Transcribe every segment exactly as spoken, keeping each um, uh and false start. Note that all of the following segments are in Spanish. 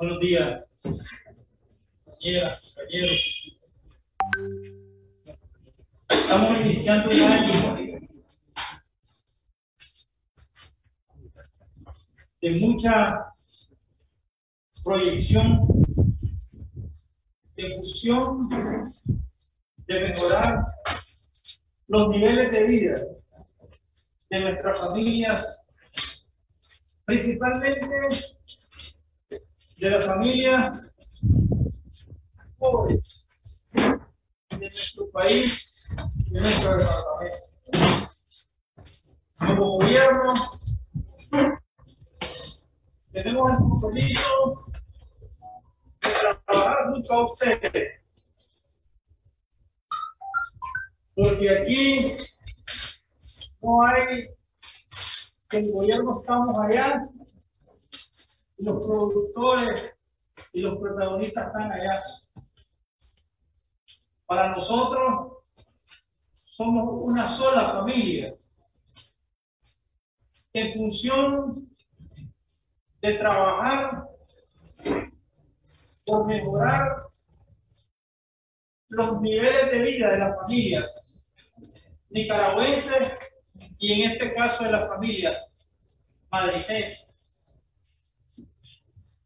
Buenos días, compañeras, compañeros. Estamos iniciando un año de mucha proyección, de fusión, de mejorar los niveles de vida de nuestras familias, principalmente de las familias pobres de nuestro país y de nuestro departamento. Como gobierno, tenemos el compromiso de trabajar junto a ustedes, porque aquí no hay que el gobierno estamos allá, y los productores y los protagonistas están allá. Para nosotros somos una sola familia, en función de trabajar por mejorar los niveles de vida de las familias nicaragüenses y en este caso de la familia madrileña.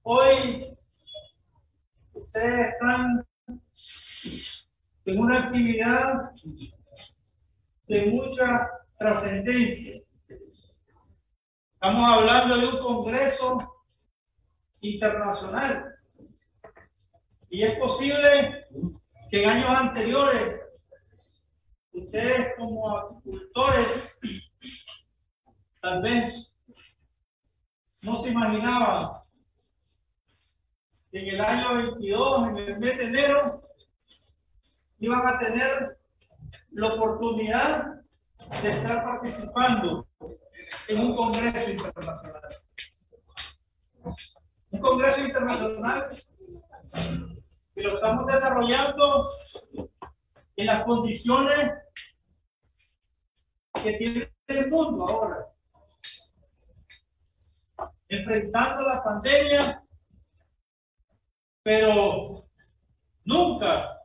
Hoy ustedes están en una actividad de mucha trascendencia. Estamos hablando de un congreso internacional y es posible que en años anteriores ustedes como agricultores tal vez no se imaginaban que en el año veintidós, en el mes de enero, iban a tener la oportunidad de estar participando en un congreso internacional. Un congreso internacional que lo estamos desarrollando en las condiciones que tiene el mundo ahora, enfrentando la pandemia, pero nunca,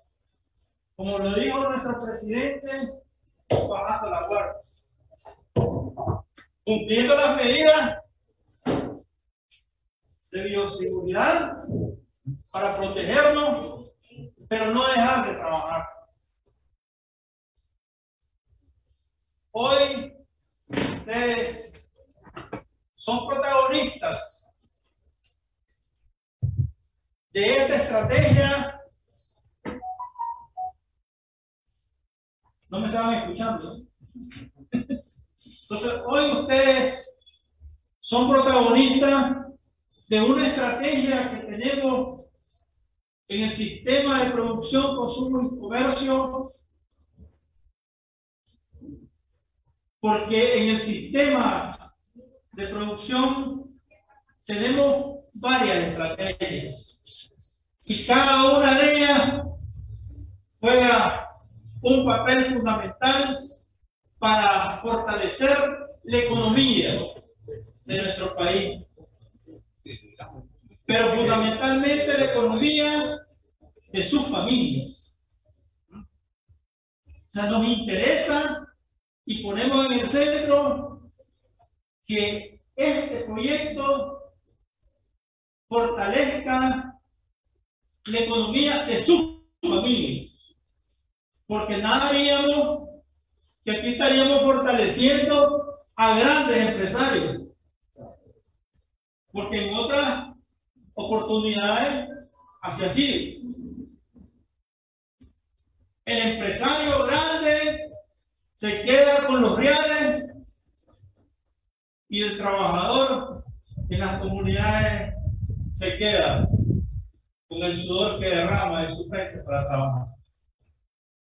como lo dijo nuestro presidente, bajando la guardia, cumpliendo las medidas de bioseguridad para protegernos, pero no dejar de trabajar. Hoy ustedes son protagonistas de esta estrategia. No me estaban escuchando. Entonces, hoy ustedes son protagonistas de una estrategia que tenemos en el sistema de producción, consumo y comercio, porque en el sistema de producción tenemos varias estrategias y cada una de ellas juega un papel fundamental para fortalecer la economía de nuestro país, pero fundamentalmente la economía de sus familias. O sea, nos interesa y ponemos en el centro que este proyecto fortalezca la economía de sus familias, porque nada haríamos que aquí estaríamos fortaleciendo a grandes empresarios, porque en otras oportunidades hacia así el empresario grande se queda con los reales y el trabajador en las comunidades se queda con el sudor que derrama de su frente para trabajar.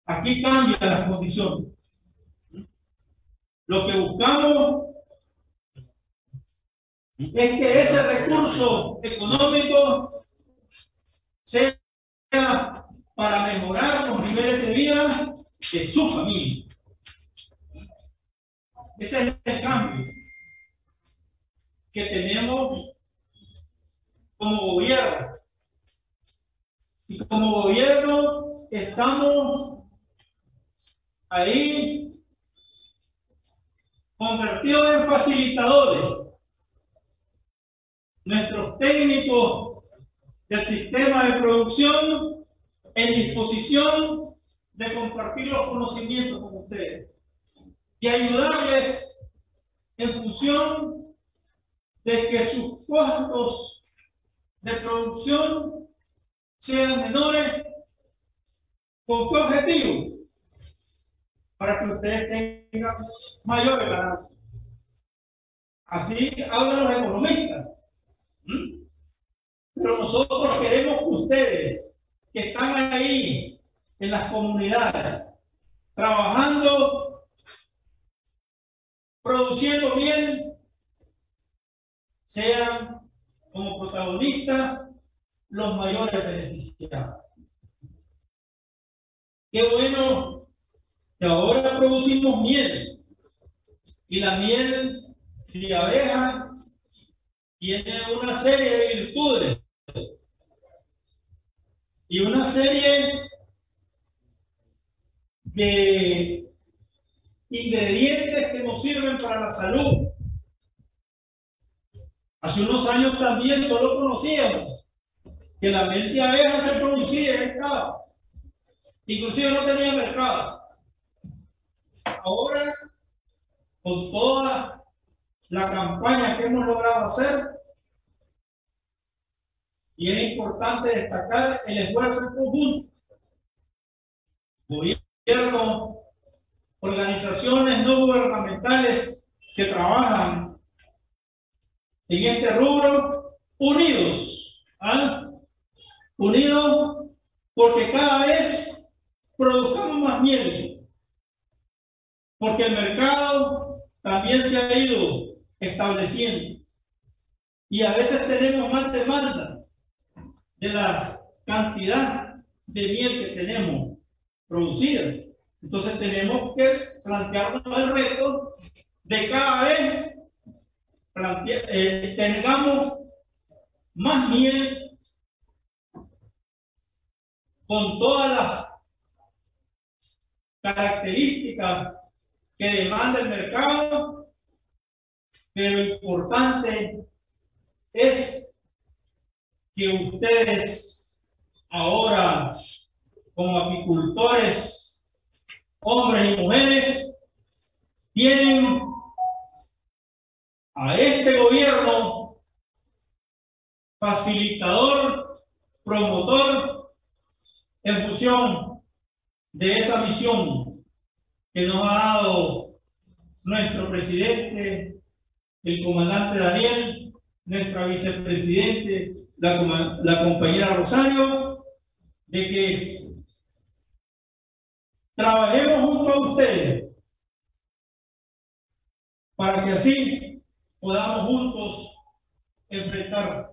Aquí cambian las condiciones. Lo que buscamos es que ese recurso económico sea para mejorar los niveles de vida de su familia. Ese es el cambio que tenemos como gobierno como gobierno estamos ahí convertidos en facilitadores. Nuestros técnicos del sistema de producción en disposición de compartir los conocimientos con ustedes y ayudarles en función de que sus costos de producción sean menores. ¿Con qué objetivo? Para que ustedes tengan mayores ganancias. Así hablan los economistas. Pero nosotros queremos que ustedes que están ahí en las comunidades trabajando, produciendo miel, sean como protagonistas los mayores beneficiados. Qué bueno que ahora producimos miel, y la miel de abeja tiene una serie de virtudes y una serie de ingredientes que nos sirven para la salud. Hace unos años también solo conocíamos que la miel de abeja se producía en Estado. Inclusive no tenía mercado. Ahora, con toda la campaña que hemos logrado hacer, y es importante destacar el esfuerzo en conjunto. Gobierno, organizaciones no gubernamentales que trabajan en este rubro, unidos, ¿ah? unidos porque cada vez produzcamos más miel, porque el mercado también se ha ido estableciendo y a veces tenemos más demanda de la cantidad de miel que tenemos producida. Entonces tenemos que plantearnos el reto de cada vez plantear, eh, tengamos más miel con todas las características que demanda el mercado, pero lo importante es que ustedes ahora, como apicultores, hombres y mujeres, tienen a este gobierno facilitador, promotor, en función de esa misión que nos ha dado nuestro presidente, el comandante Daniel, nuestra vicepresidente, la, la compañera Rosario, de que trabajemos junto a ustedes para que así podamos juntos enfrentar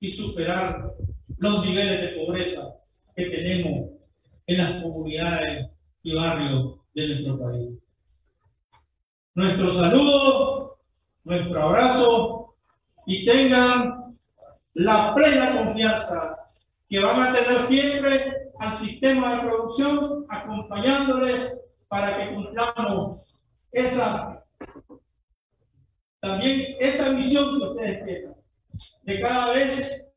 y superar los niveles de pobreza que tenemos en las comunidades y barrios de nuestro país. Nuestro saludo, nuestro abrazo, y tengan la plena confianza que van a tener siempre al sistema de producción acompañándoles para que cumplamos esa también esa misión que ustedes tienen de cada vez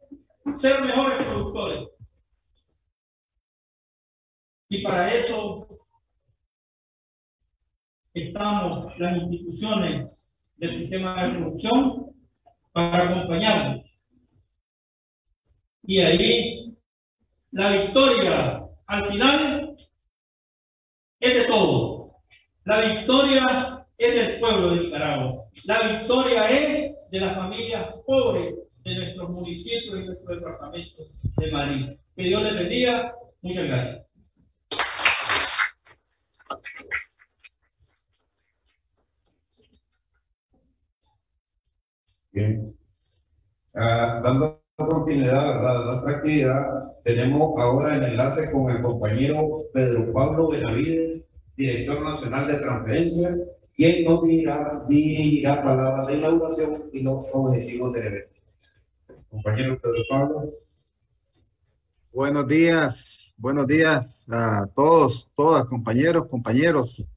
ser mejores productores, y para eso estamos las instituciones del sistema de producción para acompañarnos, y ahí la victoria al final es de todos. La victoria es del pueblo de Nicaragua. La victoria es de las familias pobres de nuestros municipios y nuestro departamento de Madrid. Que Dios les bendiga. Muchas gracias. Bien. Ah, dando continuidad, ¿verdad?, a nuestra actividad, tenemos ahora el enlace con el compañero Pedro Pablo Benavides, director nacional de transferencia, quien nos dirá, dirigirá palabras de inauguración y los objetivos del evento. Compañero Pedro Pablo. Buenos días, buenos días a todos, todas, compañeros, compañeros.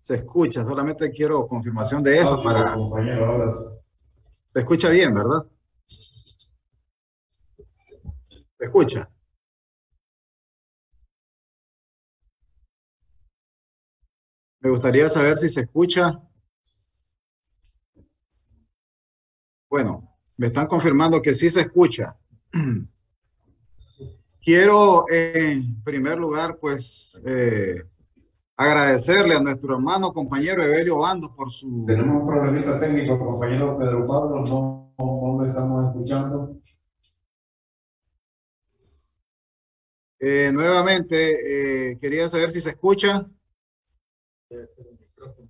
Se escucha, solamente quiero confirmación de eso para... Se escucha bien, ¿verdad? Se escucha. Me gustaría saber si se escucha. Bueno, me están confirmando que sí se escucha. Quiero, eh, en primer lugar, pues, eh, agradecerle a nuestro hermano compañero Evelio Obando por su... Tenemos un problemita técnico, compañero Pedro Pablo, no, no lo estamos escuchando. Eh, nuevamente, eh, quería saber si se escucha. Debe ser el micrófono.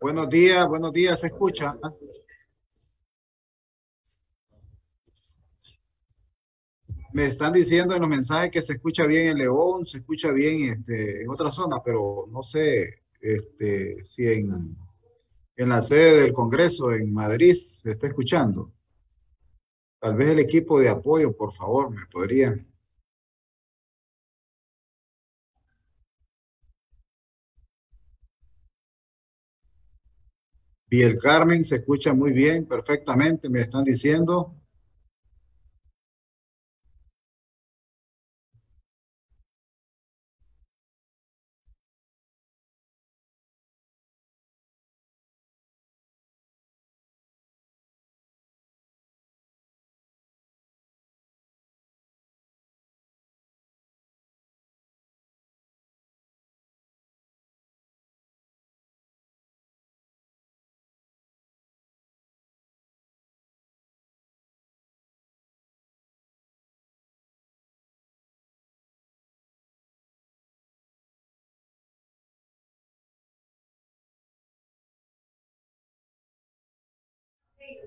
Buenos días, buenos días, se escucha. Me están diciendo en los mensajes que se escucha bien en León, se escucha bien este, en otra zona, pero no sé este, si en, en la sede del Congreso, en Madrid, se está escuchando. Tal vez el equipo de apoyo, por favor, me podrían... Villa del Carmen se escucha muy bien, perfectamente, me están diciendo.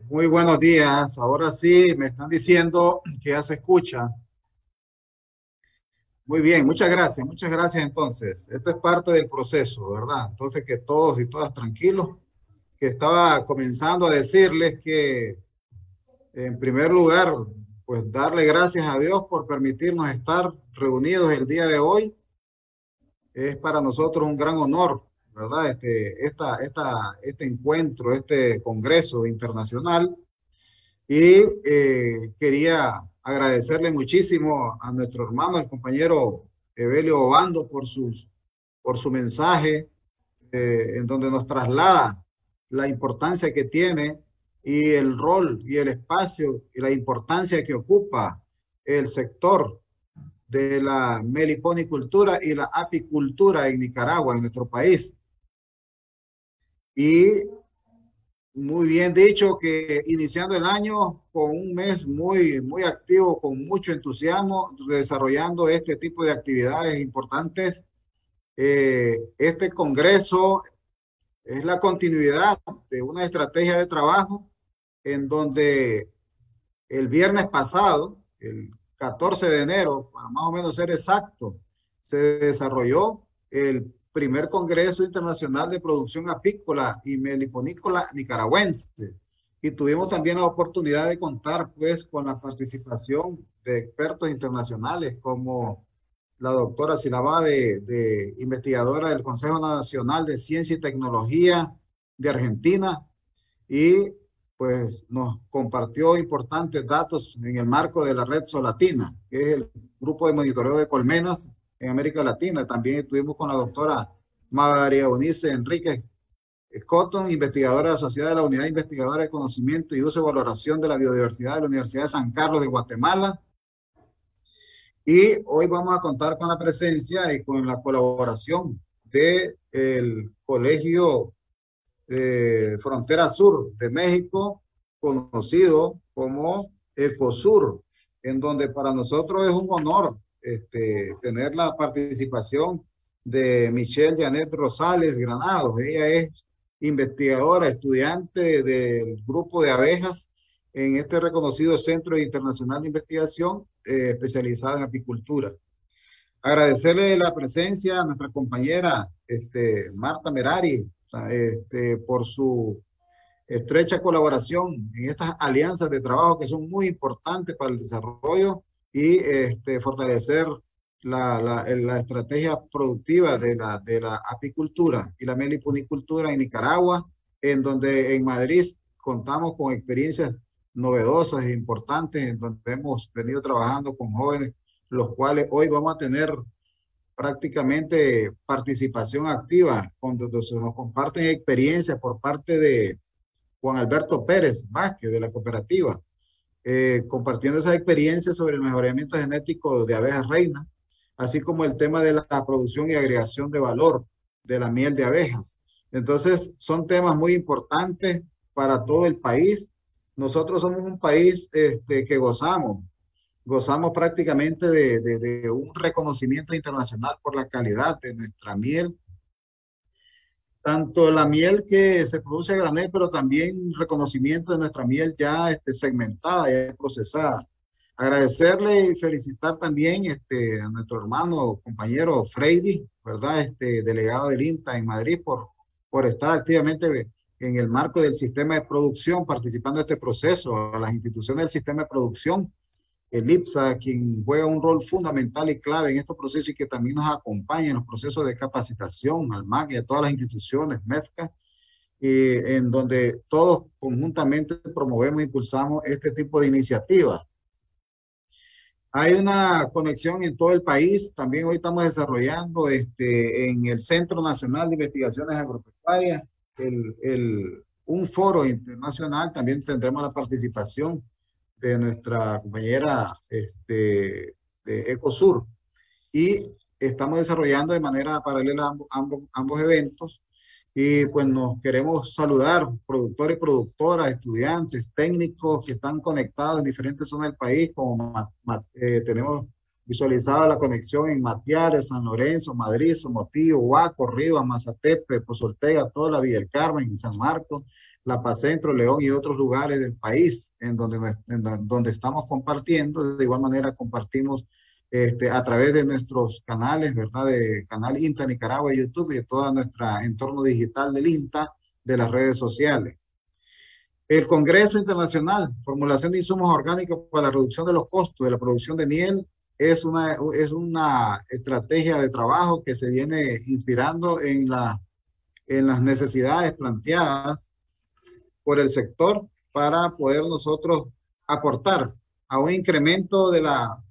Muy buenos días, ahora sí me están diciendo que ya se escucha. Muy bien, muchas gracias, muchas gracias entonces. Esta es parte del proceso, ¿verdad? Entonces que todos y todas tranquilos, que estaba comenzando a decirles que en primer lugar, pues darle gracias a Dios por permitirnos estar reunidos el día de hoy. Es para nosotros un gran honor, ¿verdad? Este, esta, esta, este encuentro, este congreso internacional. Y eh, quería agradecerle muchísimo a nuestro hermano, el compañero Evelio Obando, por, sus, por su mensaje, eh, en donde nos traslada la importancia que tiene y el rol y el espacio y la importancia que ocupa el sector de la meliponicultura y la apicultura en Nicaragua, en nuestro país. Y muy bien dicho que iniciando el año con un mes muy, muy activo, con mucho entusiasmo, desarrollando este tipo de actividades importantes. Eh, este congreso es la continuidad de una estrategia de trabajo en donde el viernes pasado, el catorce de enero, para más o menos ser exacto, se desarrolló el primer Congreso Internacional de Producción Apícola y Meliponícola Nicaragüense. Y tuvimos también la oportunidad de contar pues con la participación de expertos internacionales como la doctora Silava, de, de investigadora del Consejo Nacional de Ciencia y Tecnología de Argentina, y pues nos compartió importantes datos en el marco de la red Solatina, que es el grupo de monitoreo de colmenas en América Latina. También estuvimos con la doctora María Eunice Enrique Scotton, investigadora asociada de la Unidad Investigadora de Conocimiento y Uso y Valoración de la Biodiversidad de la Universidad de San Carlos de Guatemala. Y hoy vamos a contar con la presencia y con la colaboración del Colegio Eh, Frontera Sur de México, conocido como ECOSUR, en donde para nosotros es un honor este, tener la participación de Michelle Yanet Rosales Granados. Ella es investigadora, estudiante del grupo de abejas en este reconocido Centro Internacional de Investigación eh, especializado en apicultura. Agradecerle la presencia a nuestra compañera este, Marta Merari este, por su estrecha colaboración en estas alianzas de trabajo que son muy importantes para el desarrollo y este, fortalecer la, la, la estrategia productiva de la, de la apicultura y la meliponicultura en Nicaragua, en donde en Madrid contamos con experiencias novedosas e importantes, en donde hemos venido trabajando con jóvenes, los cuales hoy vamos a tener prácticamente participación activa, cuando nos comparten experiencias por parte de Juan Alberto Pérez Vázquez, de la cooperativa, eh, compartiendo esas experiencias sobre el mejoramiento genético de abejas reinas, así como el tema de la producción y agregación de valor de la miel de abejas. Entonces, son temas muy importantes para todo el país. Nosotros somos un país este, que gozamos, gozamos prácticamente de, de, de un reconocimiento internacional por la calidad de nuestra miel. Tanto la miel que se produce a granel, pero también reconocimiento de nuestra miel ya este, segmentada, ya procesada. Agradecerle y felicitar también este, a nuestro hermano, compañero Freddy, ¿verdad? Este, delegado del INTA en Madrid, por, por estar activamente en el marco del sistema de producción, participando en este proceso, a las instituciones del sistema de producción, el I P S A, quien juega un rol fundamental y clave en estos procesos y que también nos acompaña en los procesos de capacitación, al M A C y a todas las instituciones, MEFCA, eh, en donde todos conjuntamente promovemos e impulsamos este tipo de iniciativas. Hay una conexión en todo el país, también hoy estamos desarrollando este, en el Centro Nacional de Investigaciones Agropecuarias el, el, un foro internacional, también tendremos la participación de nuestra compañera este, de ECOSUR, y estamos desarrollando de manera paralela ambos, ambos, ambos eventos, y pues nos queremos saludar productores, productoras, estudiantes, técnicos que están conectados en diferentes zonas del país, como eh, tenemos visualizada la conexión en Mateare, San Lorenzo, Madrid, Somotío, Huaco, Rivas, Mazatepe, Posoltega, toda la Villa del Carmen, San Marcos, La Paz Centro, León y otros lugares del país en donde, en donde estamos compartiendo. De igual manera compartimos este, a través de nuestros canales, ¿verdad? De Canal INTA Nicaragua, YouTube y todo nuestro entorno digital del INTA, de las redes sociales. El Congreso Internacional, Formulación de Insumos Orgánicos para la Reducción de los Costos de la Producción de Miel, es una, es una estrategia de trabajo que se viene inspirando en, la, en las necesidades planteadas por el sector para poder nosotros aportar a un incremento de la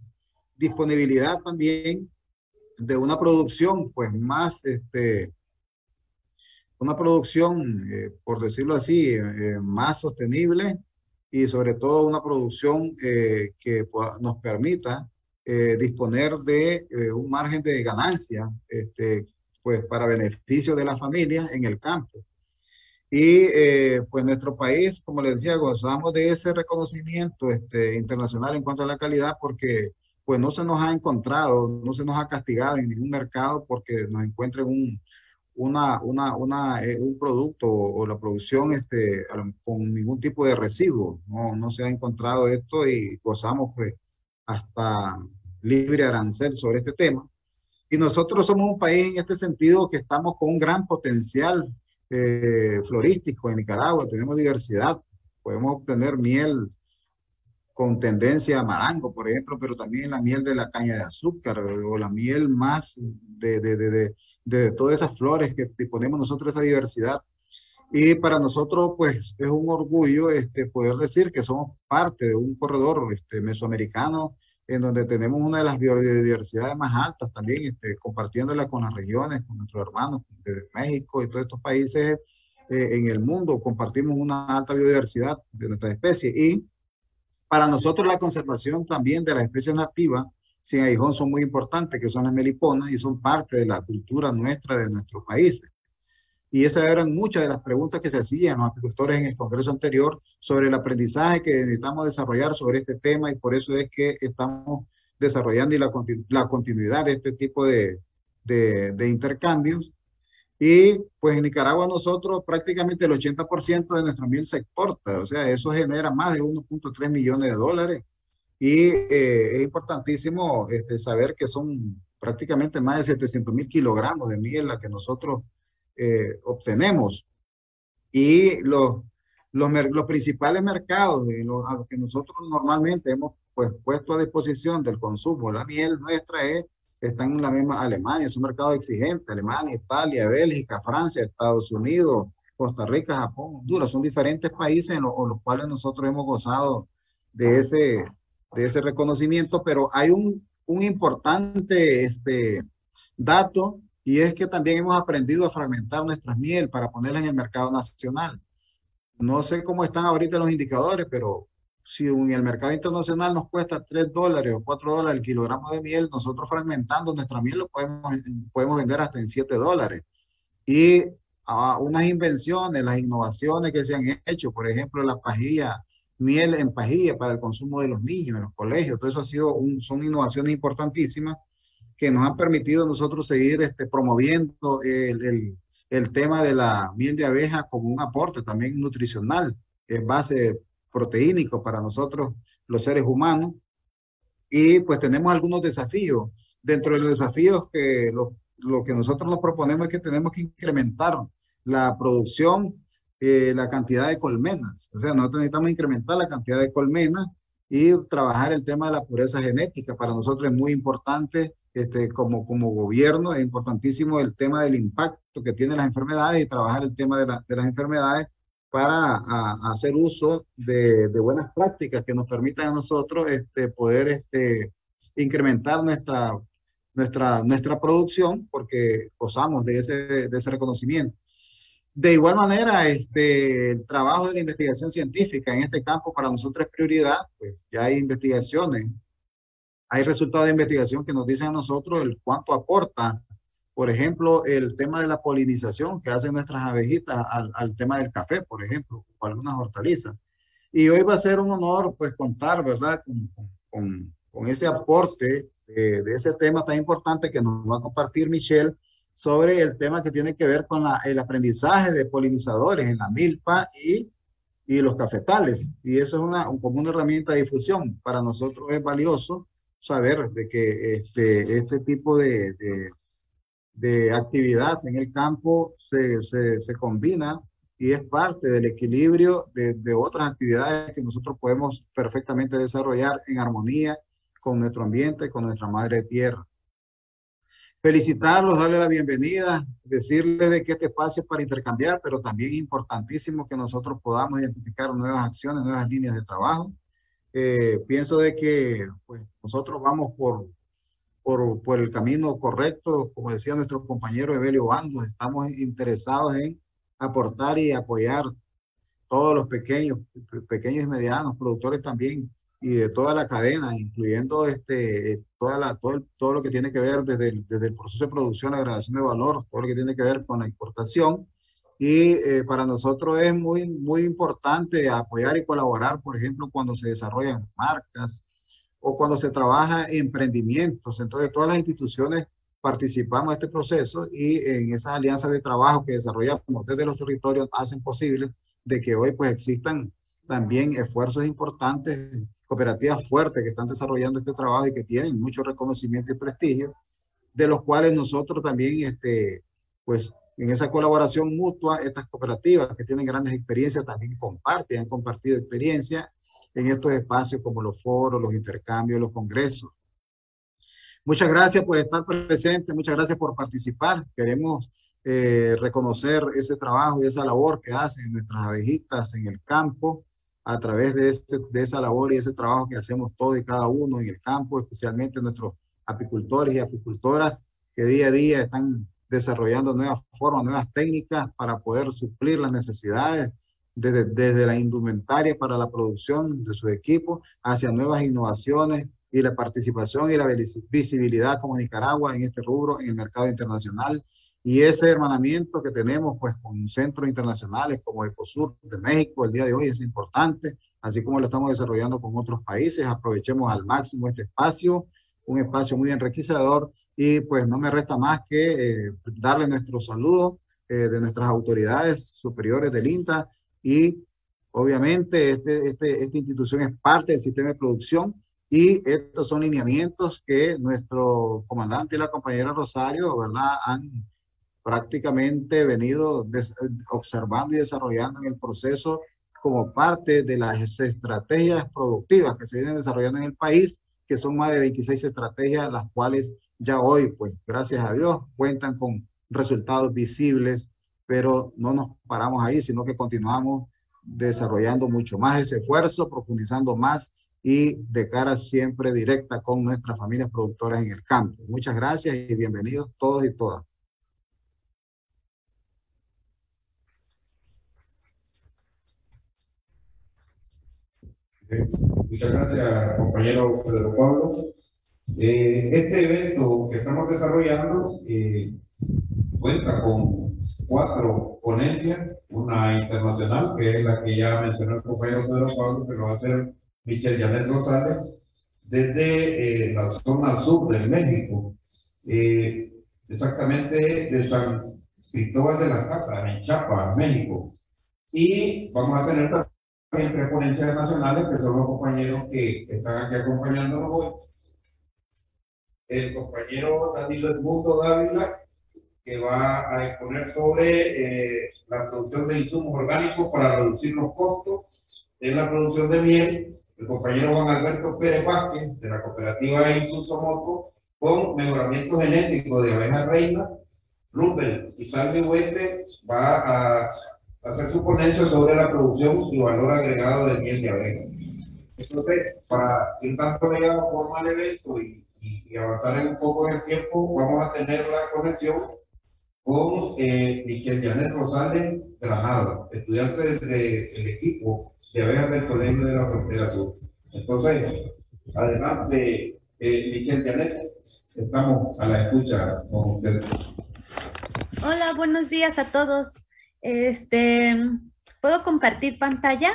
disponibilidad también de una producción, pues más, este, una producción, eh, por decirlo así, eh, más sostenible y sobre todo una producción eh, que pues, nos permita eh, disponer de eh, un margen de ganancia, este, pues para beneficio de las familias en el campo. Y eh, pues nuestro país, como les decía, gozamos de ese reconocimiento este, internacional en cuanto a la calidad, porque pues no se nos ha encontrado, no se nos ha castigado en ningún mercado porque nos encuentren un, una, una, una, eh, un producto o, o la producción este, con ningún tipo de residuo. No, no se ha encontrado esto y gozamos pues hasta libre arancel sobre este tema. Y nosotros somos un país en este sentido que estamos con un gran potencial Eh, florístico en Nicaragua. Tenemos diversidad, podemos obtener miel con tendencia a marango, por ejemplo, pero también la miel de la caña de azúcar o la miel más de, de, de, de, de todas esas flores que ponemos nosotros, esa diversidad. Y para nosotros pues es un orgullo este, poder decir que somos parte de un corredor este, mesoamericano en donde tenemos una de las biodiversidades más altas también, este, compartiéndola con las regiones, con nuestros hermanos de México y todos estos países eh, en el mundo. Compartimos una alta biodiversidad de nuestra especie y para nosotros la conservación también de las especies nativas sin aguijón son muy importantes, que son las meliponas y son parte de la cultura nuestra de nuestros países. Y esas eran muchas de las preguntas que se hacían los apicultores en el Congreso anterior sobre el aprendizaje que necesitamos desarrollar sobre este tema, y por eso es que estamos desarrollando y la, continu la continuidad de este tipo de, de, de intercambios. Y pues en Nicaragua nosotros prácticamente el ochenta por ciento de nuestra miel se exporta, o sea, eso genera más de uno punto tres millones de dólares. Y eh, es importantísimo este, saber que son prácticamente más de setecientos mil kilogramos de miel la que nosotros eh, obtenemos. Y los, los, los principales mercados de los, a los que nosotros normalmente hemos pues, puesto a disposición del consumo, la miel nuestra es, están en la misma Alemania, es un mercado exigente, Alemania, Italia, Bélgica, Francia, Estados Unidos, Costa Rica, Japón, Honduras, son diferentes países en, lo, en los cuales nosotros hemos gozado de ese, de ese reconocimiento, pero hay un, un importante este, dato, y es que también hemos aprendido a fragmentar nuestras miel para ponerlas en el mercado nacional. No sé cómo están ahorita los indicadores, pero si en el mercado internacional nos cuesta tres dólares o cuatro dólares el kilogramo de miel, nosotros fragmentando nuestra miel lo podemos, podemos vender hasta en siete dólares. Y ah, unas invenciones, las innovaciones que se han hecho, por ejemplo, la pajilla, miel en pajilla para el consumo de los niños en los colegios, todo eso ha sido un, son innovaciones importantísimas que nos han permitido nosotros seguir este, promoviendo el, el, el tema de la miel de abeja como un aporte también nutricional, en base proteínico para nosotros los seres humanos. Y pues tenemos algunos desafíos. Dentro de los desafíos que lo, lo que nosotros nos proponemos es que tenemos que incrementar la producción, eh, la cantidad de colmenas. O sea, nosotros necesitamos incrementar la cantidad de colmenas y trabajar el tema de la pureza genética. Para nosotros es muy importante, este, como, como gobierno, es importantísimo el tema del impacto que tienen las enfermedades y trabajar el tema de, la, de las enfermedades para a, a hacer uso de, de buenas prácticas que nos permitan a nosotros este, poder este, incrementar nuestra, nuestra, nuestra producción, porque gozamos de ese, de ese reconocimiento. De igual manera, este, el trabajo de la investigación científica en este campo para nosotros es prioridad, pues ya hay investigaciones, hay resultados de investigación que nos dicen a nosotros el cuánto aporta. Por ejemplo, el tema de la polinización que hacen nuestras abejitas al, al tema del café, por ejemplo, o algunas hortalizas. Y hoy va a ser un honor, pues, contar, ¿verdad?, con, con, con ese aporte eh, de ese tema tan importante que nos va a compartir Michelle sobre el tema que tiene que ver con la, el aprendizaje de polinizadores en la milpa y, y los cafetales. Y eso es una, como una herramienta de difusión. Para nosotros es valioso saber de que este, este tipo de... de de actividad en el campo se, se, se combina y es parte del equilibrio de, de otras actividades que nosotros podemos perfectamente desarrollar en armonía con nuestro ambiente, con nuestra madre tierra. Felicitarlos, darle la bienvenida, decirles de que este espacio es para intercambiar, pero también es importantísimo que nosotros podamos identificar nuevas acciones, nuevas líneas de trabajo. Eh, pienso de que pues, nosotros vamos por Por, por el camino correcto, como decía nuestro compañero Evelio Obando, estamos interesados en aportar y apoyar todos los pequeños, pequeños y medianos productores también, y de toda la cadena, incluyendo este, toda la, todo, el, todo lo que tiene que ver desde el, desde el proceso de producción, la agregación de valor, todo lo que tiene que ver con la importación. Y eh, para nosotros es muy, muy importante apoyar y colaborar, por ejemplo, cuando se desarrollan marcas, o cuando se trabaja en emprendimientos. Entonces todas las instituciones participamos en este proceso y en esas alianzas de trabajo que desarrollamos desde los territorios hacen posible de que hoy pues existan también esfuerzos importantes, cooperativas fuertes que están desarrollando este trabajo y que tienen mucho reconocimiento y prestigio, de los cuales nosotros también, este, pues en esa colaboración mutua, estas cooperativas que tienen grandes experiencias también comparten, han compartido experiencia en estos espacios como los foros, los intercambios, los congresos. Muchas gracias por estar presente, muchas gracias por participar. Queremos eh, reconocer ese trabajo y esa labor que hacen nuestras abejitas en el campo, a través de, este, de esa labor y ese trabajo que hacemos todos y cada uno en el campo, especialmente nuestros apicultores y apicultoras que día a día están desarrollando nuevas formas, nuevas técnicas para poder suplir las necesidades Desde, desde la indumentaria para la producción de su equipo, hacia nuevas innovaciones y la participación y la visibilidad como Nicaragua en este rubro, en el mercado internacional. Y ese hermanamiento que tenemos pues con centros internacionales como ECOSUR de México, el día de hoy es importante, así como lo estamos desarrollando con otros países. Aprovechemos al máximo este espacio, un espacio muy enriquecedor, y pues no me resta más que eh, darle nuestro saludo eh, de nuestras autoridades superiores del INTA. Y obviamente este, este, esta institución es parte del sistema de producción Y estos son lineamientos que nuestro comandante y la compañera Rosario, ¿verdad?, han prácticamente venido observando y desarrollando en el proceso como parte de las estrategias productivas que se vienen desarrollando en el país, que son más de veintiséis estrategias, las cuales ya hoy, pues, gracias a Dios, cuentan con resultados visibles, pero no nos paramos ahí, sino que continuamos desarrollando mucho más ese esfuerzo, profundizando más y de cara siempre directa con nuestras familias productoras en el campo. Muchas gracias y bienvenidos todos y todas. Muchas gracias, compañero Pedro Pablo. Eh, este evento que estamos desarrollando eh, cuenta con cuatro ponencias, una internacional, que es la que ya mencionó el compañero Pedro Pablo, que lo va a hacer Michelle Yanet Rosales, desde eh, la zona sur de México, eh, exactamente de San Cristóbal de las Casas, en Chiapas, México. Y vamos a tener también tres ponencias nacionales, que son los compañeros que están aquí acompañándonos hoy. El compañero Daniel Edmundo Dávila, que va a exponer sobre eh, la producción de insumos orgánicos para reducir los costos en la producción de miel. El compañero Juan Alberto Pérez Vázquez, de la cooperativa Incluso Moco, con mejoramiento genético de abeja reina. Rubén y Sánchez va a hacer su ponencia sobre la producción y valor agregado de miel de abeja. Entonces, para ir tan colegado forma el evento y, y, y avanzar un poco en el tiempo, vamos a tener la conexión con eh, Michelle Yanet Rosales Granados, estudiante del equipo de abejas del Colegio de la Frontera Sur. Entonces, adelante, eh, Michelle Yanet, estamos a la escucha con ustedes. Hola, buenos días a todos. Este, ¿puedo compartir pantalla?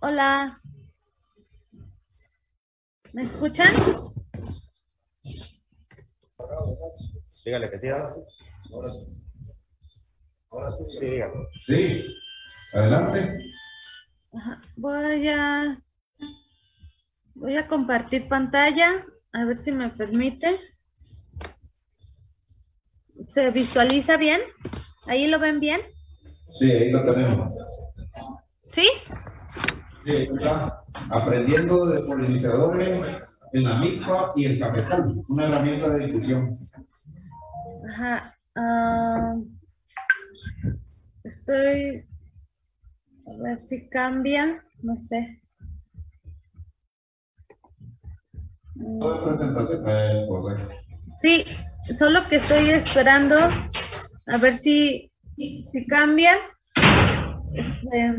Hola. ¿Me escuchan? Dígale que sí, ahora sí. Ahora sí. Ahora sí, sí, dígale. Sí, adelante. Ajá. Voy a... Voy a compartir pantalla, a ver si me permite. ¿Se visualiza bien? ¿Ahí lo ven bien? Sí, ahí lo tenemos. ¿Sí? Sí, está aprendiendo de polinizadores en la misma y el cafetal, una herramienta de difusión. Ajá. Uh, estoy... A ver si cambia, no sé. Todo presentación es correcto. Sí, solo que estoy esperando a ver si, si cambia. Este...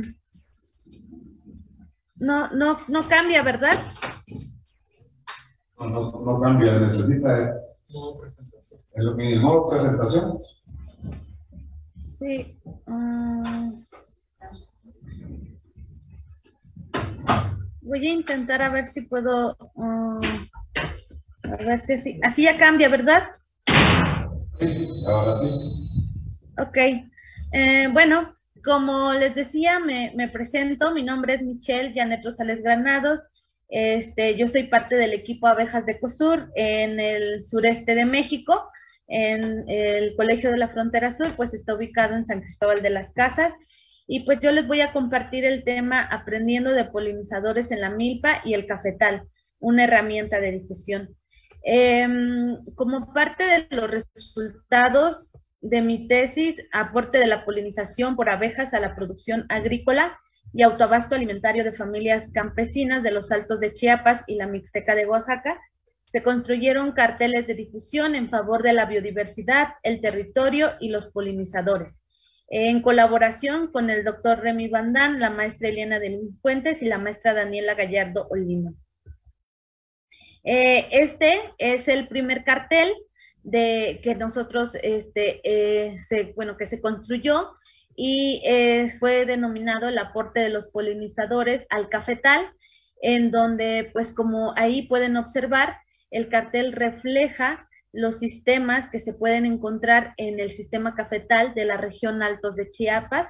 No, no, no cambia, ¿verdad? No, no, no cambia, necesita el mínimo presentación. Sí. Uh, voy a intentar a ver si puedo, uh, a ver si así, así ya cambia, ¿verdad? Sí, ahora sí. Ok, eh, bueno. Como les decía, me, me presento, mi nombre es Michelle Yanet Rosales Granados, este, yo soy parte del equipo Abejas de ECOSUR en el sureste de México, en el Colegio de la Frontera Sur, pues está ubicado en San Cristóbal de las Casas, y pues yo les voy a compartir el tema Aprendiendo de polinizadores en la milpa y el cafetal, una herramienta de difusión. Eh, como parte de los resultados de mi tesis, aporte de la polinización por abejas a la producción agrícola y autoabasto alimentario de familias campesinas de los Altos de Chiapas y la Mixteca de Oaxaca, se construyeron carteles de difusión en favor de la biodiversidad, el territorio y los polinizadores. En colaboración con el doctor Remy Bandán, la maestra Eliana Delincuentes y la maestra Daniela Gallardo Olino. Eh, este es el primer cartel de que nosotros, este, eh, se, bueno, que se construyó y eh, fue denominado el aporte de los polinizadores al cafetal, en donde, pues como ahí pueden observar, el cartel refleja los sistemas que se pueden encontrar en el sistema cafetal de la región Altos de Chiapas,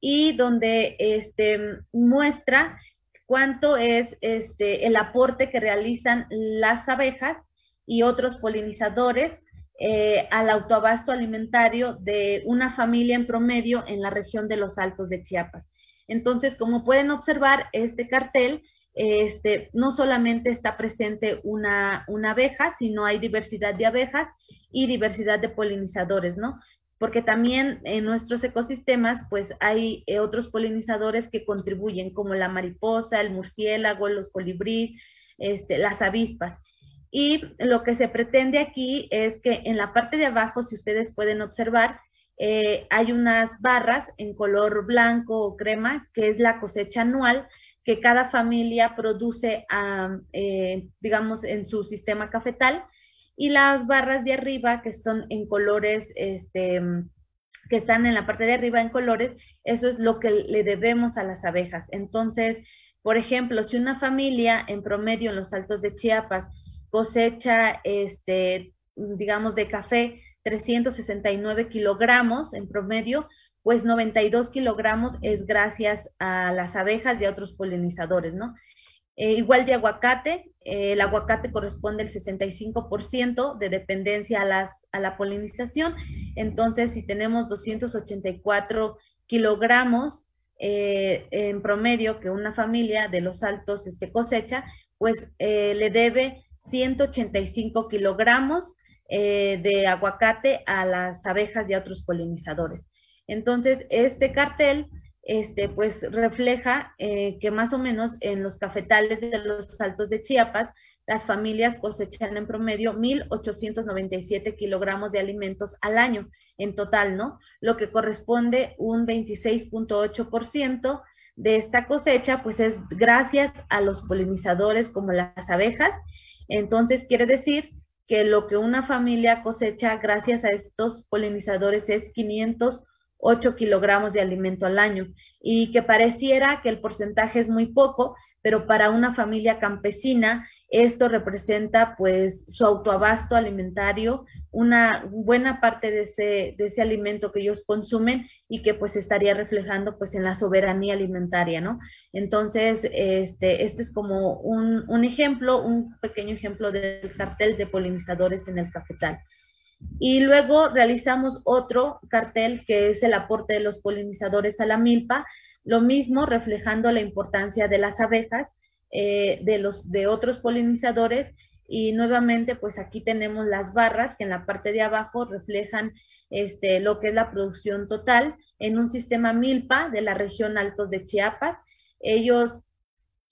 y donde este, muestra cuánto es este, el aporte que realizan las abejas y otros polinizadores eh, al autoabasto alimentario de una familia en promedio en la región de los Altos de Chiapas. Entonces, como pueden observar, este cartel este, no solamente está presente una, una abeja, sino hay diversidad de abejas y diversidad de polinizadores, ¿no? Porque también en nuestros ecosistemas, pues hay eh, otros polinizadores que contribuyen, como la mariposa, el murciélago, los colibríes, este, las avispas. Y lo que se pretende aquí es que en la parte de abajo, si ustedes pueden observar, eh, hay unas barras en color blanco o crema, que es la cosecha anual que cada familia produce, a, eh, digamos, en su sistema cafetal. Y las barras de arriba, que son en colores, este, que están en la parte de arriba en colores, eso es lo que le debemos a las abejas. Entonces, por ejemplo, si una familia en promedio en los Altos de Chiapas cosecha, este, digamos, de café trescientos sesenta y nueve kilogramos en promedio, pues noventa y dos kilogramos es gracias a las abejas y a otros polinizadores, ¿no? Eh, igual de aguacate, eh, el aguacate corresponde al sesenta y cinco por ciento de dependencia a, las, a la polinización. Entonces, si tenemos doscientos ochenta y cuatro kilogramos eh, en promedio que una familia de los Altos este, cosecha, pues eh, le debe ciento ochenta y cinco kilogramos eh, de aguacate a las abejas y a otros polinizadores. Entonces, este cartel... Este, pues refleja eh, que más o menos en los cafetales de los Altos de Chiapas, las familias cosechan en promedio mil ochocientos noventa y siete kilogramos de alimentos al año en total, ¿no? Lo que corresponde un veintiséis punto ocho por ciento de esta cosecha, pues es gracias a los polinizadores como las abejas. Entonces quiere decir que lo que una familia cosecha gracias a estos polinizadores es quinientos ocho kilogramos de alimento al año, y que pareciera que el porcentaje es muy poco, pero para una familia campesina esto representa pues su autoabasto alimentario, una buena parte de ese, de ese alimento que ellos consumen y que pues estaría reflejando pues en la soberanía alimentaria, ¿no? Entonces, este, este es como un, un ejemplo, un pequeño ejemplo del cartel de polinizadores en el cafetal. Y luego realizamos otro cartel que es el aporte de los polinizadores a la milpa, lo mismo reflejando la importancia de las abejas, eh, de, los, de otros polinizadores, y nuevamente pues aquí tenemos las barras que en la parte de abajo reflejan este, lo que es la producción total en un sistema milpa de la región Altos de Chiapas. Ellos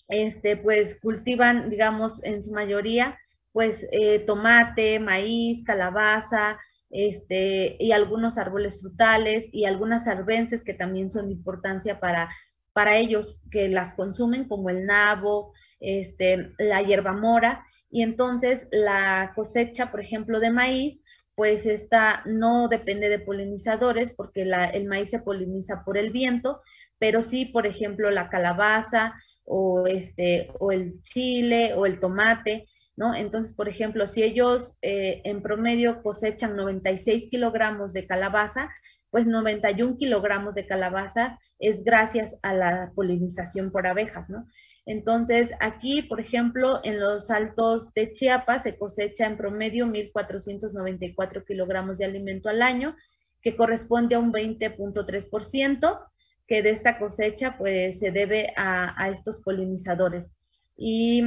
este, pues cultivan, digamos, en su mayoría pues eh, tomate, maíz, calabaza, este, y algunos árboles frutales y algunas arbences que también son de importancia para, para ellos, que las consumen, como el nabo, este, la hierba mora. Y entonces la cosecha, por ejemplo, de maíz, pues esta no depende de polinizadores porque la, el maíz se poliniza por el viento, pero sí, por ejemplo, la calabaza o, este, o el chile o el tomate, ¿no? Entonces, por ejemplo, si ellos eh, en promedio cosechan noventa y seis kilogramos de calabaza, pues noventa y uno kilogramos de calabaza es gracias a la polinización por abejas, ¿no? Entonces, aquí, por ejemplo, en los Altos de Chiapas se cosecha en promedio mil cuatrocientos noventa y cuatro kilogramos de alimento al año, que corresponde a un veinte punto tres por ciento, que de esta cosecha pues se debe a, a estos polinizadores. Y...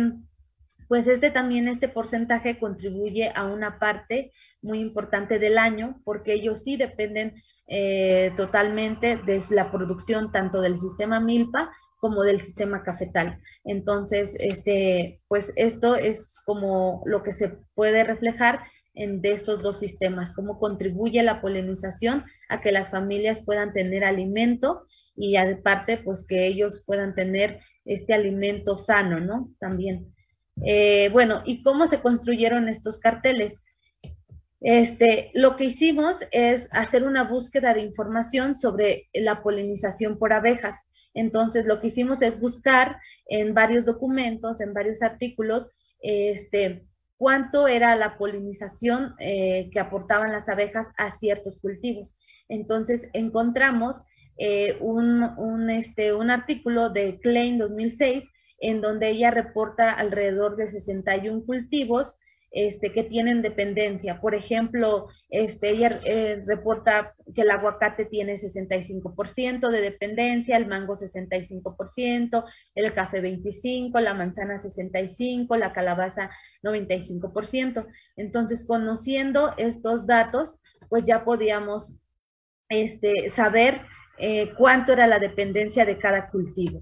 pues este también, este porcentaje contribuye a una parte muy importante del año, porque ellos sí dependen eh, totalmente de la producción tanto del sistema milpa como del sistema cafetal. Entonces, este, pues esto es como lo que se puede reflejar en, de estos dos sistemas, cómo contribuye la polinización a que las familias puedan tener alimento y aparte, pues que ellos puedan tener este alimento sano, ¿no? También. Eh, bueno, ¿y cómo se construyeron estos carteles? Este, lo que hicimos es hacer una búsqueda de información sobre la polinización por abejas. Entonces, lo que hicimos es buscar en varios documentos, en varios artículos, este, cuánto era la polinización eh, que aportaban las abejas a ciertos cultivos. Entonces, encontramos eh, un, un, este, un artículo de Klein dos mil seis, en donde ella reporta alrededor de sesenta y uno cultivos este, que tienen dependencia. Por ejemplo, este, ella eh, reporta que el aguacate tiene sesenta y cinco por ciento de dependencia, el mango sesenta y cinco por ciento, el café veinticinco por ciento, la manzana sesenta y cinco por ciento, la calabaza noventa y cinco por ciento. Entonces, conociendo estos datos, pues ya podíamos este, saber eh, cuánto era la dependencia de cada cultivo.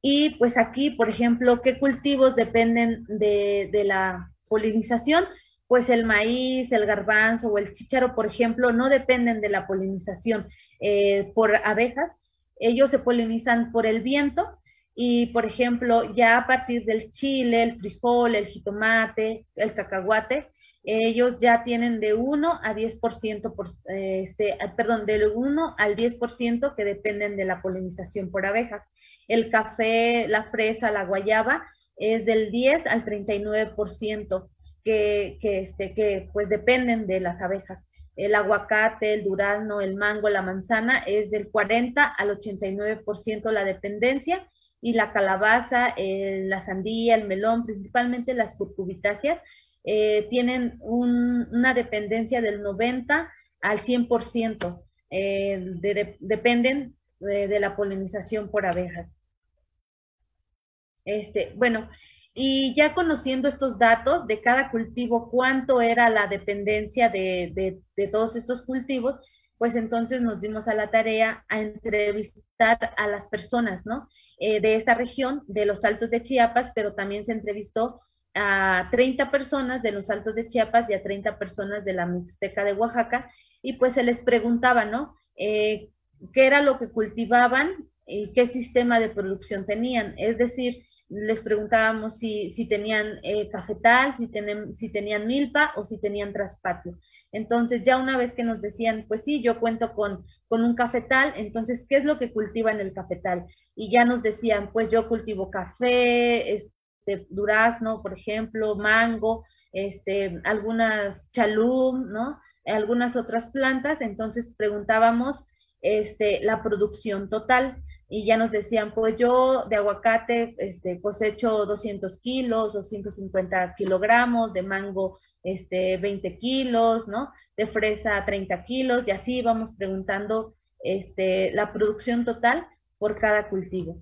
Y pues aquí, por ejemplo, ¿qué cultivos dependen de, de la polinización? Pues el maíz, el garbanzo o el chícharo, por ejemplo, no dependen de la polinización eh, por abejas. Ellos se polinizan por el viento y, por ejemplo, ya a partir del chile, el frijol, el jitomate, el cacahuate, ellos ya tienen de uno a diez por ciento, por, eh, este, perdón, del uno al diez por ciento que dependen de la polinización por abejas. El café, la fresa, la guayaba es del diez al treinta y nueve por ciento que, que, este, que pues dependen de las abejas. El aguacate, el durazno, el mango, la manzana es del cuarenta al ochenta y nueve por ciento la dependencia, y la calabaza, eh, la sandía, el melón, principalmente las curcubitáceas, eh, tienen un, una dependencia del noventa al cien por ciento, eh, de, de, dependen de, de la polinización por abejas. Este, bueno, y ya conociendo estos datos de cada cultivo, cuánto era la dependencia de, de, de todos estos cultivos, pues entonces nos dimos a la tarea a entrevistar a las personas, ¿no? Eh, de esta región, de los Altos de Chiapas, pero también se entrevistó a treinta personas de los Altos de Chiapas y a treinta personas de la Mixteca de Oaxaca, y pues se les preguntaba, ¿no? Eh, ¿qué era lo que cultivaban y qué sistema de producción tenían? Es decir, les preguntábamos si, si tenían eh, cafetal, si, tenen, si tenían milpa o si tenían traspatio. Entonces, ya una vez que nos decían, pues sí, yo cuento con, con un cafetal, entonces, ¿qué es lo que cultivan el cafetal? Y ya nos decían, pues yo cultivo café, este, durazno, por ejemplo, mango, este, algunas chalum, ¿no? Algunas otras plantas. Entonces, preguntábamos este, la producción total. Y ya nos decían, pues yo de aguacate este, cosecho doscientos kilos, doscientos cincuenta kilogramos, de mango este, veinte kilos, ¿no? De fresa treinta kilos, y así vamos preguntando este, la producción total por cada cultivo.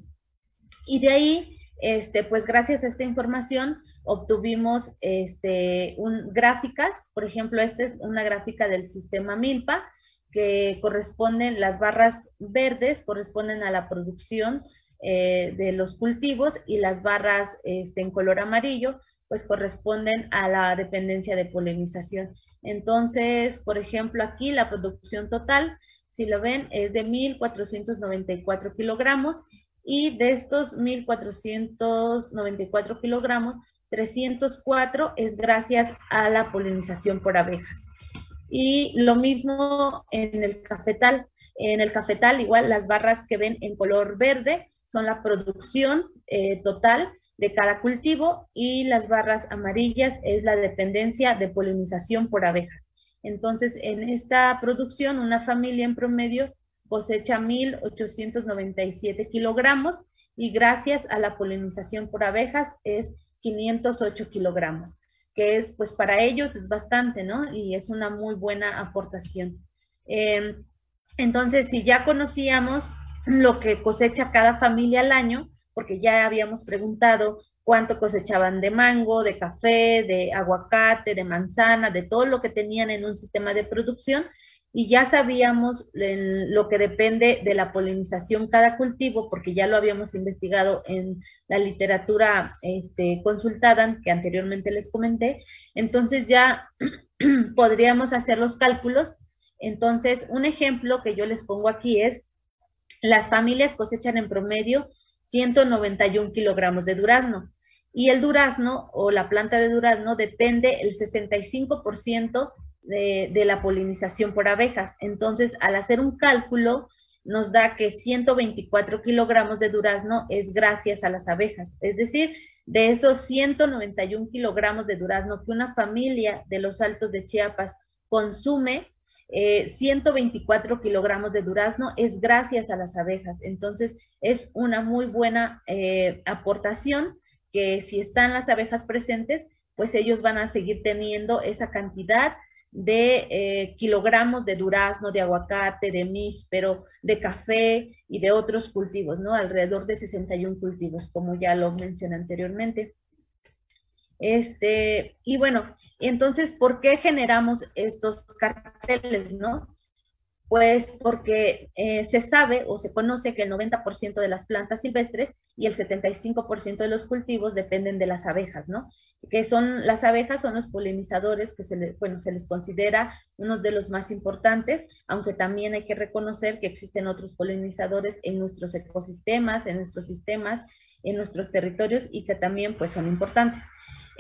Y de ahí, este, pues gracias a esta información, obtuvimos este, un, gráficas. Por ejemplo, esta es una gráfica del sistema milpa, que corresponden, las barras verdes corresponden a la producción eh, de los cultivos, y las barras este, en color amarillo pues corresponden a la dependencia de polinización. Entonces, por ejemplo, aquí la producción total, si lo ven, es de mil cuatrocientos noventa y cuatro kilogramos, y de estos mil cuatrocientos noventa y cuatro kilogramos, trescientos cuatro es gracias a la polinización por abejas. Y lo mismo en el cafetal. En el cafetal, igual, las barras que ven en color verde son la producción eh, total de cada cultivo, y las barras amarillas es la dependencia de polinización por abejas. Entonces, en esta producción, una familia en promedio cosecha mil ochocientos noventa y siete kilogramos, y gracias a la polinización por abejas es quinientos ocho kilogramos. Que es, pues para ellos es bastante, ¿no? Y es una muy buena aportación. Eh, entonces, si ya conocíamos lo que cosecha cada familia al año, porque ya habíamos preguntado cuánto cosechaban de mango, de café, de aguacate, de manzana, de todo lo que tenían en un sistema de producción, y ya sabíamos lo que depende de la polinización cada cultivo, porque ya lo habíamos investigado en la literatura este, consultada, que anteriormente les comenté. Entonces ya podríamos hacer los cálculos. Entonces, un ejemplo que yo les pongo aquí es, las familias cosechan en promedio ciento noventa y un kilogramos de durazno, y el durazno o la planta de durazno depende el sesenta y cinco por ciento De, de la polinización por abejas. Entonces, al hacer un cálculo, nos da que ciento veinticuatro kilogramos de durazno es gracias a las abejas. Es decir, de esos ciento noventa y un kilogramos de durazno que una familia de los Altos de Chiapas consume, Eh, ciento veinticuatro kilogramos de durazno es gracias a las abejas, entonces es una muy buena eh, aportación, que si están las abejas presentes, pues ellos van a seguir teniendo esa cantidad de eh, kilogramos de durazno, de aguacate, de míspero, de café y de otros cultivos, ¿no? Alrededor de sesenta y uno cultivos, como ya lo mencioné anteriormente. Este, y bueno, entonces, ¿por qué generamos estos carteles, no? Pues porque eh, se sabe o se conoce que el noventa por ciento de las plantas silvestres y el setenta y cinco por ciento de los cultivos dependen de las abejas, ¿no? Que son, las abejas son los polinizadores que se, le, bueno, se les considera uno de los más importantes, aunque también hay que reconocer que existen otros polinizadores en nuestros ecosistemas, en nuestros sistemas, en nuestros territorios y que también pues son importantes.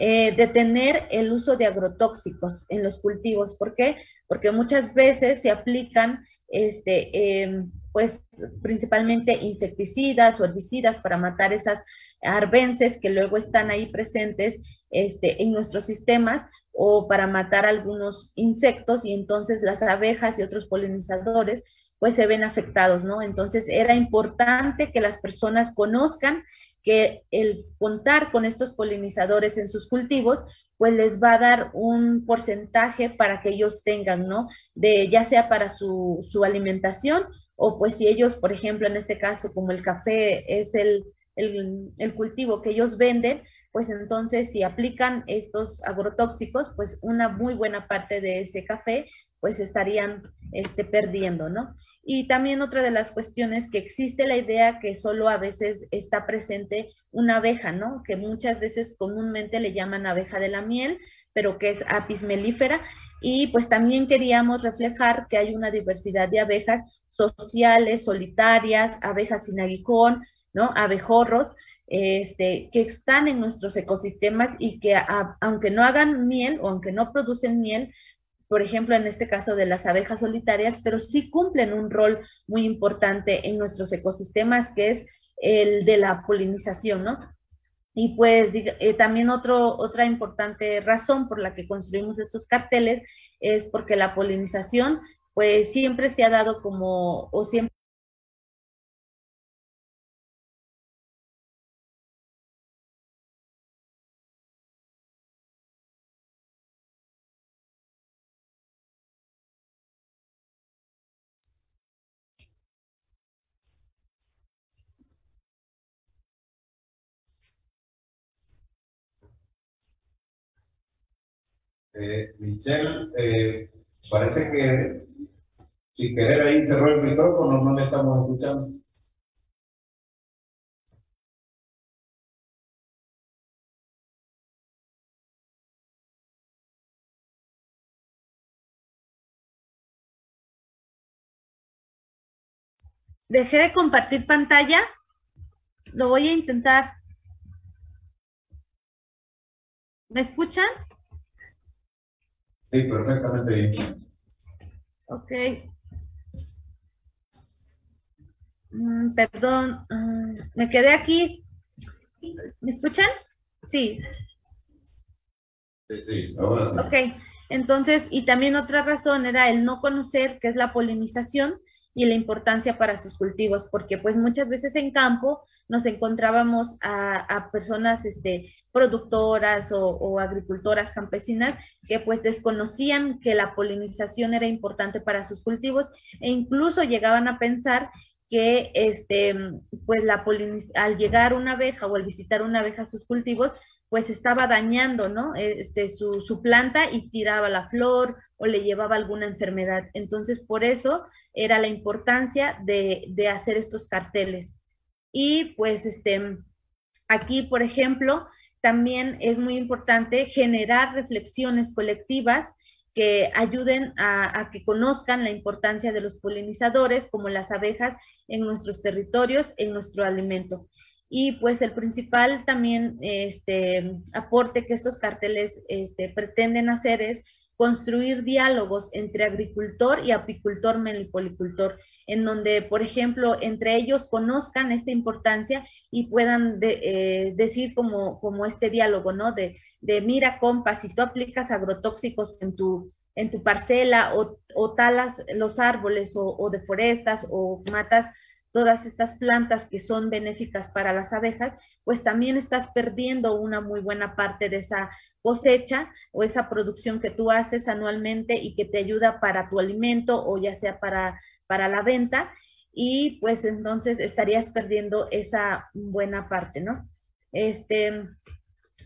Eh, detener el uso de agrotóxicos en los cultivos. ¿Por qué? Porque muchas veces se aplican, este, eh, pues, principalmente insecticidas o herbicidas para matar esas arbences que luego están ahí presentes, este, en nuestros sistemas, o para matar algunos insectos, y entonces las abejas y otros polinizadores pues se ven afectados, ¿no? Entonces era importante que las personas conozcan que el contar con estos polinizadores en sus cultivos, pues les va a dar un porcentaje para que ellos tengan, ¿no? De, ya sea para su, su alimentación, o pues si ellos, por ejemplo, en este caso, como el café es el, el, el cultivo que ellos venden, pues entonces si aplican estos agrotóxicos, pues una muy buena parte de ese café, pues estarían este, perdiendo, ¿no? Y también otra de las cuestiones, que existe la idea que solo a veces está presente una abeja, ¿no? Que muchas veces comúnmente le llaman abeja de la miel, pero que es Apis mellifera. Y pues también queríamos reflejar que hay una diversidad de abejas sociales, solitarias, abejas sin aguijón, ¿no? Abejorros, este, que están en nuestros ecosistemas y que a, aunque no hagan miel o aunque no producen miel, por ejemplo, en este caso de las abejas solitarias, pero sí cumplen un rol muy importante en nuestros ecosistemas, que es el de la polinización, ¿no? Y pues eh, también otro, otra importante razón por la que construimos estos carteles es porque la polinización, pues siempre se ha dado como, o siempre, Eh, Michelle, eh, parece que sin querer ahí cerró el micrófono, no le estamos escuchando. Dejé de compartir pantalla, lo voy a intentar. ¿Me escuchan? Sí, perfectamente bien. Ok. Mm, perdón, mm, me quedé aquí. ¿Me escuchan? Sí. Sí, sí, ahora sí. Ok, entonces, y también otra razón era el no conocer qué es la polinización y la importancia para sus cultivos, porque pues muchas veces en campo nos encontrábamos a, a personas, este, productoras o, o agricultoras campesinas que pues desconocían que la polinización era importante para sus cultivos, e incluso llegaban a pensar que este, pues la poliniz- al llegar una abeja o al visitar una abeja a sus cultivos, pues estaba dañando, ¿no? Este, su, su planta, y tiraba la flor o le llevaba alguna enfermedad. Entonces por eso era la importancia de, de hacer estos carteles. Y pues este, aquí por ejemplo también es muy importante generar reflexiones colectivas que ayuden a, a que conozcan la importancia de los polinizadores como las abejas en nuestros territorios, en nuestro alimento. Y pues el principal también este, aporte que estos carteles este, pretenden hacer es construir diálogos entre agricultor y apicultor, meliponicultor, en donde, por ejemplo, entre ellos conozcan esta importancia y puedan de, eh, decir como, como este diálogo, ¿no? De, de mira, compa, si tú aplicas agrotóxicos en tu, en tu parcela o, o talas los árboles o, o deforestas o matas todas estas plantas que son benéficas para las abejas, pues también estás perdiendo una muy buena parte de esa cosecha o esa producción que tú haces anualmente y que te ayuda para tu alimento o ya sea para, para la venta, y pues entonces estarías perdiendo esa buena parte, ¿no? Este,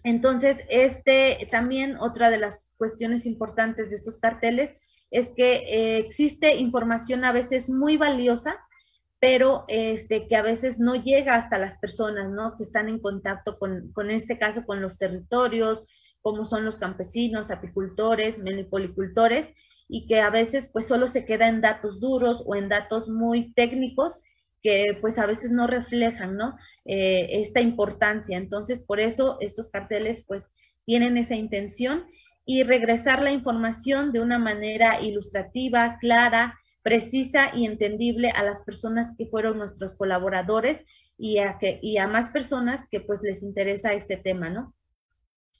entonces, este también otra de las cuestiones importantes de estos carteles es que eh, existe información a veces muy valiosa, pero este, que a veces no llega hasta las personas, ¿no? Que están en contacto con, con este caso, con los territorios, como son los campesinos, apicultores, meliponicultores, y que a veces pues solo se queda en datos duros o en datos muy técnicos que pues a veces no reflejan, ¿no? Eh, esta importancia. Entonces, por eso estos carteles pues tienen esa intención y regresar la información de una manera ilustrativa, clara, precisa y entendible a las personas que fueron nuestros colaboradores y a, que, y a más personas que pues les interesa este tema, ¿no?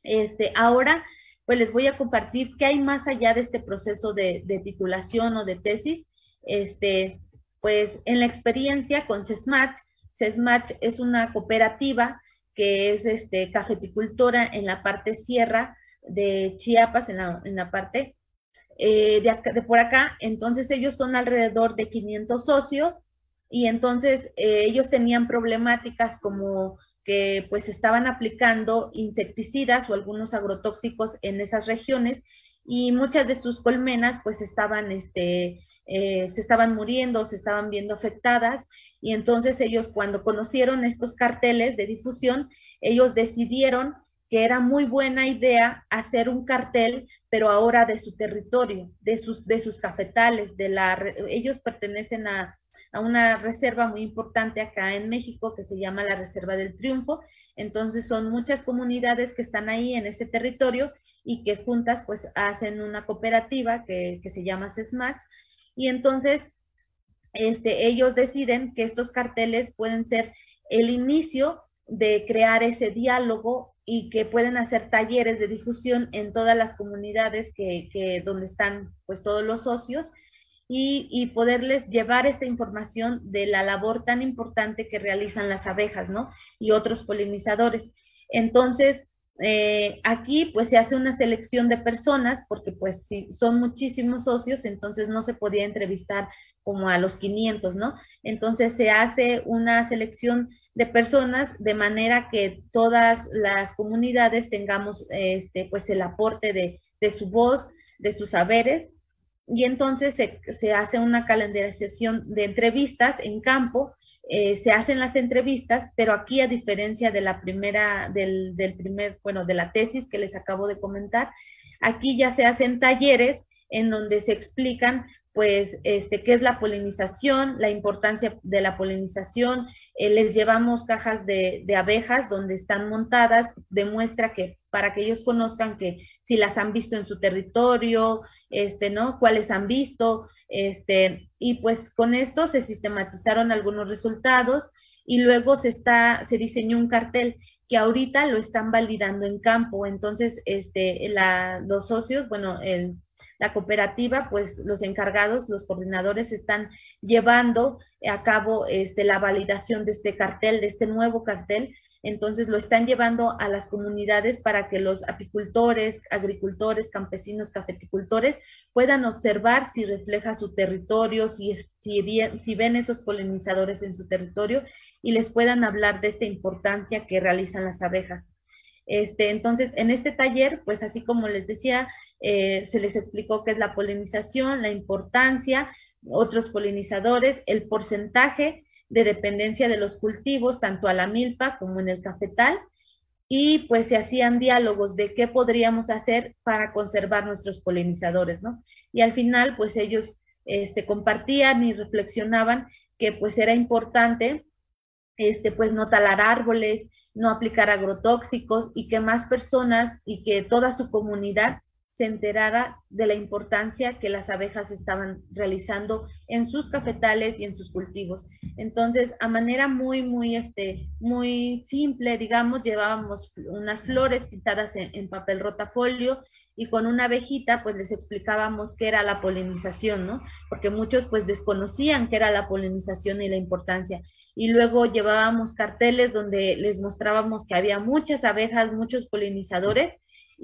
Este, ahora pues les voy a compartir qué hay más allá de este proceso de, de titulación o de tesis. Este, pues en la experiencia con CESMACH, CESMACH es una cooperativa que es este, cafeticultora en la parte sierra de Chiapas, en la, en la parte Eh, de, acá, de por acá. Entonces ellos son alrededor de quinientos socios y entonces eh, ellos tenían problemáticas como que pues estaban aplicando insecticidas o algunos agrotóxicos en esas regiones y muchas de sus colmenas pues estaban, este, eh, se estaban muriendo, se estaban viendo afectadas, y entonces ellos cuando conocieron estos carteles de difusión, ellos decidieron que era muy buena idea hacer un cartel, pero ahora de su territorio, de sus, de sus cafetales, de la, ellos pertenecen a, a una reserva muy importante acá en México que se llama la Reserva del Triunfo. Entonces son muchas comunidades que están ahí en ese territorio y que juntas pues hacen una cooperativa que, que se llama CESMACH, y entonces este, ellos deciden que estos carteles pueden ser el inicio de crear ese diálogo y que pueden hacer talleres de difusión en todas las comunidades que, que donde están pues todos los socios y, y poderles llevar esta información de la labor tan importante que realizan las abejas, ¿no? Y otros polinizadores. Entonces eh, aquí pues se hace una selección de personas porque pues si son muchísimos socios entonces no se podía entrevistar como a los quinientos, ¿no? Entonces se hace una selección de personas de manera que todas las comunidades tengamos este, pues el aporte de, de su voz, de sus saberes, y entonces se, se hace una calendarización de entrevistas en campo, eh, se hacen las entrevistas, pero aquí a diferencia de la primera, del, del primer, bueno, de la tesis que les acabo de comentar, aquí ya se hacen talleres en donde se explican pues este, qué es la polinización, la importancia de la polinización, eh, les llevamos cajas de, de abejas donde están montadas, demuestra que para que ellos conozcan que si las han visto en su territorio, este, ¿no? Cuáles han visto, este, y pues con esto se sistematizaron algunos resultados y luego se, está, se diseñó un cartel que ahorita lo están validando en campo. Entonces este, la, los socios, bueno, el... la cooperativa, pues los encargados, los coordinadores están llevando a cabo este, la validación de este cartel, de este nuevo cartel. Entonces lo están llevando a las comunidades para que los apicultores, agricultores, campesinos, cafeticultores puedan observar si refleja su territorio, si, si, bien, si ven esos polinizadores en su territorio y les puedan hablar de esta importancia que realizan las abejas. Este, entonces, en este taller, pues así como les decía, Eh, se les explicó qué es la polinización, la importancia, otros polinizadores, el porcentaje de dependencia de los cultivos, tanto a la milpa como en el cafetal, y pues se hacían diálogos de qué podríamos hacer para conservar nuestros polinizadores, ¿no? Y al final, pues ellos este, compartían y reflexionaban que pues era importante este, pues no talar árboles, no aplicar agrotóxicos y que más personas y que toda su comunidad se enterara de la importancia que las abejas estaban realizando en sus cafetales y en sus cultivos. Entonces, a manera muy, muy, este, muy simple, digamos, llevábamos unas flores pintadas en, en papel rotafolio y con una abejita, pues, les explicábamos qué era la polinización, ¿no? Porque muchos, pues, desconocían qué era la polinización y la importancia. Y luego llevábamos carteles donde les mostrábamos que había muchas abejas, muchos polinizadores,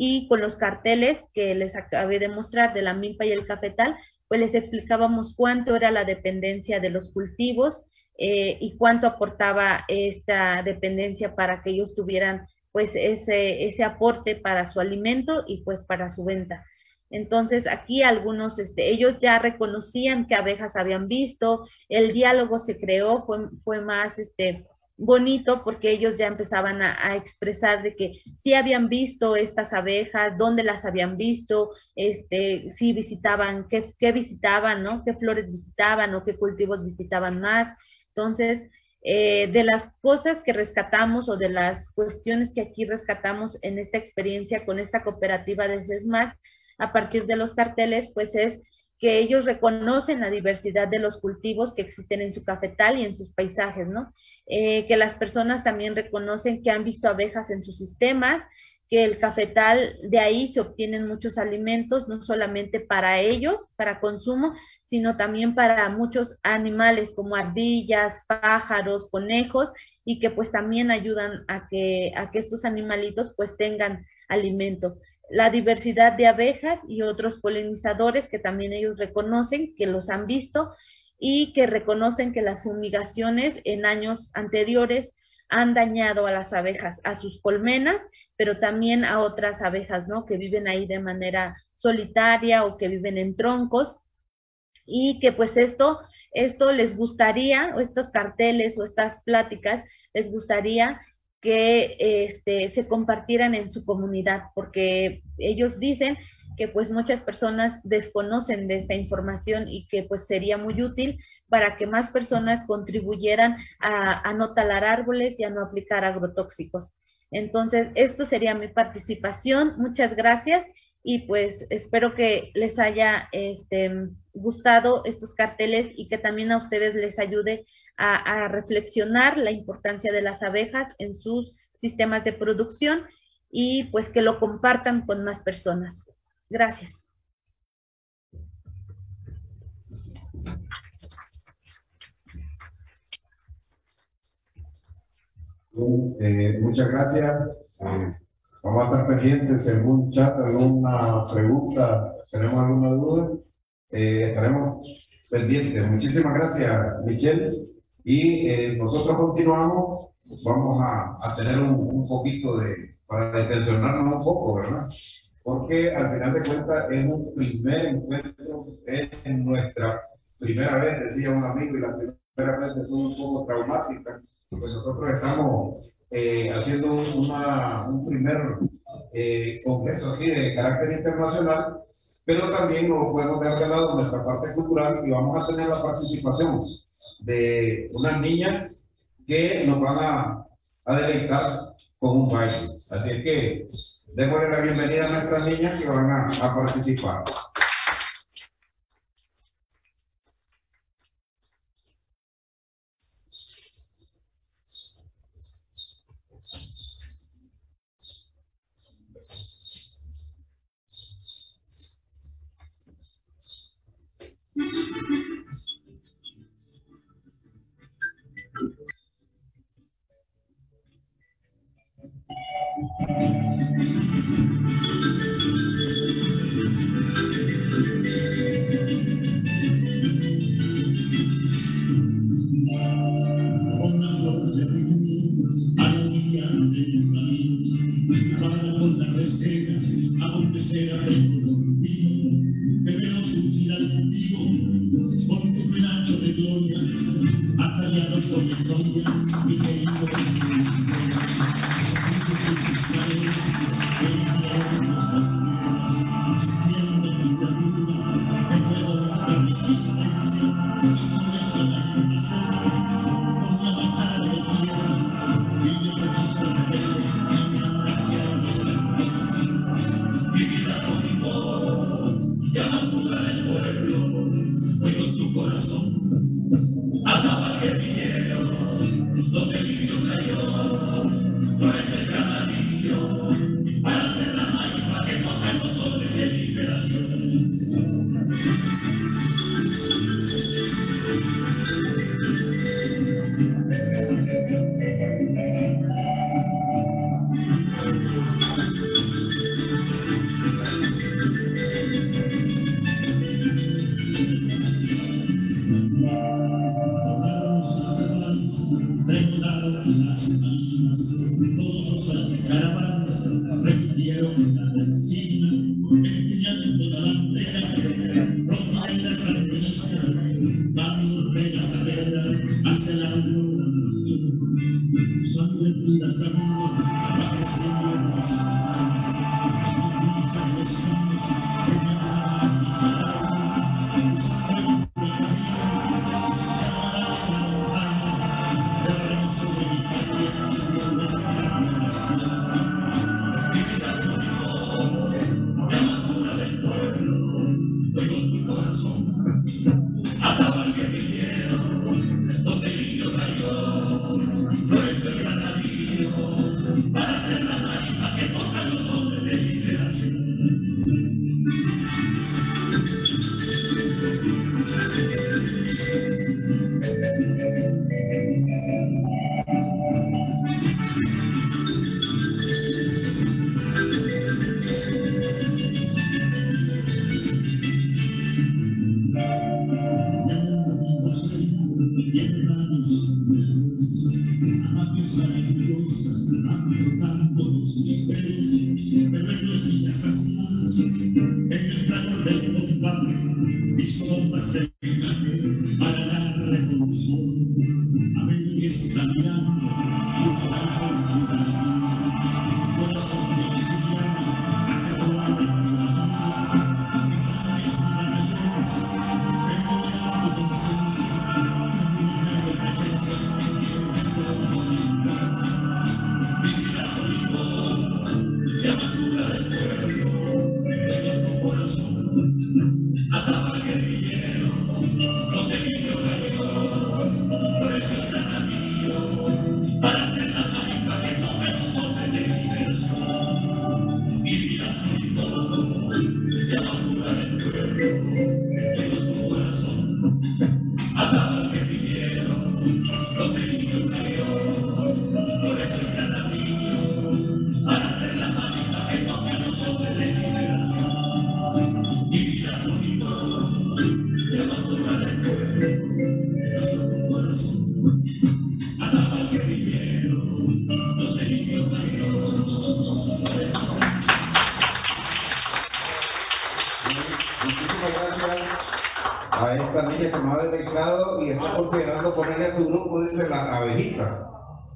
y con los carteles que les acabé de mostrar de la milpa y el cafetal, pues les explicábamos cuánto era la dependencia de los cultivos eh, y cuánto aportaba esta dependencia para que ellos tuvieran, pues, ese, ese aporte para su alimento y, pues, para su venta. Entonces, aquí algunos, este, ellos ya reconocían qué abejas habían visto, el diálogo se creó, fue, fue más, este... bonito, porque ellos ya empezaban a, a expresar de que sí habían visto estas abejas, dónde las habían visto, este, si visitaban, qué, qué visitaban, ¿no? Qué flores visitaban o qué cultivos visitaban más. Entonces, eh, de las cosas que rescatamos o de las cuestiones que aquí rescatamos en esta experiencia con esta cooperativa de CESMACH, a partir de los carteles, pues es que ellos reconocen la diversidad de los cultivos que existen en su cafetal y en sus paisajes, ¿no? Eh, que las personas también reconocen que han visto abejas en sus sistemas, que el cafetal, de ahí se obtienen muchos alimentos, no solamente para ellos, para consumo, sino también para muchos animales como ardillas, pájaros, conejos, y que, pues, también ayudan a que, a que estos animalitos, pues, tengan alimento. La diversidad de abejas y otros polinizadores que también ellos reconocen, que los han visto y que reconocen que las fumigaciones en años anteriores han dañado a las abejas, a sus colmenas, pero también a otras abejas, ¿no? Que viven ahí de manera solitaria o que viven en troncos y que, pues, esto, esto les gustaría, o estos carteles o estas pláticas les gustaría que este, se compartieran en su comunidad, porque ellos dicen que, pues, muchas personas desconocen de esta información y que, pues, sería muy útil para que más personas contribuyeran a, a no talar árboles y a no aplicar agrotóxicos. Entonces, esto sería mi participación. Muchas gracias y, pues, espero que les haya este, gustado estos carteles y que también a ustedes les ayude A, a reflexionar la importancia de las abejas en sus sistemas de producción y, pues, que lo compartan con más personas. Gracias. Eh, muchas gracias. Eh, vamos a estar pendientes en algún chat, alguna pregunta, tenemos alguna duda, eh, estaremos pendientes. Muchísimas gracias, Michelle. Y eh, nosotros continuamos, vamos a, a tener un, un poquito de, para detencionarnos un poco, ¿verdad? Porque al final de cuentas es un primer encuentro, es nuestra primera vez, decía un amigo, y las primeras veces son un poco traumáticas, pues nosotros estamos eh, haciendo una, un primer eh, congreso así de carácter internacional, pero también no podemos dejar de lado nuestra parte cultural y vamos a tener la participación de unas niñas que nos van a, a deleitar con un baile. Así es que démosle la bienvenida a nuestras niñas que van a, a participar. Thank you.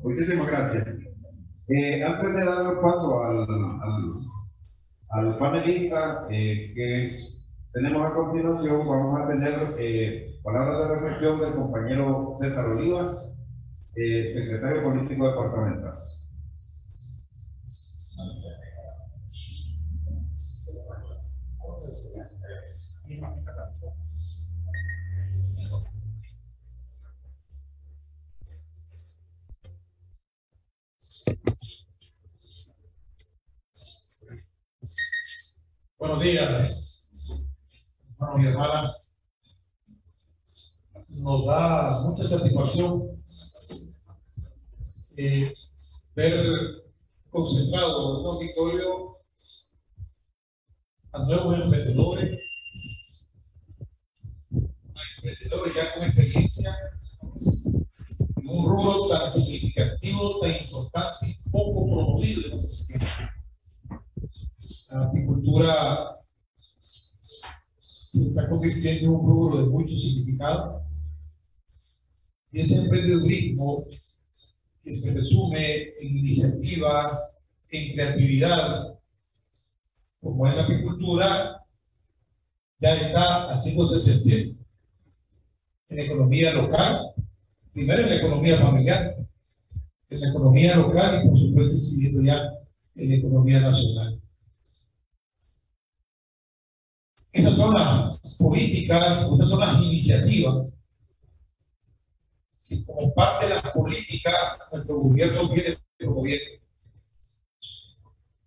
Muchísimas gracias. Eh, antes de dar el paso al, al, al panelista eh, que tenemos a continuación, vamos a tener eh, palabras de reflexión del compañero César Olivas, eh, secretario político departamental. Buenos días, hermanos y hermanas. Nos da mucha satisfacción eh, ver concentrado en un auditorio a nuevos emprendedores, a emprendedores ya con experiencia en un rubro tan significativo, tan importante y poco promovido en la sociedad. La apicultura se está convirtiendo en un rubro de mucho significado y ese emprendedurismo que se resume en iniciativas, en creatividad, como es la apicultura, ya está haciéndose sentir en la economía local, primero en la economía familiar, en la economía local y por supuesto siguiendo ya en la economía nacional. Esas son las políticas, esas son las iniciativas. Como parte de las políticas, nuestro gobierno viene nuestro gobierno.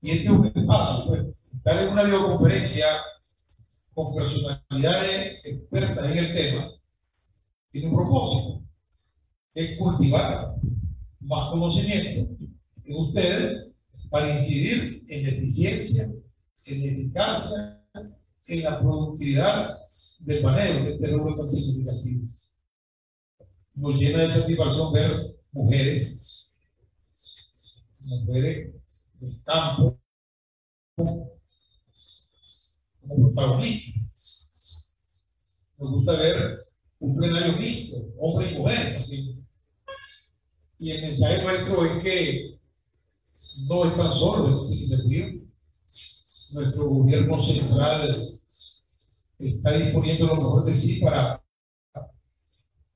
Y este es un espacio, pues, estar en una videoconferencia con personalidades expertas en el tema, tiene un propósito, es cultivar más conocimiento en ustedes para incidir en eficiencia, en eficacia, en la productividad del manejo de este rubro tan significativo. Nos llena de satisfacción ver mujeres, mujeres del campo, como protagonistas. Nos gusta ver un plenario mixto, hombres y mujeres. ¿Sí? Y el mensaje nuestro es que no están solos en ese sentido. Nuestro gobierno central está disponiendo lo mejor de sí para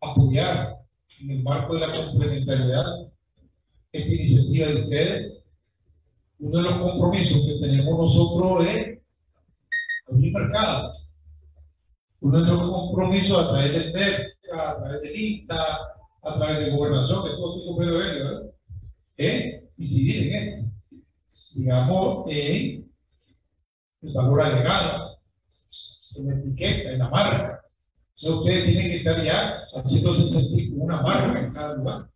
apoyar en el marco de la complementariedad esta iniciativa de ustedes. Uno de los compromisos que tenemos nosotros es abrir mercado. Uno de los compromisos a través del MEFCA, a través del INTA, a través de gobernación, que es todo tipo de ¿verdad? Es incidir en esto. Digamos, en el valor agregado, en la etiqueta, en la marca. Entonces ustedes tienen que estar ya haciéndose sentir como una marca en cada lugar.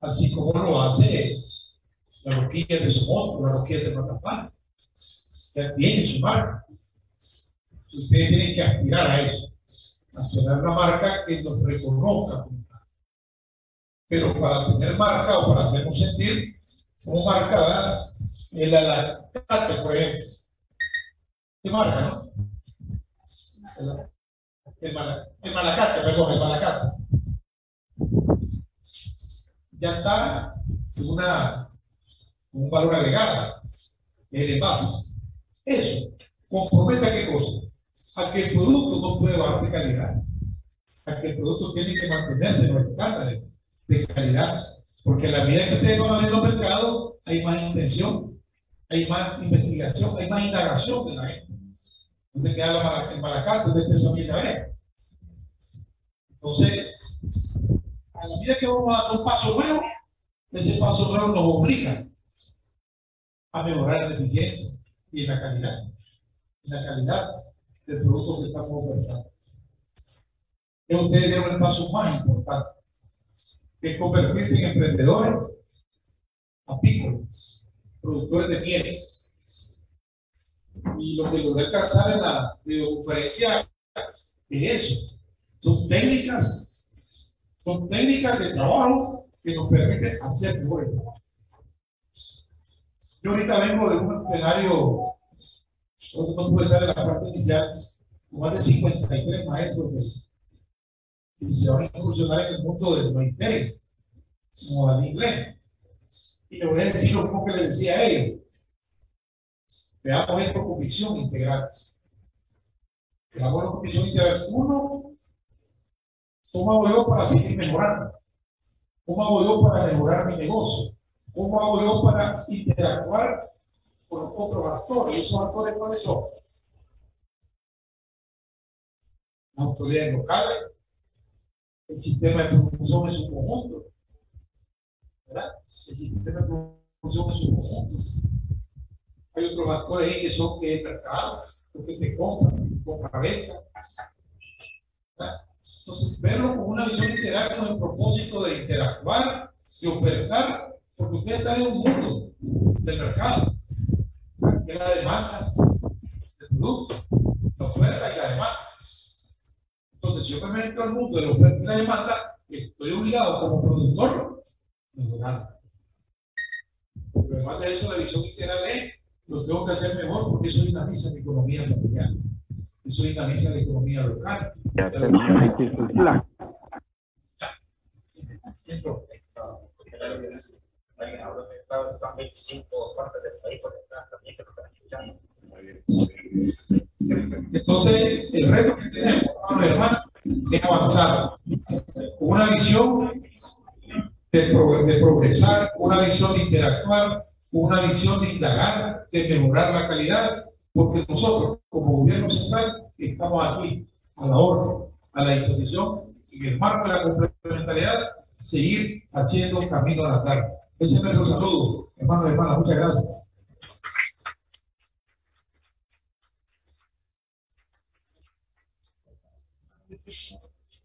Así como lo hace la rosquilla de Somotío, la rosquilla de Mazatepe. Ya tiene su marca. Ustedes tienen que aspirar a eso, a tener una marca que nos reconozca. Pero para tener marca o para hacernos sentir como marcada, el alacate, por ejemplo. ¿Qué marca, no? El, mal, el malacate, perdón, el malacate. Ya está una, un valor agregado, el envase. Eso compromete a qué cosa? A que el producto no puede bajar de calidad, a que el producto tiene que mantenerse en los estándares de calidad, porque a la medida que ustedes van a ver los mercados, hay más intención, hay más investigación, hay más indagación de la gente. ¿Dónde queda el malacate? ¿Dónde está esa mierda? ¿Eh? Entonces, a la medida que vamos a dar un paso nuevo, ese paso nuevo nos obliga a mejorar la eficiencia y la calidad, en la calidad del producto que estamos ofertando. Que ustedes dieron el paso más importante, que es convertirse en emprendedores, apícolas, productores de mieles. Y lo que logré alcanzar en la videoconferencia es eso. Son técnicas, son técnicas de trabajo que nos permiten hacer mejor. Yo ahorita vengo de un escenario, no pude estar en la parte inicial, más de cincuenta y tres maestros de y se van a incursionar en el mundo de los imperios, como al inglés. Y le voy a decir lo mismo que le decía a ellos. Veamos esto con visión integral. Veamos con visión integral. Uno, ¿cómo hago yo para seguir mejorando? ¿Cómo hago yo para mejorar mi negocio? ¿Cómo hago yo para interactuar con los otros actores? ¿Y esos actores cuáles son? Las autoridades locales, el sistema de producción en su conjunto, ¿verdad? El sistema de producción en su conjunto. Hay otros actores ahí que son que mercados, los que te compran, compra-venta. Entonces, verlo con una visión integral con el propósito de interactuar, de ofertar, porque usted está en un mundo del mercado, de la demanda, del producto, la oferta y la demanda. Entonces, si yo me meto al mundo de la oferta y la demanda, estoy obligado como productor a mejorar. Pero además de eso, la visión integral es lo tengo que hacer mejor porque eso dinamiza mi economía mundial, eso dinamiza la economía local. Ya, pero... la... Están veinticinco partes del país conectadas también que lo están escuchando. Entonces, el reto que tenemos, hermanos, hermanos, es avanzar con una visión de, pro de progresar, una visión de interactuar, una visión de indagar, de mejorar la calidad, porque nosotros, como gobierno central, estamos aquí, a la orden, a la disposición, en el marco de la complementariedad, seguir haciendo camino a la tarde. Ese es nuestro saludo, hermanos y hermanas, muchas gracias.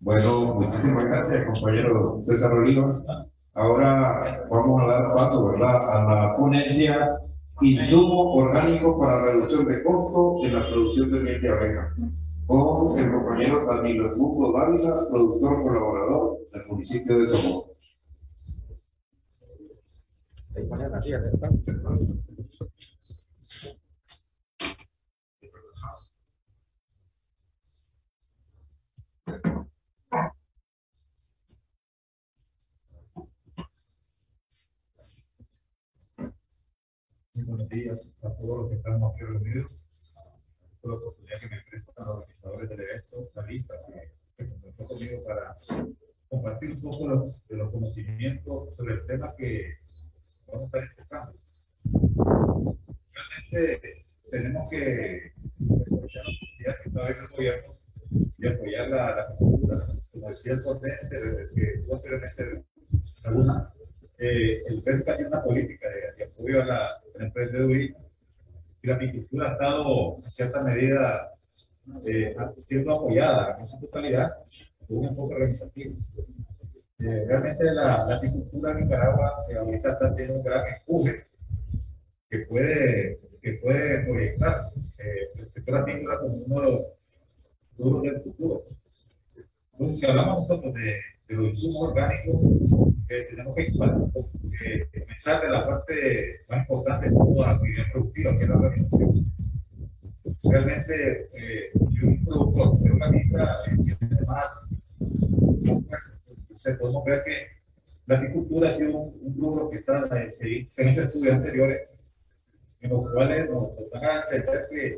Bueno, muchísimas gracias, compañero César Oliva. Ahora vamos a dar paso, ¿verdad?, a la ponencia Insumos Orgánicos para Reducción de Costos en la Producción de Miel de Abeja, con el compañero Daniel Dávila, productor colaborador del municipio de Somotío. ellas, a todos los que estamos aquí reunidos, por la oportunidad que me prestan los organizadores del evento, la lista que contó conmigo para compartir un poco los, de los conocimientos sobre el tema que vamos a estar enfocando. Realmente tenemos que aprovechar la oportunidad que está el gobierno y apoyar la, la cultura, como decía el ponente, desde que tú anteriormente alguna. Eh, el MEFCA tiene una política de, de apoyo a la, la emprendeduría y la agricultura ha estado en cierta medida eh, siendo apoyada en su totalidad por un enfoque organizativo. Eh, realmente la, la agricultura en Nicaragua eh, ahorita está teniendo un gran empuje que puede, que puede proyectar eh, el sector agrícola como uno de los duros del futuro. Entonces, si hablamos nosotros de, de los insumos orgánicos, Eh, tenemos que eh, comenzar de la parte más importante como la actividad productiva, que es la organización. Realmente, eh, un productor que se organiza tiene eh, más fuerza. Entonces, podemos ver que la agricultura ha sido un, un rubro que está eh, se, se han hecho estudios anteriores, en los cuales nos, nos van a entender que,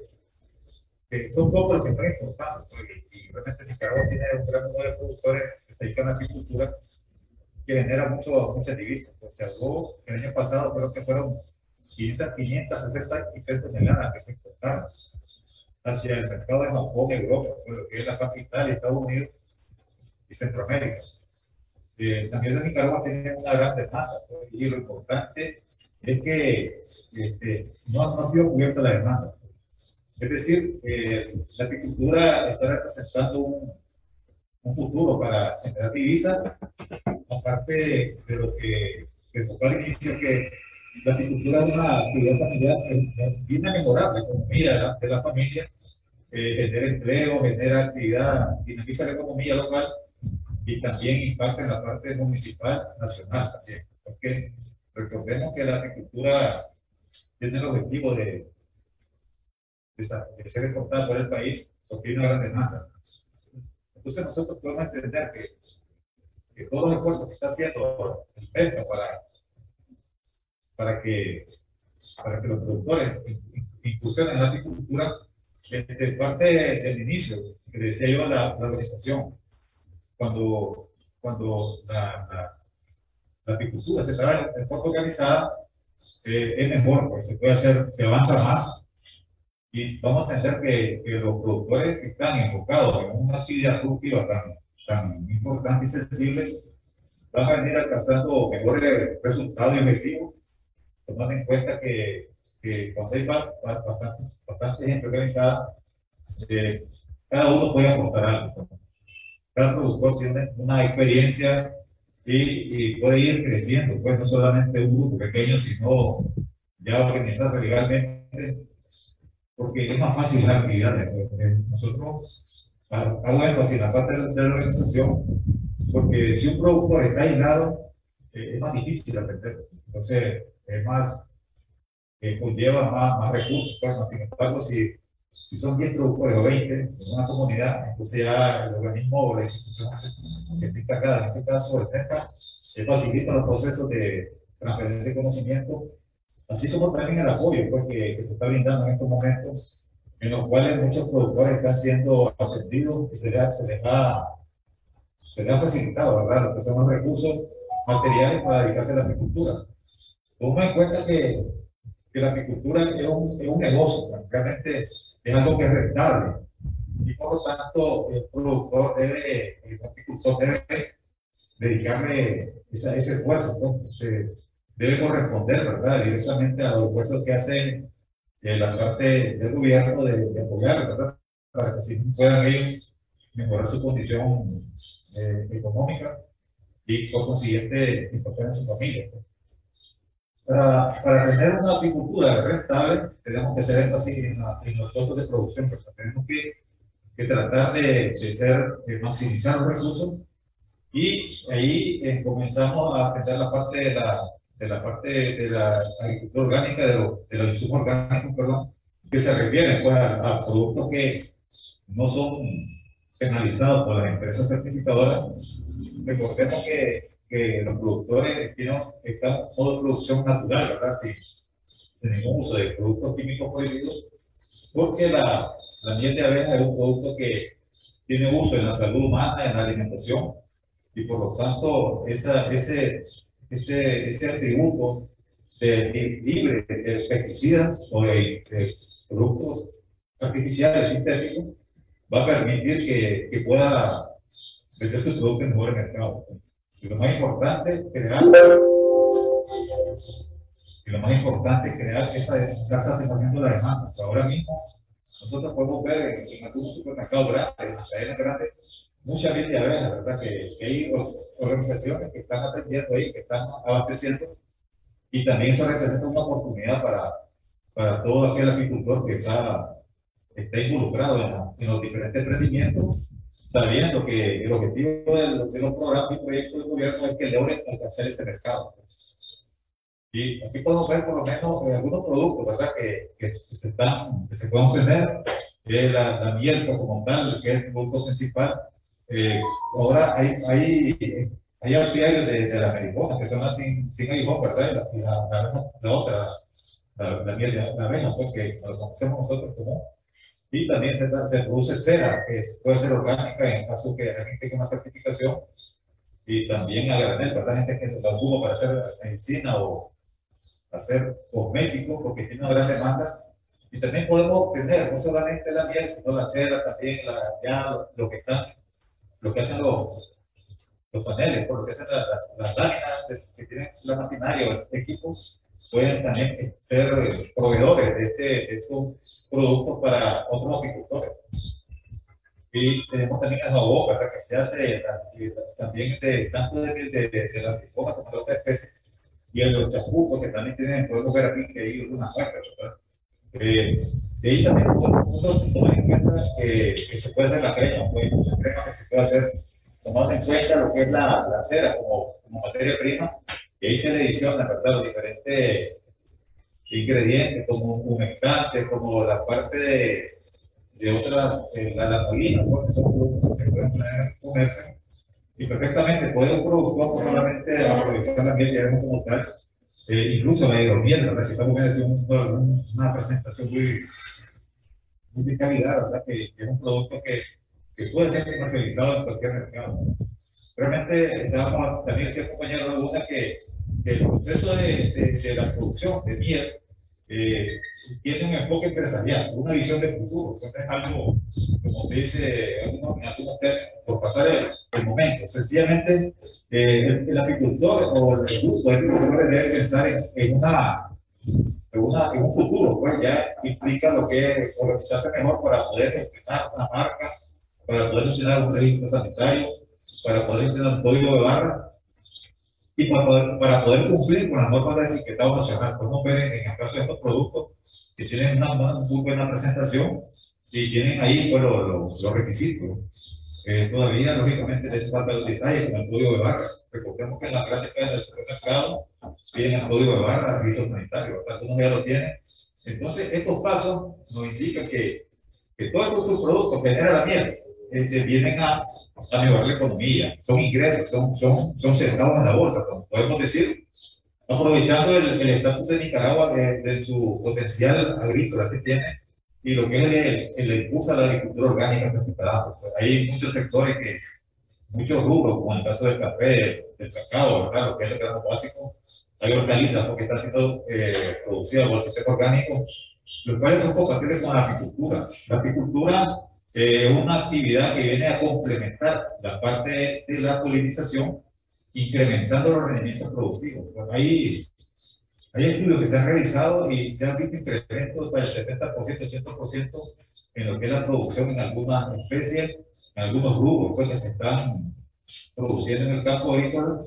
que son pocos los que están importantes. Y realmente, Nicaragua tiene un gran número de productores que se dedican a la agricultura, que genera mucho, muchas divisas. Pues se habló el año pasado, creo que fueron quinientas sesenta toneladas que se exportaron hacia el mercado de Japón, Europa, que es la capital de Estados Unidos y Centroamérica. Eh, también los nicaragüenses tienen una gran demanda, pues, y lo importante es que este, no, no ha sido cubierta la demanda. Es decir, eh, la agricultura está representando un, un futuro para generar divisas. Aparte de, de lo que se tocó al inicio, que la agricultura es una actividad familiar que viene a mejorar la economía de la, de la familia, eh, genera empleo, genera actividad, dinamiza la economía local y también impacta en la parte municipal, nacional también. Porque recordemos que la agricultura tiene el objetivo de, de, de ser exportada por el país porque hay una gran demanda. Entonces nosotros podemos entender que que todos los esfuerzos que está haciendo el MEFCA para, para, que, para que los productores incursionen en la agricultura, desde parte del inicio, que decía yo, la, la organización, cuando, cuando la, la, la agricultura se trae de forma organizada, eh, es mejor, porque se puede hacer, se avanza más, y vamos a entender que, que los productores que están enfocados en una actividad productiva tan tan importante y sensible, van a venir alcanzando mejores resultados y objetivos, tomando en cuenta que, que cuando hay bastante, bastante gente organizada, eh, cada uno puede aportar algo. Cada productor tiene una experiencia y, y puede ir creciendo, pues no solamente un grupo pequeño, sino ya organizado legalmente, porque es más fácil la actividad. Nosotros hago énfasis en la parte de la organización, porque si un productor está aislado, eh, es más difícil aprenderlo. Entonces, es más, eh, conlleva más, más recursos. Bueno, sin embargo, si, si son diez productores o veinte en una comunidad, entonces ya el organismo o la institución que está destacada, en este caso el MEFCA, facilita los procesos de transferencia de conocimiento, así como también el apoyo, pues, que, que se está brindando en estos momentos, en los cuales muchos productores están siendo atendidos y se les ha, se les ha, se les ha facilitado, ¿verdad?, que son los recursos materiales para dedicarse a la agricultura. Toma en cuenta que, que la agricultura es un, es un negocio, prácticamente es algo que es rentable y por lo tanto el productor debe, el agricultor debe dedicarle esa, ese esfuerzo, ¿no? Se debe corresponder, ¿verdad?, directamente a los esfuerzos que hacen de la parte del gobierno de, de apoyar, ¿verdad?, para que así puedan ellos mejorar su condición eh, económica y por consiguiente impactar en su familia. Para, para tener una agricultura rentable tenemos que hacer énfasis en, la, en los costos de producción, porque tenemos que, que tratar de, de, ser, de maximizar los recursos y ahí eh, comenzamos a aprender la parte de la de la parte de la agricultura orgánica, de, lo, de los insumos orgánicos, perdón, que se refieren, pues, a, a productos que no son penalizados por las empresas certificadoras. Recordemos que, que los productores tienen, están en modo de producción natural, ¿verdad? Si, tenemos uso de productos químicos prohibidos, porque la, la miel de abeja es un producto que tiene uso en la salud humana, en la alimentación, y por lo tanto esa, ese, ese, ese atributo de, de, libre de pesticidas o de, de productos artificiales sintéticos va a permitir que, que pueda vender su producto en mejor mercado. Y lo más importante es crear, y lo más importante es crear esa, esa satisfacción de la demanda. O sea, ahora mismo nosotros podemos ver en algunos supermercados grandes, en las cadenas grandes, mucha miel de abeja, ¿verdad? Que, que hay organizaciones que están atendiendo ahí, que están abasteciendo, y también eso representa una oportunidad para, para todo aquel apicultor que está, está involucrado en, la, en los diferentes emprendimientos, sabiendo que el objetivo de, de los programas y proyectos del gobierno es que logren alcanzar ese mercado. Y aquí podemos ver por lo menos algunos productos, ¿verdad? Que, que, se, están, que se pueden obtener, eh, la, la miel como tal, que es el producto principal. Eh, ahora hay, hay, hay apiarios de, de la marihuana, que son las sin, sin aguijón, ¿verdad? Y la, la, la, la otra, la, la miel de la abeja, porque la conocemos nosotros como. Y también se, se produce cera, que puede ser orgánica en caso que la gente tenga una certificación. Y también a granel, ¿verdad? Gente que la tuvo para hacer medicina o hacer cosméticos, porque tiene una gran demanda. Y también podemos obtener no solamente la miel, sino la cera, también la, ya lo que están, lo que hacen los, los paneles, por lo que hacen las, las, las láminas que tienen la maquinaria o este equipo, pueden también ser proveedores de, este, de estos productos para otros agricultores. Y tenemos también el jabón, ¿verdad? Que se hace también de, tanto de, de, de la tricoma como de otras especies. Y en los chapucos, que también tienen, podemos ver aquí que hay unas muestras, ¿verdad? Eh, de ahí también nosotros tomamos en cuenta que, que se puede hacer la crema, pues hay muchas cremas que se puede hacer, tomando en cuenta lo que es la, la cera como, como materia prima, y ahí se le adicionan, ¿verdad?, los diferentes ingredientes, como humectantes, como la parte de, de otra, eh, la lanolina, porque son productos que se pueden poner en comercio, y perfectamente podemos producir solamente aprovechar la miel que debemos como tal. Eh, incluso la hidromiel, ¿verdad? Si estamos viendo una presentación muy, muy de calidad, ¿verdad? Que, que es un producto que, que puede ser comercializado en cualquier mercado. Realmente, estábamos también decía el compañero Laguna que, que el proceso de, de, de la producción de miel eh, tiene un enfoque empresarial, una visión de futuro. Entonces, es algo, como se dice en algunos términos, por pasar el, el momento. Sencillamente, eh, el, el apicultor o el producto apicultor debe pensar en, en, una, en, una, en un futuro, pues ya implica lo que es, o lo que se hace mejor para poder gestionar una marca, para poder gestionar un registro sanitario, para poder tener un código de barra y para poder, para poder cumplir con las normas de etiquetado nacional. Podemos ver en el caso de estos productos que tienen una, una muy buena presentación y tienen ahí pues, los, los, los requisitos. Eh, todavía, lógicamente, les falta los detalles con el código de barra. Recordemos que en las grandes cadenas del supermercado tienen el código de barra, registro sanitario, algunos ya lo tienen. Entonces, estos pasos nos indican que, que todos estos subproductos que genera la miel Este, vienen a, a mejorar la economía, son ingresos, son, son, son centavos en la bolsa, podemos decir, aprovechando el estatus de Nicaragua de, de su potencial agrícola que tiene y lo que es el, el impulso a la agricultura orgánica que se está dando. Pues hay muchos sectores, que, muchos rubros, como en el caso del café, del cacao, ¿verdad? Lo que es el grano básico, hay hortalizas porque están siendo eh, producidas por el sistema orgánico, los cuales son compatibles con la apicultura. La apicultura es eh, una actividad que viene a complementar la parte de, de la polinización, incrementando los rendimientos productivos. Bueno, hay, hay estudios que se han realizado y se han visto incrementos para el setenta por ciento, ochenta por ciento en lo que es la producción en algunas especies, en algunos rubros pues, que se están produciendo en el campo agrícola.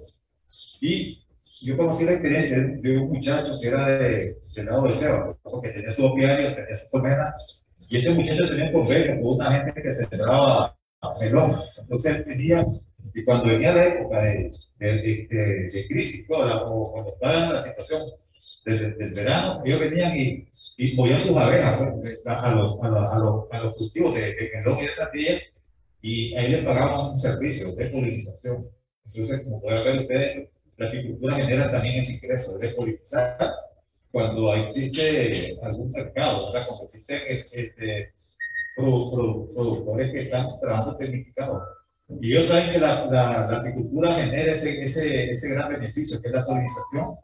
Y yo conocí la experiencia de un muchacho que era de, del lado de Seba, porque tenía sus opiarios, tenía sus colmenas. Y este muchacho tenía un convenio con una gente que sembraba melón. Entonces él tenía, y cuando venía la época de, de, de, de, de crisis, la, o cuando estaba en la situación del, del verano, ellos venían y, y movían sus abejas a, a, los, a, los, a, los, a los cultivos de, de melón y de sandía, y ahí les pagaban un servicio de polinización. Entonces, como pueden ver ustedes, la apicultura genera también ese ingreso de polinizar cuando existe algún mercado, ¿verdad? Cuando existen este, productores que están trabajando tecnificados. Y ellos saben que la, la, la apicultura genera ese, ese, ese gran beneficio, que es la polinización.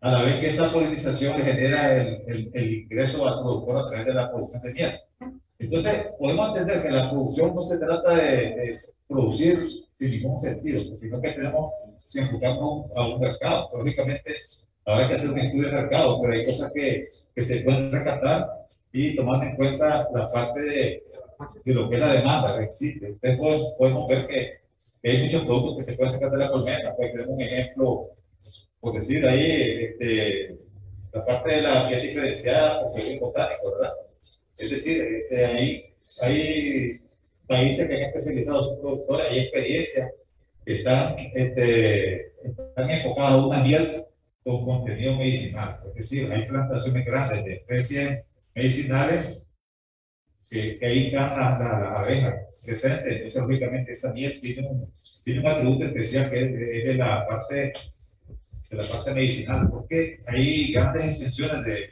A la vez que esa polinización le genera el, el, el ingreso al productor a través de la producción de miel. Entonces, podemos entender que la producción no se trata de, de producir sin ningún sentido, sino que tenemos que enfocarnos a un mercado. Lógicamente, habrá que hacer un estudio de mercado, pero hay cosas que, que se pueden rescatar y tomar en cuenta la parte de, de lo que es la demanda que existe. Ustedes pueden, podemos ver que, que hay muchos productos que se pueden sacar de la colmena. Pues tenemos un ejemplo, por decir ahí, este, la parte de la piel diferenciada por ser botánico, ¿verdad? Es decir, este, ahí hay países que han especializado sus productores, hay experiencias que están, este, están enfocadas a una miel con contenido medicinal. Es decir, hay plantaciones grandes de especies medicinales que, que ahí están las la abejas presentes. Entonces, lógicamente, esa miel tiene un, tiene un atributo especial que es de, es de la parte de la parte medicinal, porque hay grandes extensiones de,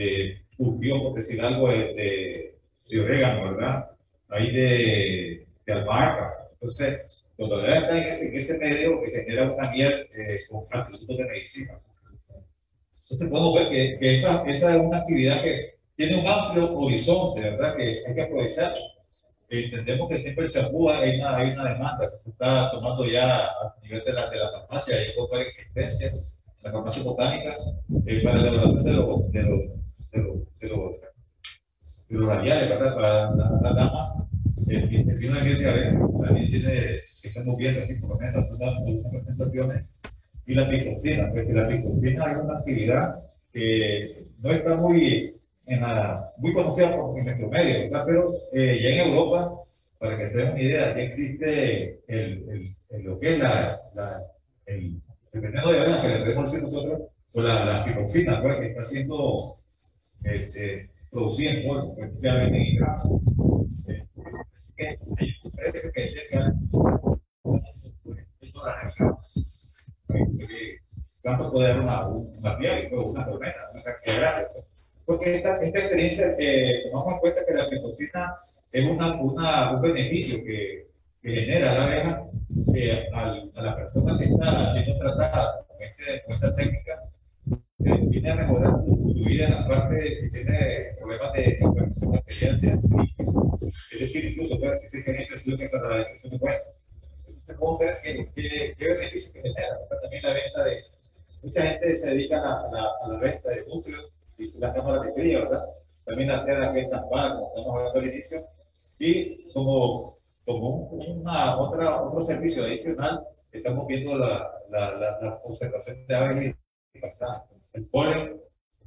de cultivo, por decir algo, de, de, de orégano, ¿verdad? Hay de, de albahaca. Entonces, cuando la verdad es que ese, ese medio que genera una miel eh, con atributos de medicina. Entonces, podemos ver que, que esa, esa es una actividad que tiene un amplio horizonte, ¿verdad? Que hay que aprovechar. Entendemos que siempre se acúa, hay una, hay una demanda que se está tomando ya a nivel de la, de la farmacia, hay poca existencia, la farmacia botánica, eh, para la elaboración de los de los de los de los de los radiales, ¿verdad? Para las damas, el vino de miel de abeja también tiene, que estamos viendo aquí por lo menos, algunas presentaciones, y la picotina, porque la picotina es una actividad que no está muy... En la, muy conocida por nuestro medio, ¿verdad? Pero eh, ya en Europa, para que se den una idea, ya existe el, el, el, lo que es la, la, el, el veneno de abeja que le podemos decir nosotros, o la, la piroxina, ¿verdad? Que está siendo este, producida en polvo, que ya ven en caso. Eh, así que hay un precio que cerca de dólares. Tanto puede haber una, una piel, una tormenta, una quebrada. Porque esta, esta experiencia, eh, tomamos en cuenta que la pitocina es una, una, un beneficio que, que genera la abeja eh, al, a la persona que está siendo tratada con, este, con esta técnica, eh, viene a mejorar su, su vida en la parte de si tiene problemas de enfermedad material, de antígenos. Es decir, incluso puede decir que hay infecciones para la depresión de cuerpo. Se puede ver qué que, que beneficio que genera. O sea, también la venta de. Mucha gente se dedica a la, a la venta de núcleos. Y las cámaras de cría, ¿verdad? También hacer las que están mal, como estamos hablando al inicio, y como, como una, otra, otro servicio adicional, estamos viendo la, la, la, la observación de aves y pasadas, el polen,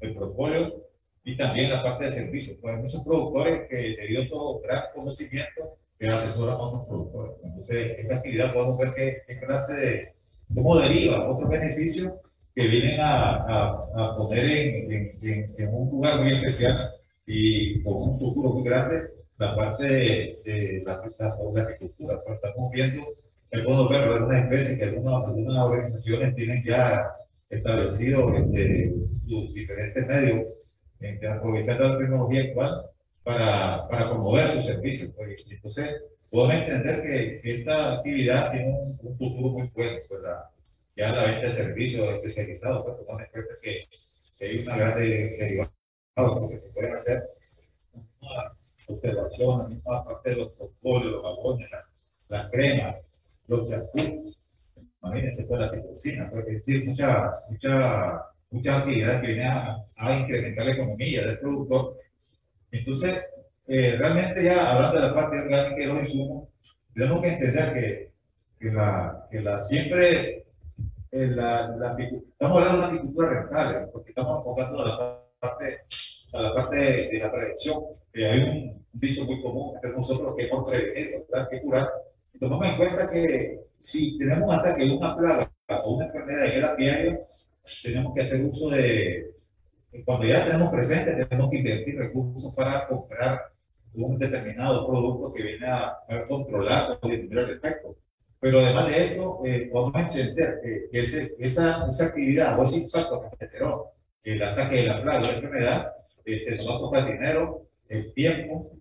el propóleo y también la parte de servicios. Pues hay muchos productores que, debido a su gran conocimiento, que asesoran a otros productores. Entonces, esta actividad podemos ver qué, qué clase de, cómo deriva otros beneficios que vienen a, a, a poner en, en, en un lugar muy especial y con un futuro muy grande la parte de, de la agricultura. Pues estamos viendo, podemos ver algunas especies que algunas, algunas organizaciones tienen ya establecido este, sus diferentes medios de aprovechar la tecnología actual para, para promover sus servicios. Pues, entonces, podemos entender que, que esta actividad tiene un, un futuro muy fuerte. Pues, la, ya la venta de servicios especializados, pues tomando en cuenta que, que hay una gran derivada que se pueden hacer una observación, la misma parte de los propóleos, los jabones, las la cremas, los champús, imagínense toda la cocina, pues es decir, muchas mucha, mucha actividades que vienen a, a incrementar la economía del productor. Entonces, eh, realmente ya hablando de la parte orgánica de los insumos, tenemos que entender que, que, la, que la siempre... La, la, estamos hablando de una agricultura rentable, porque estamos enfocando a la parte, a la parte de, de la prevención. Eh, hay un dicho muy común entre nosotros que es por prevenir, ¿verdad? Que curar. Y tomamos en cuenta que si tenemos hasta que una plaga o una enfermedad de la piel, tenemos que hacer uso de. Cuando ya tenemos presente, tenemos que invertir recursos para comprar un determinado producto que viene a, a controlar o disminuir el efecto. Pero además de esto, eh, vamos a entender que ese, esa, esa actividad o ese impacto que generó el ataque de la plaga, la enfermedad, este, nos va a costar dinero, el tiempo,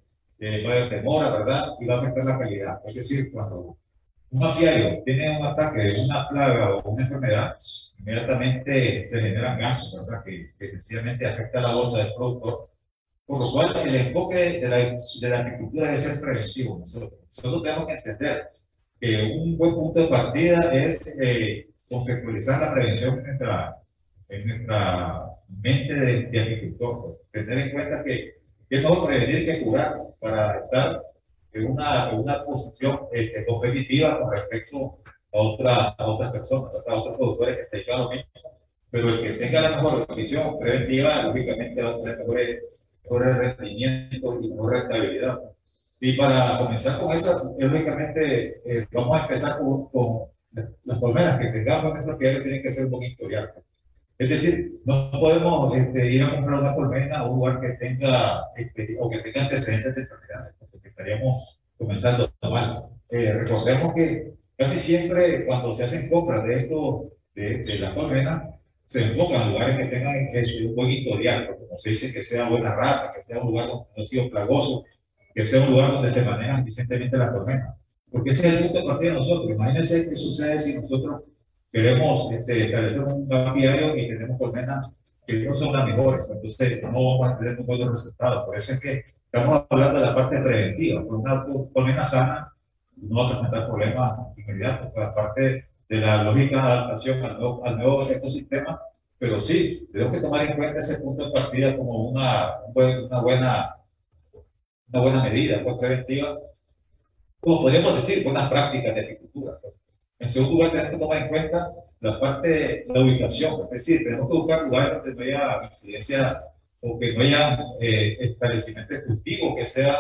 eh, va a haber demora, ¿verdad? Y va a afectar la calidad. Es decir, cuando un apiario tiene un ataque de una plaga o una enfermedad, inmediatamente se generan gastos, ¿verdad? Que, que sencillamente afecta a la bolsa del productor. Por lo cual, el enfoque de la, de la agricultura debe ser preventivo. Nosotros, nosotros tenemos que entender que un buen punto de partida es eh, conceptualizar la prevención en nuestra, en nuestra mente de, de agricultor. Tener en cuenta que, que es mejor prevenir que curar para estar en una, en una posición eh, competitiva con respecto a, otra, a otras personas, a otros productores que se dedican a lo mismo. Pero el que tenga la mejor visión preventiva, lógicamente va a tener mejores, mejores rendimientos y mejor rentabilidad. Y para comenzar con eso, lógicamente eh, vamos a empezar con, con las palmeras que tengamos en nuestros pies, tienen que ser un poquito historiales. Es decir, no podemos este, ir a comprar una colmena a un lugar que tenga, este, o que tenga antecedentes de enfermedades, porque estaríamos comenzando mal. Eh, recordemos que casi siempre cuando se hacen compras de esto, de, de las colmenas, se enfocan a lugares que tengan este, un buen historial, como se dice, que sea buena raza, que sea un lugar donde no ha sido plagoso, que sea un lugar donde se manejan eficientemente las colmenas. Porque ese es el punto de partida de nosotros. Imagínense qué sucede si nosotros queremos este, establecer un apiario y tenemos colmenas que no son las mejores. Entonces no vamos a tener un buen resultado. Por eso es que estamos hablando de la parte preventiva. Por una colmena sana no va a presentar problemas inmediatos. Por la parte de la lógica de adaptación al nuevo, al nuevo ecosistema. Pero sí, tenemos que tomar en cuenta ese punto de partida como una, una buena... una buena medida, pues preventiva, como podríamos decir, buenas prácticas de agricultura. En segundo lugar, tenemos que tomar en cuenta la parte de la ubicación, es decir, tenemos que buscar lugares donde no haya incidencia o que no haya eh, establecimientos de cultivo que sean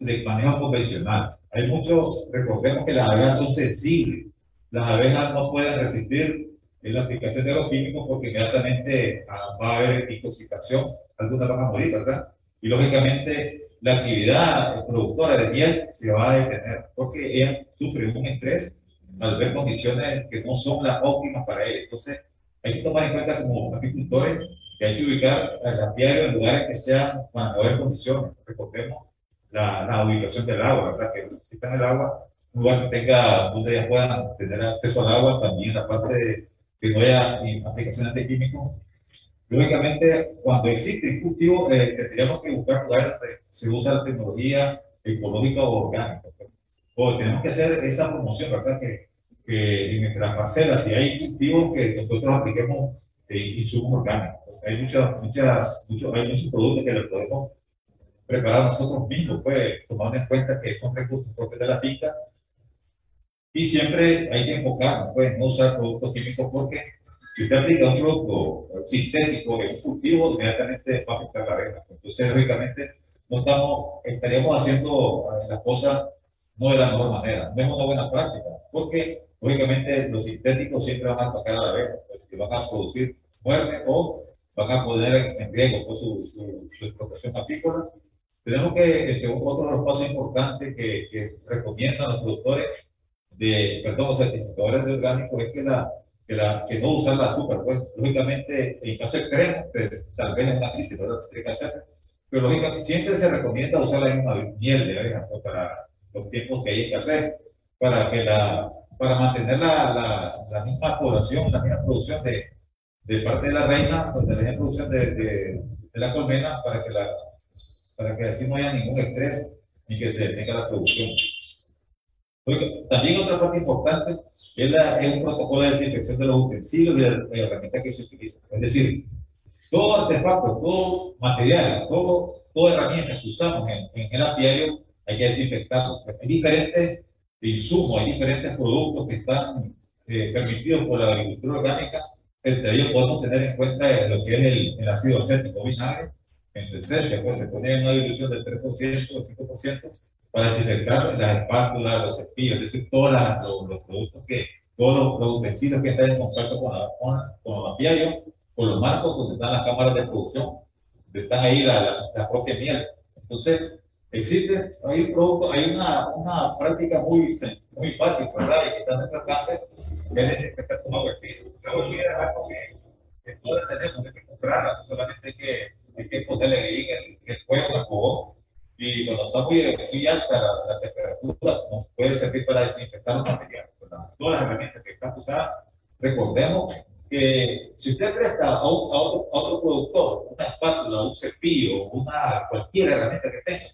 de manejo convencional. Hay muchos, recordemos que las abejas son sensibles, las abejas no pueden resistir en la aplicación de los químicos porque inmediatamente va a haber intoxicación, algunas van a morir, ¿verdad? Y lógicamente la actividad productora de miel se va a detener porque ella sufre un estrés al ver condiciones que no son las óptimas para ella. Entonces hay que tomar en cuenta como apicultores que hay que ubicar al apiario en lugares que sean mejores condiciones. Recordemos la, la ubicación del agua, ¿verdad? Que necesitan el agua, un lugar que tenga, donde ellas puedan tener acceso al agua, también la parte de que no haya aplicaciones de químicos. Lógicamente, cuando existe el cultivo, eh, tendríamos que buscar lugares donde se usa la tecnología ecológica o orgánica. O tenemos que hacer esa promoción, ¿verdad? Que, que en nuestras parcelas, si hay cultivos, que nosotros apliquemos eh, insumos orgánicos. Hay, muchas, muchas, muchos, hay muchos productos que los podemos preparar nosotros mismos, pues, tomando en cuenta que son recursos propios de la finca. Y siempre hay que enfocarnos, pues, no usar productos químicos porque si usted aplica un producto sintético en un cultivo, inmediatamente va a afectar la abeja. Entonces, lógicamente, no estamos, estaríamos haciendo las cosas no de la mejor manera, no es una buena práctica, porque, lógicamente, los sintéticos siempre van a atacar a la abeja, que van a producir muerte o van a poner en riesgo por su, su, su explotación apícola. Tenemos que, según otro de los pasos importantes que, que recomiendan los productores, de, perdón, los certificadores de orgánicos, es que la Que, la, que no usar la azúcar, pues lógicamente en caso extremo, tal vez es una crisis, ¿verdad? Pero lógicamente siempre se recomienda usar la misma miel de abeja, ¿no? Para los tiempos que hay que hacer, para, que la, para mantener la, la, la misma población, la misma producción de, de parte de la reina, de la misma producción de, de, de la colmena, para que, la, para que así no haya ningún estrés ni que se detenga la producción. También otra parte importante es, la, es un protocolo de desinfección de los utensilios y de las herramientas que se utilizan. Es decir, todo artefacto, todo material, todo, toda herramienta que usamos en, en el apiario hay que desinfectarlo. O sea, hay diferentes insumos, hay diferentes productos que están eh, permitidos por la agricultura orgánica. Entre ellos podemos tener en cuenta lo que es el, el ácido acético vinagre. En su esencia, pues se pone en una dilución del tres por ciento o cinco por ciento para desinfectar las espátulas, los cepillos, es decir, todos los, los productos que, todos los utensilios que están en contacto con, la, con, con los apiarios, con los marcos donde están las cámaras de producción, donde están ahí la, la, la propia miel. Entonces, existe, hay un producto, hay una, una práctica muy, muy fácil, ¿verdad? Y que está en nuestro alcance, que es desinfectar con agua hervida. La agua hervida es algo que todas tenemos que comprarlas, solamente hay que, hay que ponerle ahí en el fuego, y cuando está muy sí, alta la, la temperatura, nos puede servir para desinfectar los materiales. Todas las herramientas que están usadas, recordemos que si usted presta a, un, a, otro, a otro productor una espátula, un cepillo, una, cualquier herramienta que tenga,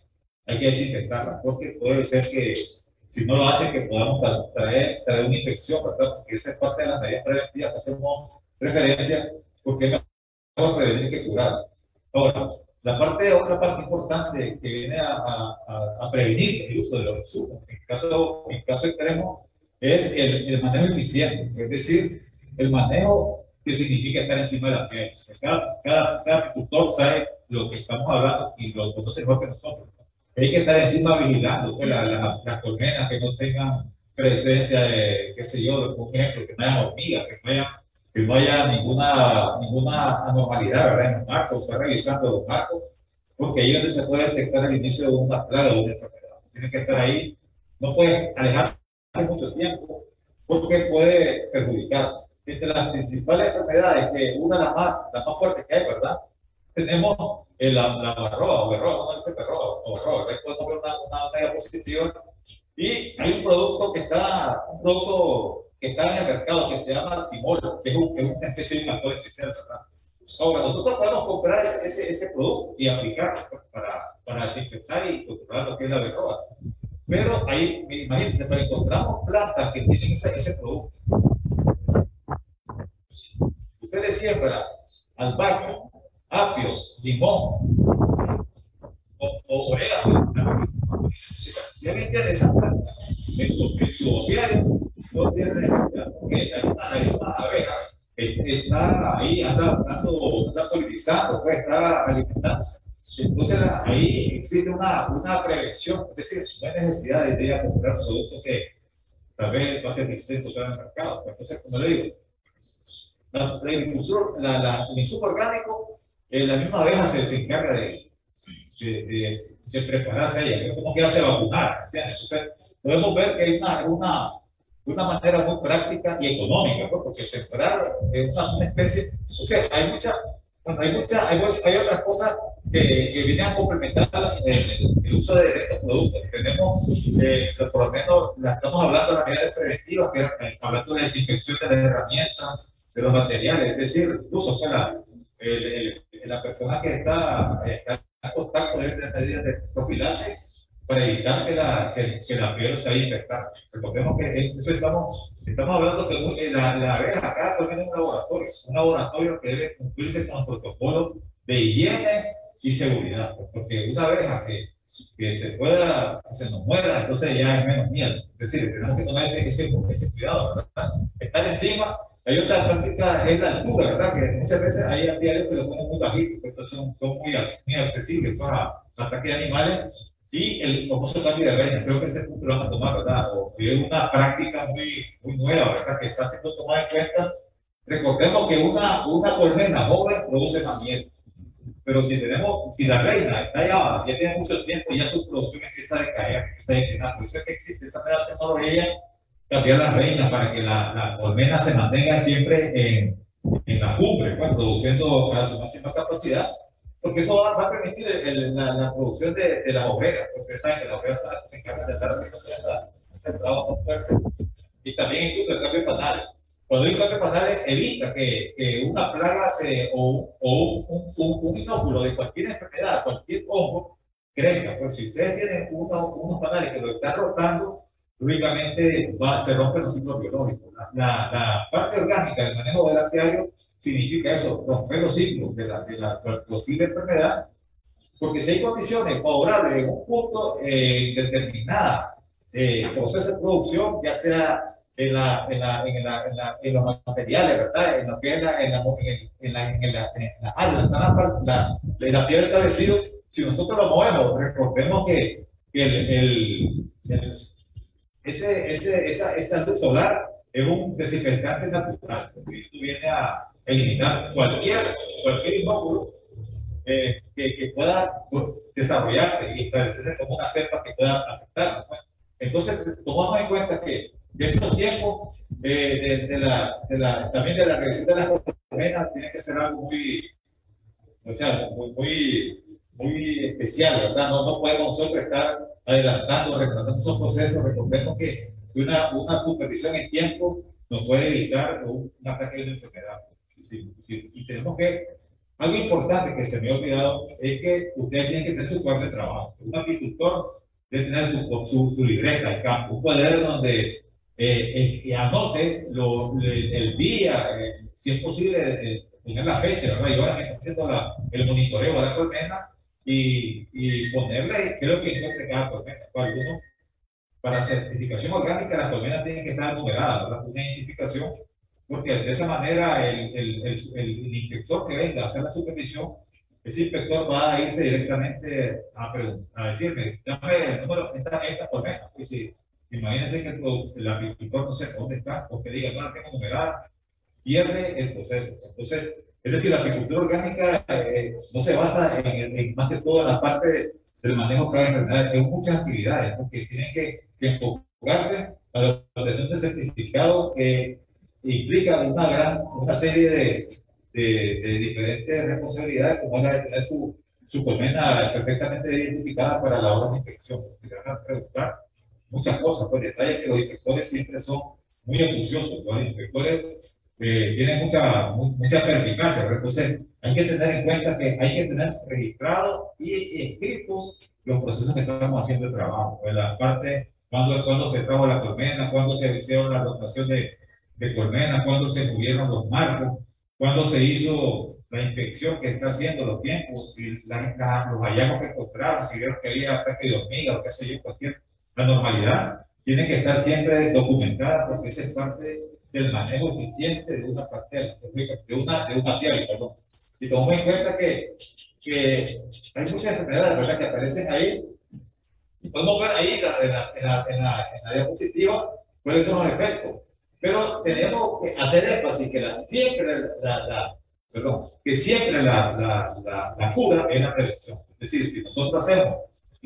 hay que desinfectarla, porque puede ser que si no lo hace, que podamos traer, traer una infección, ¿verdad? Porque esa es parte de las medidas preventivas que hacemos referencia, porque es mejor prevenir que curar. Ahora, la parte, otra parte importante que viene a, a, a prevenir el uso de los insumos, en el caso, en el caso extremo, es el, el manejo eficiente, es decir, el manejo que significa estar encima de la piel. Cada, cada, cada agricultor sabe lo que estamos hablando y lo conoce mejor que nosotros. Hay que estar encima vigilando pues, la, la, las colmenas que no tengan presencia de, qué sé yo, por ejemplo, que no haya hormigas, que no haya, que no haya ninguna, ninguna anormalidad, ¿verdad? En el marco, está revisando los marcos, porque ahí es donde se puede detectar el inicio de una plaga o de una enfermedad. Tiene que estar ahí, no puede alejarse mucho tiempo, porque puede perjudicar. Entre las principales enfermedades, que una de las más, las más fuertes que hay, ¿verdad? Tenemos el, la, la barroa, o berroa, no dice berroa, o berroa, después tomar una, una talla positiva, y hay un producto que está, un producto que está en el mercado que se llama timol, que es, un, que es una especie de un actor especial, ¿verdad? Ahora, nosotros podemos comprar ese, ese, ese producto y aplicarlo para, para desinfectar y controlar lo que es la berroa. Pero ahí, imagínense, pero encontramos plantas que tienen ese, ese producto. Ustedes siembran albahaca, apio, limón o, o orégano. Si alguien tiene esa planta en su hogar, no tiene necesidad, porque hay una abeja que está ahí, está, está polinizando, puede estar alimentándose. Entonces ahí existe una, una prevención, es decir, no hay necesidad de ir a comprar productos que tal vez va a ser difícil encontrar en el mercado. Entonces, como le digo, la, la, la, el insumo orgánico, eh, la misma abeja se, se encarga de, de, de, de prepararse a ella, es como que hace vacunar, ¿sí? Entonces, podemos ver que es una, una, una manera muy práctica y económica, ¿no? Porque sembrar es una, una especie, o sea, hay muchas... Bueno, hay, mucha, hay, hay otras cosas que, que vienen a complementar el, el uso de estos productos. Tenemos, eh, por lo menos, la, estamos hablando de las medidas preventivas, que eh, hablando de desinfección de las herramientas, de los materiales, es decir, incluso con la, el, el, la persona que está, está en contacto debe tener medidas de profilaxis para evitar que la, que, que la piel se haya infectado. Recordemos que eso estamos, estamos hablando que la, la abeja acá también es un laboratorio, un laboratorio que debe cumplirse con protocolos de higiene y seguridad, porque una abeja que, que se pueda, que se nos muera, entonces ya es menos miedo. Es decir, tenemos que tomar ese, ese, ese cuidado, ¿verdad? Estar encima. Hay otra práctica, es la altura, ¿verdad? Que muchas veces hay diarios que lo ponen muy bajitos, entonces son, son muy, muy accesibles para ataques de animales. Y el famoso cambio de reina, creo que ese punto lo vas a tomar, ¿verdad? O es una práctica muy, muy nueva, ¿verdad? Que está siendo tomada en cuenta. Recordemos que una, una colmena joven produce más miel. Pero si tenemos, si la reina está allá abajo, ya tiene mucho tiempo, ya su producción empieza a decaer, empieza a declinar. Por eso es que existe esa medida tecnología, cambiar la reina para que la, la colmena se mantenga siempre en, en la cumbre, ¿verdad? Produciendo a su máxima capacidad. Porque eso va, va a permitir el, el, la, la producción de, de las obreras, porque saben que las obreras se encargan de estar haciendo ese trabajo fuerte. Y también incluso el cambio de panales. Cuando hay cambio de panales, evita que, que una plaga se, o, o un, un, un inóculo de cualquier enfermedad, cualquier hongo, crezca. Pues si ustedes tienen uno, unos panales que lo están rotando, lógicamente va, se rompen los ciclos biológicos. La, la, la parte orgánica del manejo del apiario significa eso, romper los ciclos de la, de la, de la posible enfermedad, porque si hay condiciones favorables en un punto eh, determinada, eh, proceso de producción, ya sea en, la, en, la, en, la, en, la, en los materiales, ¿verdad? En la piedra, en la en la en la en la, la, la piedra establecida, si nosotros lo movemos, recordemos que, que el, el, el, ese, ese, esa, esa luz solar es un desinfectante natural, porque esto viene a eliminar cualquier, cualquier inóculo eh, que, que pueda desarrollarse y establecerse como una cepa que pueda afectar. Entonces, tomamos en cuenta que de estos tiempos, eh, de, de la, de la, también de la revisión de las Mena tiene que ser algo muy, o sea, muy, muy, muy especial, ¿verdad? No, no podemos nosotros estar adelantando, retrasando esos procesos. Recordemos que una, una supervisión en tiempo nos puede evitar un, un ataque de una enfermedad. Sí, sí. Y tenemos que, algo importante que se me ha olvidado, es que ustedes tienen que tener su cuarto de trabajo. Un apicultor debe tener su, su, su libreta al campo, un cuaderno donde Eh, eh, anote lo, le, el día, eh, si es posible, eh, poner la fecha, ¿verdad? Y ahora que está haciendo la, el monitoreo de la colmena y, y ponerle, creo que entre cada colmena, para, uno, para certificación orgánica, las colmenas tienen que estar numeradas, ¿verdad? Una identificación, porque de esa manera el, el, el, el inspector que venga a hacer la supervisión, ese inspector va a irse directamente a, a decirme, dame el número de esta, esta colmena, pues sí. Imagínense que el apicultor no sepa dónde está, porque diga, no la tengo numerada, pierde el proceso. Entonces, es decir, la apicultura orgánica eh, no se basa en, en más que todo en la parte de, del manejo para enfermedades, hay muchas actividades, porque tienen que, que enfocarse a la obtención de certificado que implica una gran, una serie de, de, de diferentes responsabilidades, como es la de tener su, su colmena perfectamente identificada para la hora de inspección. Te van a preguntar muchas cosas, pues detalles que los inspectores siempre son muy acuciosos, los inspectores eh, tienen mucha, mucha pervicacia, entonces hay que tener en cuenta que hay que tener registrado y escritos los procesos que estamos haciendo de trabajo, pues la parte, cuando, cuando se trajo la colmena, cuando se hicieron la rotación de, de colmena, cuando se movieron los marcos, cuando se hizo la inspección que está haciendo los tiempos, y la, la, los hallazgos que encontraron, si vieron que había ataque de hormigas o qué sé yo, cualquier. La normalidad tiene que estar siempre documentada porque esa es parte del manejo eficiente de una parcela, de una, de una tierra, perdón. Y tomemos en cuenta que, que hay muchas enfermedades, ¿verdad?, que aparecen ahí. Y podemos ver ahí en la, en la, en la, en la, en la diapositiva cuáles son los efectos. Pero tenemos que hacer énfasis que la, siempre, la, la, perdón, que siempre la, la, la, la cura es la prevención. Es decir, si nosotros hacemos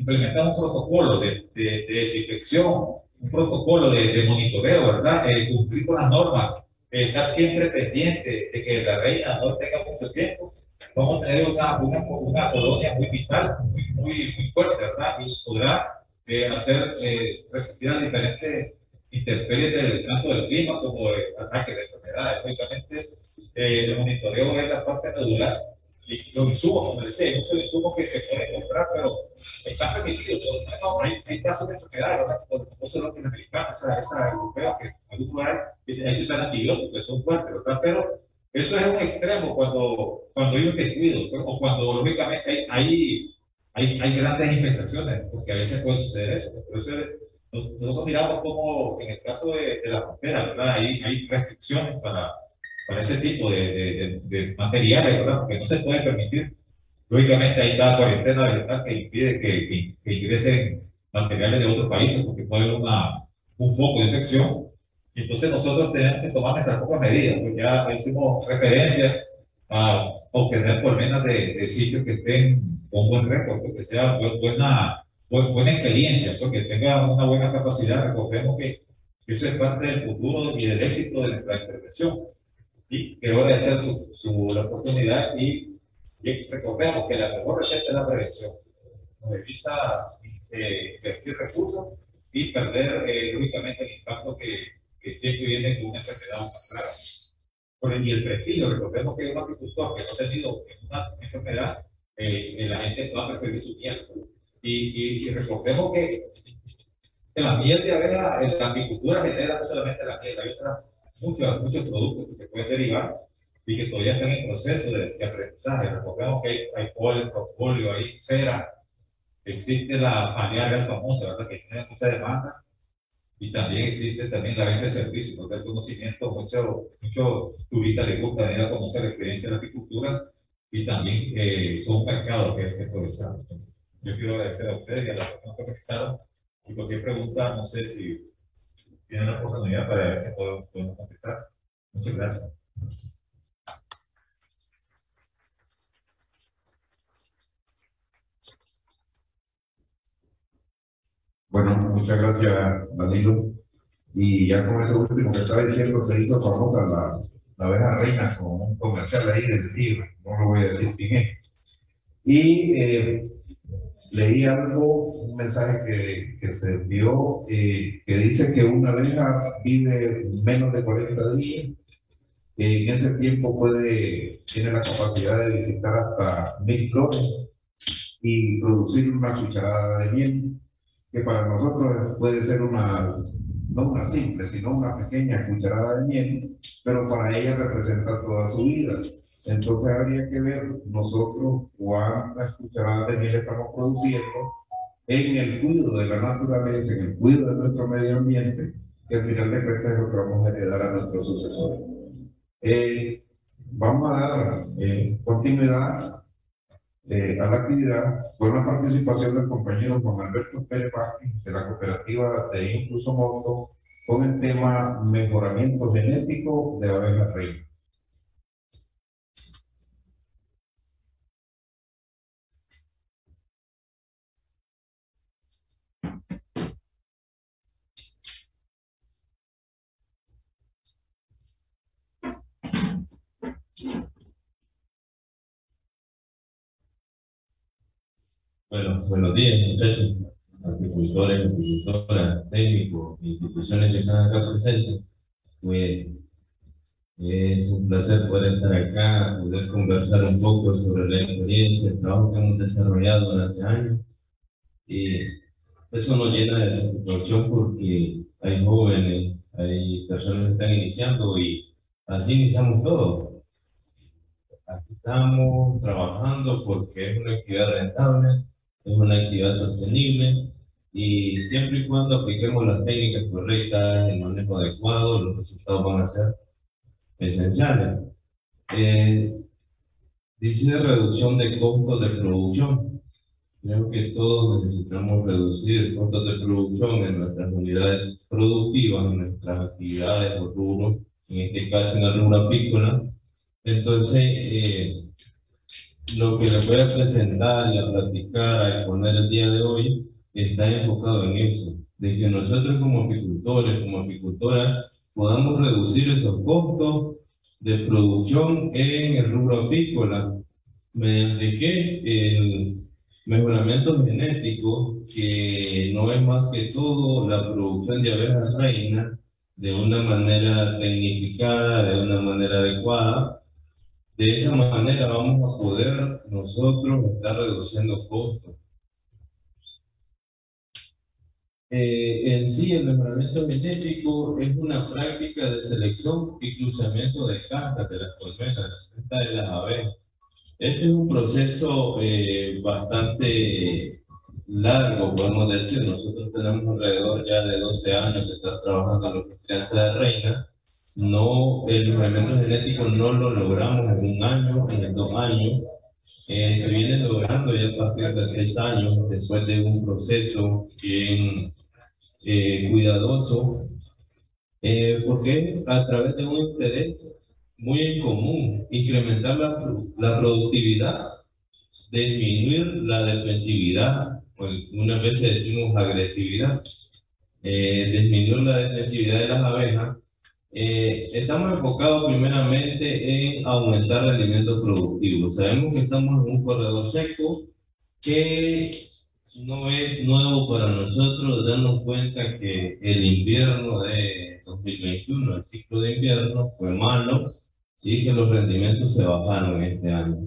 implementar un protocolo de, de, de desinfección, un protocolo de, de monitoreo, ¿verdad? Eh, cumplir con las normas, eh, estar siempre pendiente de que la reina no tenga mucho tiempo, vamos a tener una, una, una colonia muy vital, muy, muy, muy fuerte, ¿verdad? Y podrá eh, hacer eh, resistir a diferentes interferencias tanto del clima como de ataques de enfermedades. Lógicamente, eh, el monitoreo es la parte medular. Y los insumos, como les decía, hay muchos insumos que se pueden comprar, pero están permitidos. No, hay, hay casos de enfermedades, no solo latinoamericanas, esas europeas que hay lugares que hay que usar antibióticos, que son fuertes, ¿verdad? Pero eso es un extremo cuando, cuando hay un descuido, ¿verdad? O cuando lógicamente hay, hay, hay grandes infestaciones, porque a veces puede suceder eso. Por eso nosotros miramos como en el caso de, de la frontera, ¿verdad? Hay, hay restricciones para. para ese tipo de, de, de, de materiales, ¿verdad? Porque no se puede permitir. Lógicamente hay cada cuarentena vegetal que impide que, que, que ingresen materiales de otros países porque puede haber una, un foco de infección. Y entonces nosotros tenemos que tomar nuestras propias medidas, porque ya hicimos referencia a obtener colmenas de, de sitios que estén con buen récord, que sea buena, buena, buena experiencia, porque tengan una buena capacidad. Recordemos que eso es parte del futuro y del éxito de nuestra intervención. Y quiero agradecer su, su la oportunidad y, y recordemos que la mejor receta es la prevención. Nos evita eh, invertir recursos y perder, eh, lógicamente, el impacto que, que siempre viene con una enfermedad más clara. Por el, y el prestigio, recordemos que un agricultor que no ha tenido una enfermedad, eh, la gente va a preferir su miel. Y, y, y recordemos que la miel de abeja, en la apicultura genera no solamente la miel, hay otras. Muchos, muchos productos que se pueden derivar y que todavía están en proceso de, de aprendizaje. Recordemos que hay, hay polen, propóleo, hay cera. Existe la Mateare famosa, ¿verdad?, que tiene muchas demandas. Y también existe también la venta de servicios, porque el conocimiento, muchos turistas les gusta venir a conocer la experiencia de la apicultura y también eh, son mercados que hay que aprovechar. Yo quiero agradecer a ustedes y a las personas que participaron. Y cualquier pregunta, no sé si tienen la oportunidad para ver que podemos contestar. Muchas gracias. Bueno, muchas gracias, Danilo. Y ya con eso último que estaba diciendo, se hizo famosa la, la abeja reina con un comercial ahí del libro, no lo voy a decir quién es. Y eh, leí algo, un mensaje que, que se envió, eh, que dice que una abeja vive menos de cuarenta días, eh, en ese tiempo puede, tiene la capacidad de visitar hasta mil flores y producir una cucharada de miel, que para nosotros puede ser una, no una simple, sino una pequeña cucharada de miel, pero para ella representa toda su vida. Entonces habría que ver nosotros cuántas cucharadas de miel estamos produciendo en el cuidado de la naturaleza, en el cuidado de nuestro medio ambiente, que al final de cuentas es lo que vamos a heredar a nuestros sucesores. Eh, vamos a dar eh, continuidad Eh, a la actividad con la participación del compañero Juan Alberto Pérez Vázquez de la cooperativa de Incluso Moto con el tema mejoramiento genético de abejas reina. Bueno, buenos días muchachos, agricultores, agricultoras, técnicos, instituciones que están acá presentes. Pues es un placer poder estar acá, poder conversar un poco sobre la experiencia, el trabajo que hemos desarrollado durante años. Y eso nos llena de satisfacción porque hay jóvenes, hay personas que están iniciando y así iniciamos todos. Aquí estamos trabajando porque es una actividad rentable, es una actividad sostenible y siempre y cuando apliquemos las técnicas correctas, el manejo adecuado, los resultados van a ser esenciales. Eh, dice reducción de costos de producción. Creo que todos necesitamos reducir costos de producción en nuestras unidades productivas, en nuestras actividades o rubros, en este caso en la rubro apícola. Entonces, eh, lo que les voy a presentar y a platicar, a exponer el día de hoy, está enfocado en eso, de que nosotros como apicultores, como apicultoras, podamos reducir esos costos de producción en el rubro apícola, mediante que el mejoramiento genético, que no es más que todo la producción de abejas reinas, de una manera tecnificada, de una manera adecuada. De esa manera vamos a poder nosotros estar reduciendo costos. Eh, en sí, el mejoramiento genético es una práctica de selección y cruzamiento de castas de las colmenas, de las abejas. Este es un proceso eh, bastante largo, podemos decir. Nosotros tenemos alrededor ya de doce años que estamos trabajando en lo que es crianza de reinas. No, el mejoramiento genético no lo logramos en un año, en dos años. Eh, se viene logrando ya a partir de tres años, después de un proceso bien eh, cuidadoso, eh, porque a través de un interés muy común, incrementar la, la productividad, disminuir la defensividad, pues unas veces decimos agresividad, eh, disminuir la defensividad de las abejas. Eh, estamos enfocados primeramente en aumentar el rendimiento productivo. Sabemos que estamos en un corredor seco que no es nuevo para nosotros darnos cuenta que el invierno de dos mil veintiuno, el ciclo de invierno, fue malo y que los rendimientos se bajaron este año.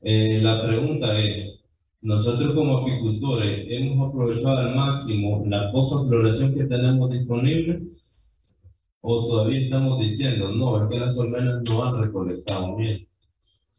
Eh, la pregunta es, nosotros como apicultores hemos aprovechado al máximo la poca floración que tenemos disponible, o todavía estamos diciendo, no, es que las colmenas no han recolectado bien.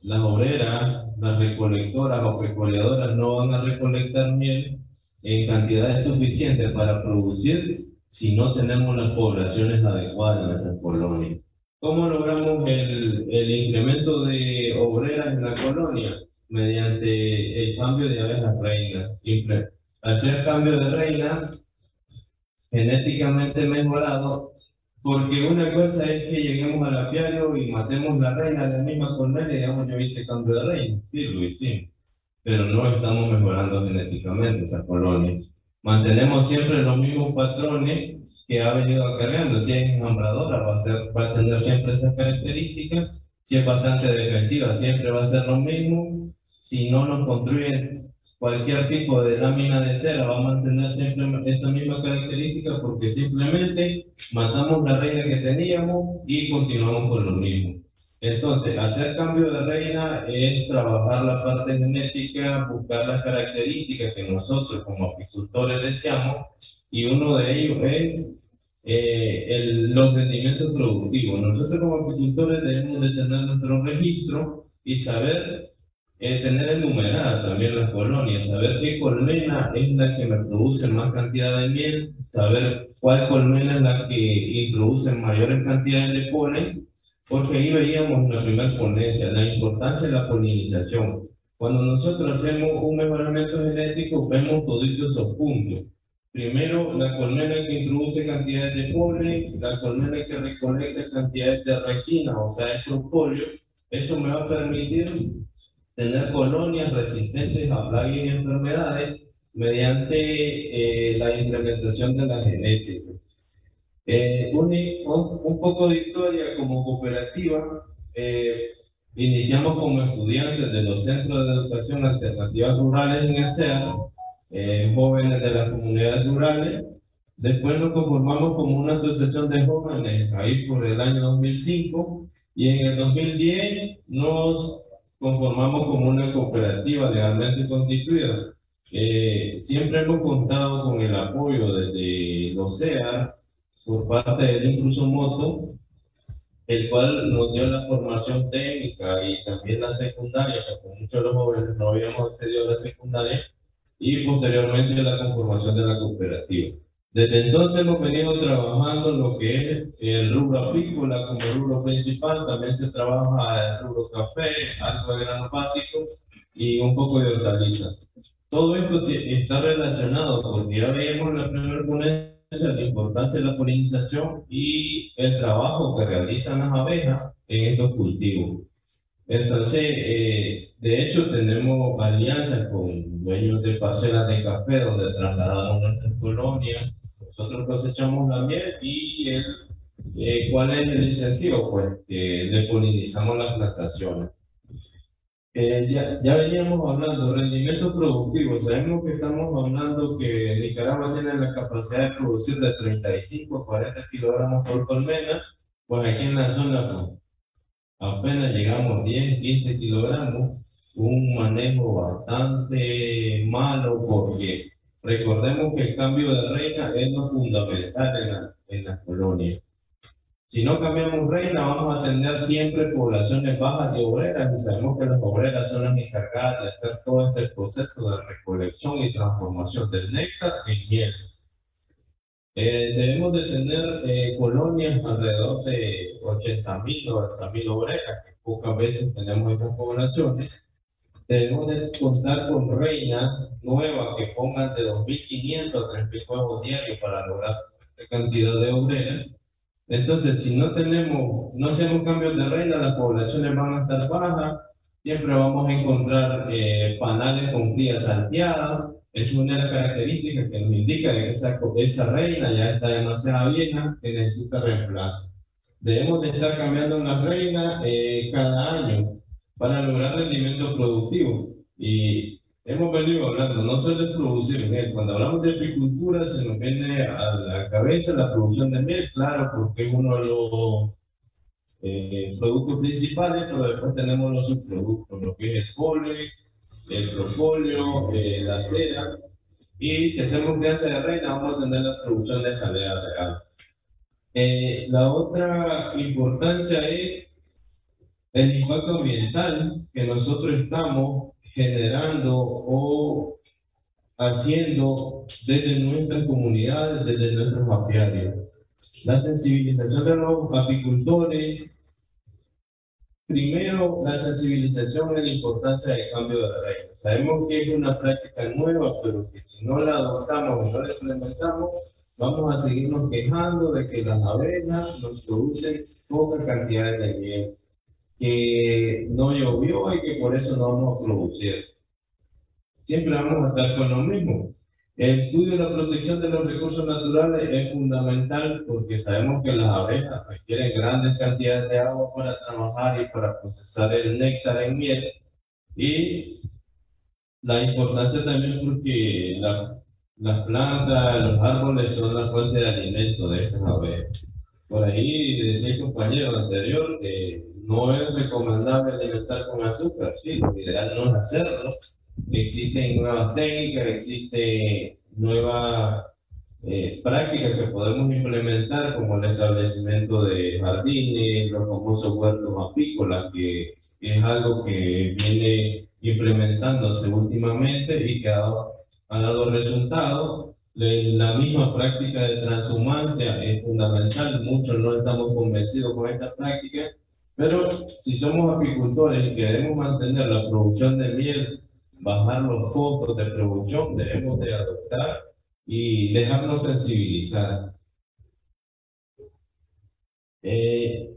Las obreras, las recolectoras o pecoleadoras no van a recolectar miel en cantidades suficientes para producir si no tenemos las poblaciones adecuadas en nuestras colonias. ¿Cómo logramos el, el incremento de obreras en la colonia? Mediante el cambio de abejas reinas. Hacer cambio de reinas genéticamente mejorado. Porque una cosa es que lleguemos al apiario y matemos la reina de la misma colmena y digamos yo hice cambio de reina, sí lo hicimos, pero no estamos mejorando genéticamente esa colonia. mantenemos siempre los mismos patrones que ha venido acarreando. Si es nombradora, va a, ser, va a tener siempre esas características. Si es bastante defensiva, siempre va a ser lo mismo. Si no nos construyen cualquier tipo de lámina de cera, va a mantener siempre esa misma característica, porque simplemente matamos la reina que teníamos y continuamos con lo mismo. Entonces, hacer cambio de reina es trabajar la parte genética, buscar las características que nosotros como apicultores deseamos, y uno de ellos es eh, el, los rendimientos productivos. Nosotros como apicultores debemos de tener nuestro registro y saber eh, tener enumeradas también las colonias, saber qué colmena es la que me produce más cantidad de miel, saber cuál colmena es la que produce mayores cantidades de polen. Porque ahí veíamos en la primera ponencia la importancia de la polinización. Cuando nosotros hacemos un mejoramiento genético, vemos todos esos puntos. Primero, la colmena que produce cantidades de polen, la colmena que recolecta cantidades de resina, o sea, escropolio. Eso me va a permitir tener colonias resistentes a plagas y enfermedades mediante eh, la implementación de la genética. Eh, un, un poco de historia como cooperativa. Eh, iniciamos como estudiantes de los centros de educación alternativa rurales en ASEA, eh, jóvenes de las comunidades rurales. Después nos conformamos como una asociación de jóvenes ahí por el año dos mil cinco, y en el dos mil diez nos conformamos como una cooperativa legalmente constituida. Eh, siempre hemos contado con el apoyo desde los C E A por parte del Incluso Moto, el cual nos dio la formación técnica y también la secundaria, porque muchos de los jóvenes no habíamos accedido a la secundaria, y posteriormente la conformación de la cooperativa. Desde entonces hemos venido trabajando lo que es el rubro apícola como rubro principal. También se trabaja el rubro café, algo de grano básico y un poco de hortalizas. Todo esto está relacionado, porque ya veíamos la primera ponencia la importancia de la polinización y el trabajo que realizan las abejas en estos cultivos. Entonces, eh, de hecho, tenemos alianzas con dueños de parcelas de café donde trasladamos nuestras colonias. Nosotros cosechamos la miel y el, eh, ¿cuál es el incentivo? Pues que le polinizamos las plantaciones. Eh, ya, ya veníamos hablando de rendimiento productivo. Sabemos que estamos hablando que Nicaragua tiene la capacidad de producir de treinta y cinco a cuarenta kilogramos por colmena. Pues aquí en la zona pues, apenas llegamos diez, quince kilogramos, un manejo bastante malo, porque recordemos que el cambio de reina es lo fundamental en la, en la colonia. Si no cambiamos reina, vamos a tener siempre poblaciones bajas de obreras, y sabemos que las obreras son las encargadas de hacer todo este proceso de recolección y transformación del néctar en miel. Eh, debemos de tener eh, colonias alrededor de ochenta mil o noventa mil obreras, que pocas veces tenemos esas poblaciones. Debemos de contar con reinas nuevas que pongan de dos mil quinientos a tres mil huevos diarios para lograr esta cantidad de obreras. Entonces, si no tenemos, no hacemos cambios de reina, las poblaciones van a estar bajas. Siempre vamos a encontrar eh, panales con crías salteadas. Es una de las características que nos indica que esa, esa reina ya está demasiado vieja, que necesita reemplazo. Debemos de estar cambiando una reina eh, cada año para lograr rendimiento productivo. Y hemos venido hablando no solo de producir miel. Cuando hablamos de apicultura se nos viene a la cabeza la producción de miel, claro, porque es uno de los eh, productos principales, pero después tenemos los subproductos, lo que es el polen, el propóleo, eh, la cera, y si hacemos crianza de reina vamos a tener la producción de jalea real. Eh, la otra importancia es el impacto ambiental que nosotros estamos generando o haciendo desde nuestras comunidades, desde nuestros apiarios. La sensibilización de los apicultores. Primero, la sensibilización de la importancia del cambio de la reina. Sabemos que es una práctica nueva, pero que si no la adoptamos o no la implementamos, vamos a seguirnos quejando de que las abejas nos producen pocas cantidades de miel, que no llovió y que por eso no vamos a producir. Siempre vamos a estar con lo mismo. El estudio de la protección de los recursos naturales es fundamental porque sabemos que las abejas requieren grandes cantidades de agua para trabajar y para procesar el néctar en miel. Y la importancia también porque la, las plantas, los árboles son la fuente de alimento de estas abejas. Por ahí decía el compañero anterior que no es recomendable alimentar con azúcar, sí, lo ideal no es hacerlo. Existen nuevas técnicas, existen nuevas eh, prácticas que podemos implementar, como el establecimiento de jardines, los famosos huertos apícolas, que es algo que viene implementándose últimamente y que ha dado, ha dado resultados. La misma práctica de transhumancia es fundamental, muchos no estamos convencidos con esta práctica, pero si somos apicultores y queremos mantener la producción de miel, bajar los costos de producción, debemos de adoptar y dejarnos sensibilizar. Eh,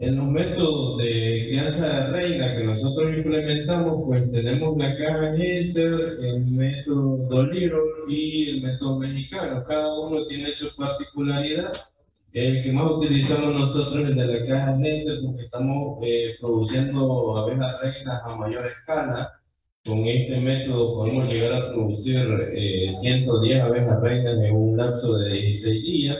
en los métodos de crianza de reina que nosotros implementamos, pues tenemos la caja Enter, el método Doliro y el método mexicano. Cada uno tiene su particularidad. El que más utilizamos nosotros es de la caja Enter porque estamos eh, produciendo abejas reinas a mayor escala. Con este método podemos llegar a producir eh, ciento diez abejas reinas en un lapso de dieciséis días.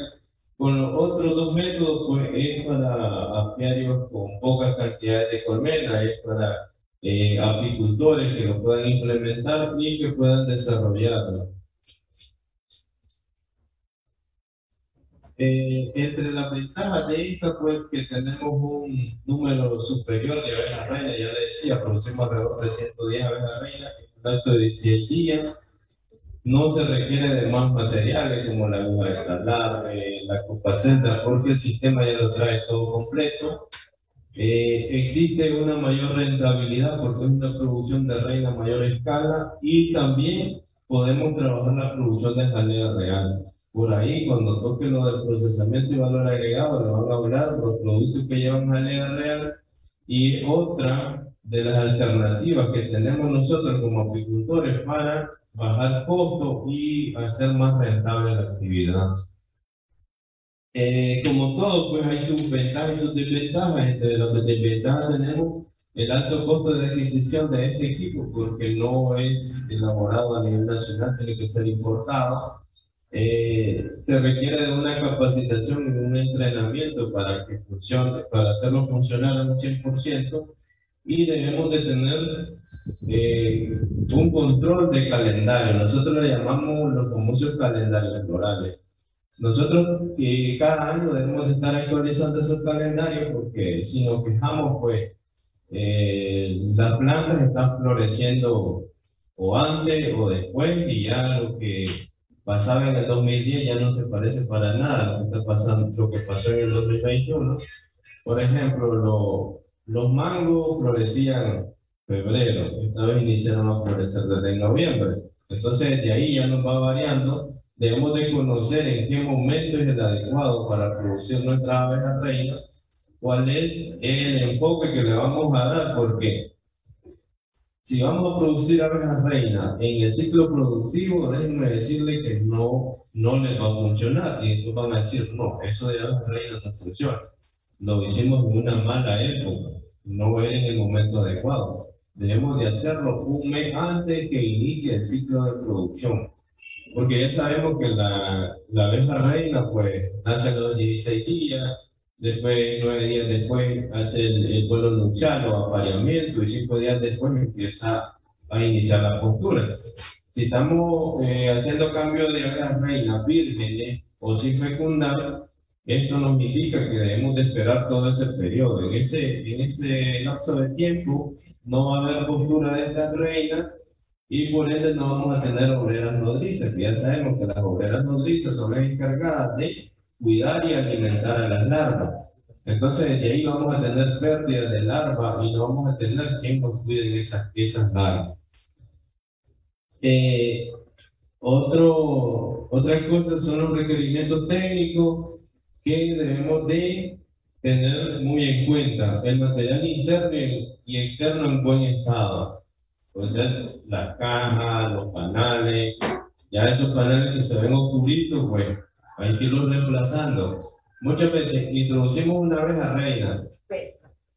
Con los otros dos métodos, pues es para apiarios con pocas cantidades de colmena, es para eh, apicultores que lo puedan implementar y que puedan desarrollarlo. Eh, entre las ventajas de esta, pues que tenemos un número superior de abejas reinas, ya le decía, producimos alrededor de ciento diez abejas reinas en un lapso de dieciséis días. No se requiere de más materiales como la aguja de traslado, eh, la copacenta, porque el sistema ya lo trae todo completo. Eh, existe una mayor rentabilidad porque es una producción de reina a mayor escala y también podemos trabajar la producción de jalea real. Por ahí, cuando toque lo del procesamiento y valor agregado, lo van a hablar los productos que llevan jalea real. Y otra de las alternativas que tenemos nosotros como apicultores para bajar costos y hacer más rentable la actividad. Eh, como todo, pues hay sus ventajas y sus desventajas. Entre las desventajas tenemos el alto costo de adquisición de este equipo, porque no es elaborado a nivel nacional, tiene que ser importado. Eh, se requiere de una capacitación y un entrenamiento para que funcione, para hacerlo funcionar a un cien por ciento, y debemos de tener Eh, un control de calendario. Nosotros le llamamos los famosos calendarios florales. Nosotros eh, cada año debemos estar actualizando esos calendarios porque si nos fijamos, pues eh, las plantas están floreciendo o antes o después, y ya lo que pasaba en el dos mil diez ya no se parece para nada lo que está pasando, lo que pasó en el dos mil veintiuno. Por ejemplo, lo, los mangos florecían febrero, esta vez iniciaron a florecer desde noviembre. Entonces, de ahí ya nos va variando. Debemos de conocer en qué momento es el adecuado para producir nuestras abejas reinas, cuál es el enfoque que le vamos a dar, porque si vamos a producir abejas reinas en el ciclo productivo, déjenme decirle que no, no les va a funcionar. Y entonces van a decir, no, eso de abejas reinas no funciona. Lo hicimos en una mala época, no es en el momento adecuado. Debemos de hacerlo un mes antes que inicie el ciclo de producción. Porque ya sabemos que la, la abeja reina, pues, nace a los dieciséis días, después, nueve días después, hace el, el vuelo nupcial o apareamiento, y cinco días después empieza a iniciar la postura. Si estamos eh, haciendo cambios de abejas reinas vírgenes o sin fecundar, esto nos indica que debemos de esperar todo ese periodo. En ese, en ese lapso de tiempo no va a haber postura de estas reinas y por ende no vamos a tener obreras nodrizas, que ya sabemos que las obreras nodrizas son las encargadas de cuidar y alimentar a las larvas. Entonces de ahí vamos a tener pérdidas de larvas y no vamos a tener quien nos cuide esas, esas larvas. Eh, otro, otra cosa son los requerimientos técnicos que debemos de tener muy en cuenta: el material interno y externo en buen estado. Entonces, las cajas, los paneles, ya esos paneles que se ven oscuritos, pues hay que irlos reemplazando. Muchas veces introducimos una abeja reina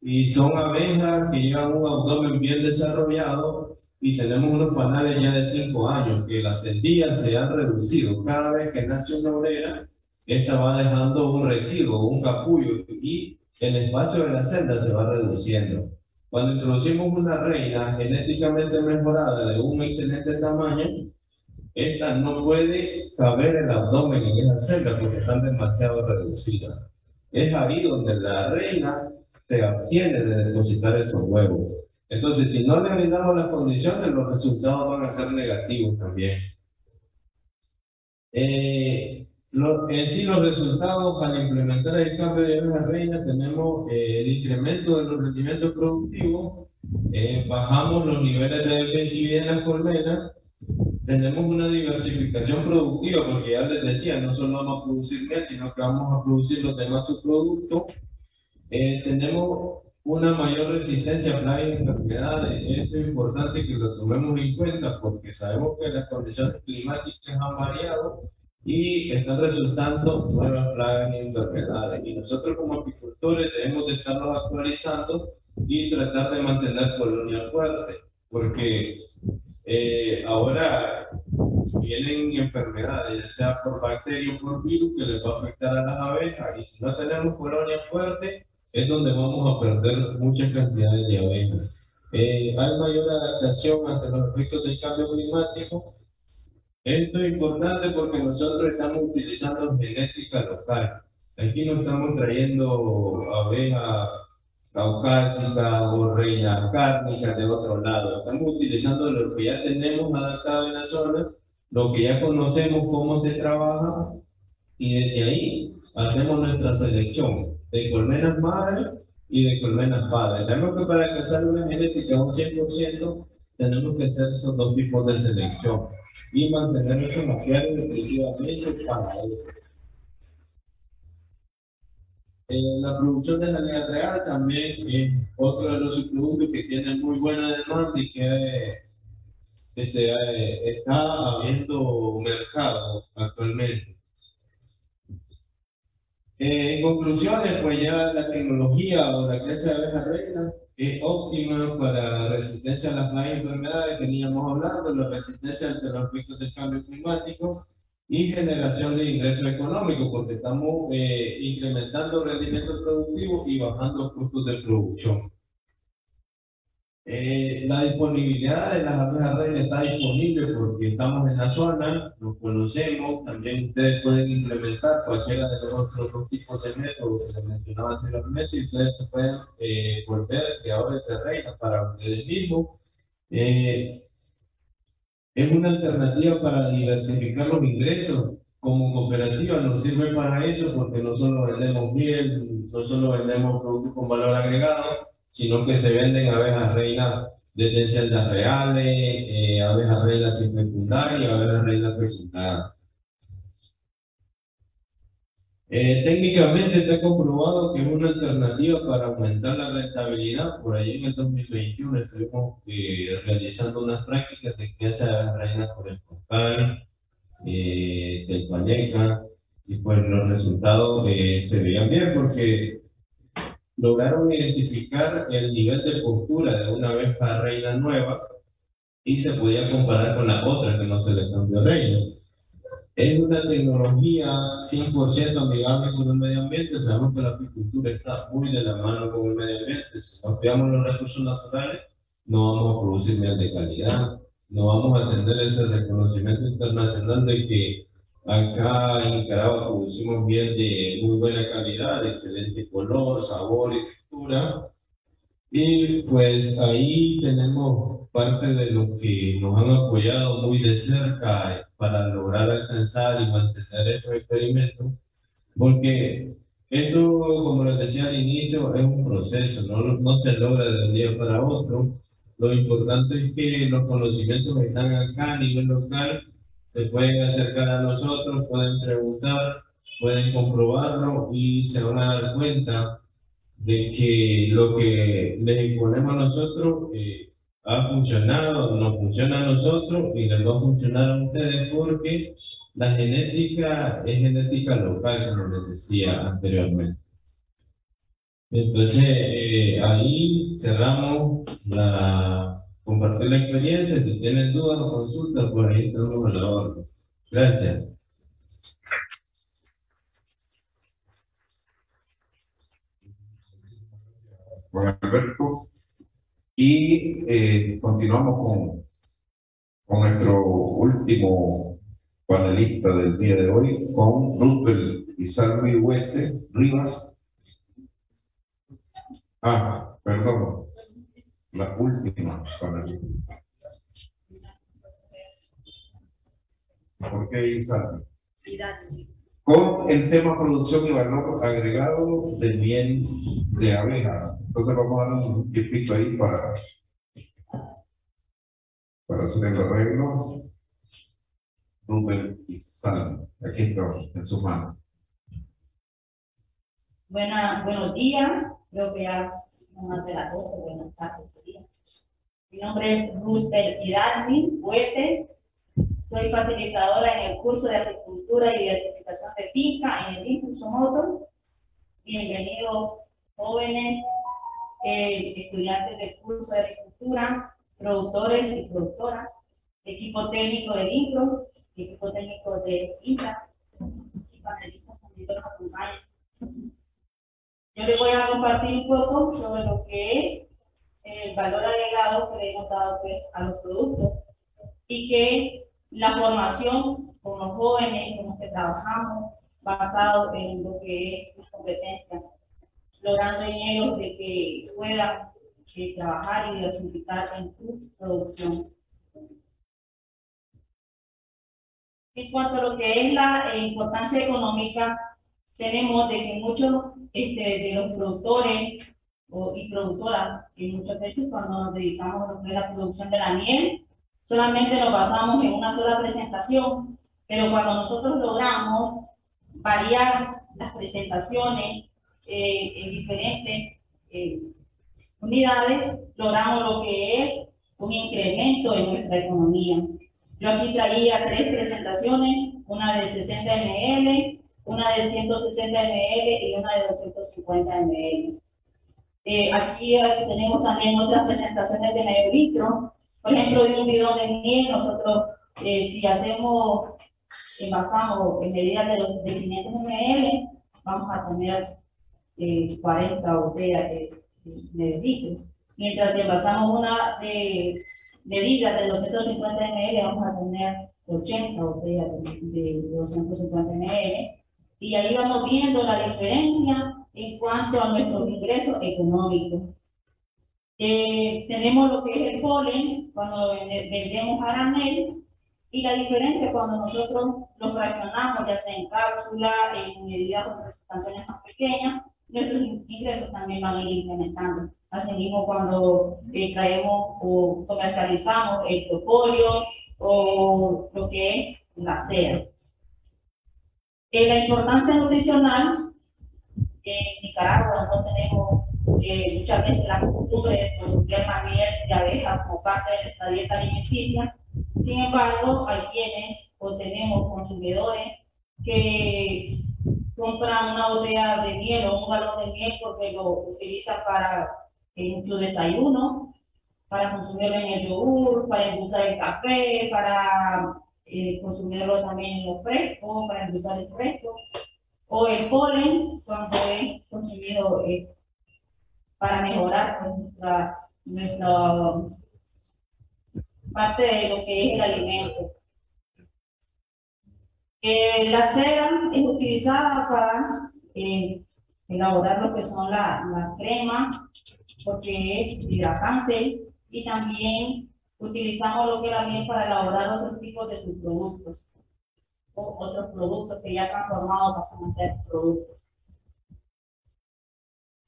y son abejas que llevan un abdomen bien desarrollado y tenemos unos panales ya de cinco años que las cendillas se han reducido. Cada vez que nace una obrera, esta va dejando un residuo, un capullo, y el espacio de la celda se va reduciendo. Cuando introducimos una reina genéticamente mejorada de un excelente tamaño, esta no puede caber el abdomen en esa celda porque están demasiado reducidas. Es ahí donde la reina se abstiene de depositar esos huevos. Entonces, si no le brindamos las condiciones, los resultados van a ser negativos también. Eh, lo, en sí, los resultados al implementar el cambio de abejas reinas, tenemos eh, el incremento de los rendimientos productivos, eh, bajamos los niveles de defensividad en las colmenas, tenemos una diversificación productiva, porque ya les decía, no solo vamos a producir miel, sino que vamos a producir los demás subproductos. Eh, tenemos una mayor resistencia a plagas y enfermedades. Esto es importante que lo tomemos en cuenta porque sabemos que las condiciones climáticas han variado y están resultando nuevas plagas y enfermedades. Y nosotros como apicultores debemos de estarnos actualizando y tratar de mantener colonias fuertes, porque eh, ahora vienen enfermedades, ya sea por bacterias o por virus, que les va a afectar a las abejas. Y si no tenemos colonias fuertes, es donde vamos a perder muchas cantidades de abejas. Eh, hay mayor adaptación ante los efectos del cambio climático. Esto es importante porque nosotros estamos utilizando genética local. Aquí no estamos trayendo abejas caucásicas o reinas cárnicas de otro lado. Estamos utilizando lo que ya tenemos adaptado en la zona, lo que ya conocemos cómo se trabaja, y desde ahí hacemos nuestra selección de colmenas madres y de colmenas padres. Sabemos que para cazar una genética un cien por ciento tenemos que hacer esos dos tipos de selección y mantener nuestro material definitivamente para eso. Eh, la producción de la leche real también es eh, otro de los subproductos que tiene muy buena demanda y que, eh, que se, eh, está habiendo mercado actualmente. Eh, en conclusiones, pues ya la tecnología o la clase de abejas reinas es óptima para la resistencia a las plagas y enfermedades que veníamos hablando, la resistencia ante los efectos del cambio climático y generación de ingresos económicos, porque estamos eh, incrementando rendimientos productivos y bajando costos de producción. Eh, la disponibilidad de las abejas reinas está disponible porque estamos en la zona, nos conocemos, también ustedes pueden implementar cualquiera de los otros tipos de métodos que les mencionaba anteriormente y ustedes se pueden eh, volver creadores de reinas para ustedes mismos. Eh, es una alternativa para diversificar los ingresos. Como cooperativa nos sirve para eso porque no solo vendemos miel, no solo vendemos productos con valor agregado, sino que se venden abejas reinas desde celdas reales, eh, abejas reinas sin fecundar y abejas reinas fecundadas. Eh, técnicamente está comprobado que es una alternativa para aumentar la rentabilidad. Por ahí en el dos mil veintiuno estuvimos eh, realizando unas prácticas de crianza de abejas reinas por el portal, eh, del Paneca, y pues los resultados eh, se veían bien porque lograron identificar el nivel de postura de una abeja reina nueva y se podía comparar con las otras que no se le cambió reina. Es una tecnología cien por ciento amigable con el medio ambiente. Sabemos que la apicultura está muy de la mano con el medio ambiente. Si nos cuidamos los recursos naturales, no vamos a producir miel de calidad, no vamos a tener ese reconocimiento internacional de que acá en Nicaragua producimos miel de muy buena calidad, de excelente color, sabor y textura. Y pues ahí tenemos parte de lo que nos han apoyado muy de cerca para lograr alcanzar y mantener estos experimentos. Porque esto, como les decía al inicio, es un proceso, no, no se logra de un día para otro. Lo importante es que los conocimientos que están acá a nivel local se pueden acercar a nosotros, pueden preguntar, pueden comprobarlo y se van a dar cuenta de que lo que les imponemos a nosotros eh, ha funcionado, nos funciona a nosotros y las dos funcionaron a ustedes, porque la genética es genética local, como les decía anteriormente. Entonces, eh, ahí cerramos la... compartir la experiencia. Si tienen dudas o consultas, por ahí estamos a la orden. Gracias. Juan Alberto. Y eh, continuamos con, con nuestro último panelista del día de hoy, con Rupert y Salvi Hueste Rivas. Ah, perdón. La última panelista. ¿Por qué Isa? Con el tema producción y valor agregado de miel de abeja. Entonces vamos a dar un tiempito ahí para, para hacer el arreglo. Rubén y Sánchez, aquí estamos, en sus manos. Buena, buenos días, creo que ya son más de las doce, buenas tardes. Mi nombre es Rubén Idanis Huete, soy facilitadora en el curso de agricultura y diversificación de finca en el Impulso Motor. Bienvenidos jóvenes, eh, estudiantes del curso de agricultura, productores y productoras, equipo técnico del INCRO, equipo técnico de INTA y panelistas también que nos acompañan. Yo les voy a compartir un poco sobre lo que es el valor agregado que le hemos dado pues, a los productos, y que la formación con los jóvenes con los que trabajamos basado en lo que es la competencia, logrando en ellos de que puedan eh, trabajar y diversificar en su producción. En cuanto a lo que es la eh, importancia económica, tenemos de que muchos este, de los productores o, y productoras, que muchas veces cuando nos dedicamos a lo que es la producción de la miel, solamente nos basamos en una sola presentación, pero cuando nosotros logramos variar las presentaciones eh, en diferentes eh, unidades, logramos lo que es un incremento en nuestra economía. Yo aquí traía tres presentaciones, una de sesenta mililitros, una de ciento sesenta mililitros y una de doscientos cincuenta mililitros. Eh, aquí tenemos también otras presentaciones de medio litro. Por ejemplo, de un bidón de miel, nosotros eh, si hacemos, envasamos en medidas de, los, de quinientos mililitros, vamos a tener eh, cuarenta botellas de, de medio litro. Mientras si envasamos una de medidas de doscientos cincuenta mililitros, vamos a tener ochenta botellas de, de doscientos cincuenta mililitros. Y ahí vamos viendo la diferencia en cuanto a nuestros ingresos económicos. Eh, tenemos lo que es el polen, cuando vendemos a granel, y la diferencia cuando nosotros lo fraccionamos, ya sea en cápsula, en medidas o presentaciones más pequeñas, nuestros ingresos también van a ir incrementando. Asimismo, cuando eh, traemos o comercializamos el propóleo o lo que es la seda. Eh, la importancia nutricional, eh, en Nicaragua no tenemos Eh, muchas veces la costumbre de consumir más miel de abeja como parte de nuestra dieta alimenticia. Sin embargo, hay quienes o tenemos consumidores que compran una botella de miel o un galón de miel porque lo utilizan para eh, su desayuno, para consumirlo en el yogur, para endulzar el café, para eh, consumirlo también en los frescos, para endulzar el fresco, o el polen cuando es consumido eh, para mejorar pues, nuestra, nuestra parte de lo que es el alimento. Eh, la cera es utilizada para eh, elaborar lo que son las la cremas, porque es hidratante, y también utilizamos lo que es la miel para elaborar otros tipos de subproductos, o otros productos que ya transformados pasan a ser productos.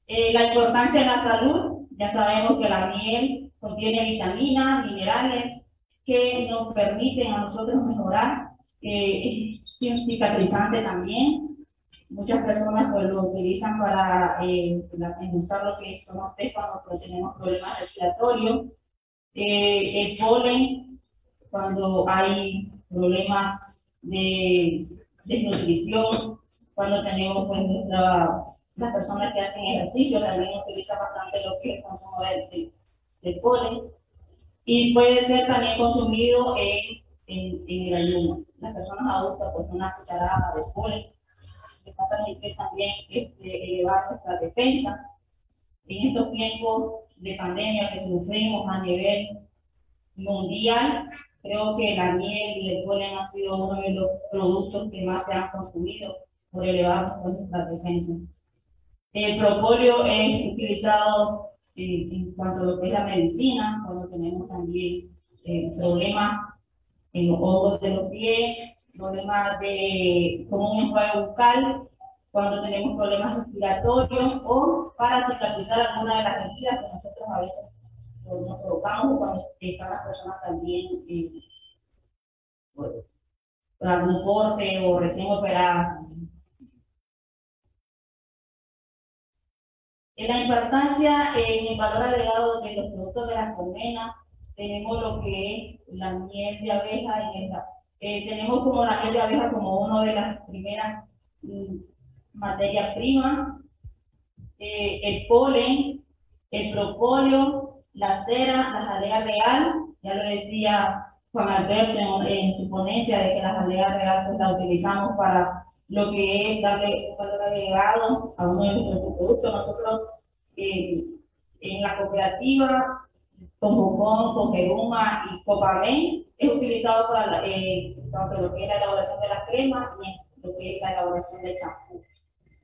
Eh, la importancia de la salud, ya sabemos que la miel contiene vitaminas, minerales, que nos permiten a nosotros mejorar, eh, es cicatrizante también. Muchas personas pues, lo utilizan para endulzar eh, lo que son los test cuando tenemos problemas respiratorios. eh, el polen, cuando hay problemas de desnutrición, cuando tenemos pues, nuestra, las personas que hacen ejercicio también utilizan bastante lo que es el consumo del, del polen, y puede ser también consumido en, en, en el ayuno. Las personas adultas pues una cucharada de polen, que también, también este, elevar nuestra defensa. En estos tiempos de pandemia que sufrimos a nivel mundial, creo que la miel y el polen ha sido uno de los productos que más se han consumido por elevar nuestras defensas. El propóleo es utilizado eh, en cuanto a lo que es la medicina, cuando tenemos también eh, problemas en los ojos de los pies, problemas de, como un enjuague bucal, cuando tenemos problemas respiratorios o para cicatrizar alguna de las heridas que nosotros a veces nos provocamos cuando están las personas también eh, por, por algún corte o recién operadas. En la importancia, en el valor agregado de los productos de la colmena, tenemos lo que es la miel de abeja. En esta, eh, tenemos como la miel de abeja como una de las primeras mm, materias primas, eh, el polen, el propóleo, la cera, la jalea real. Ya lo decía Juan Alberto en, en su ponencia de que la jalea real pues, la utilizamos para lo que es darle un valor agregado a uno de nuestros productos. Nosotros eh, en la cooperativa, con Jocón, con Geruma y Copamen, es utilizado para la, eh, tanto lo que es la elaboración de las cremas y lo que es la elaboración de champú.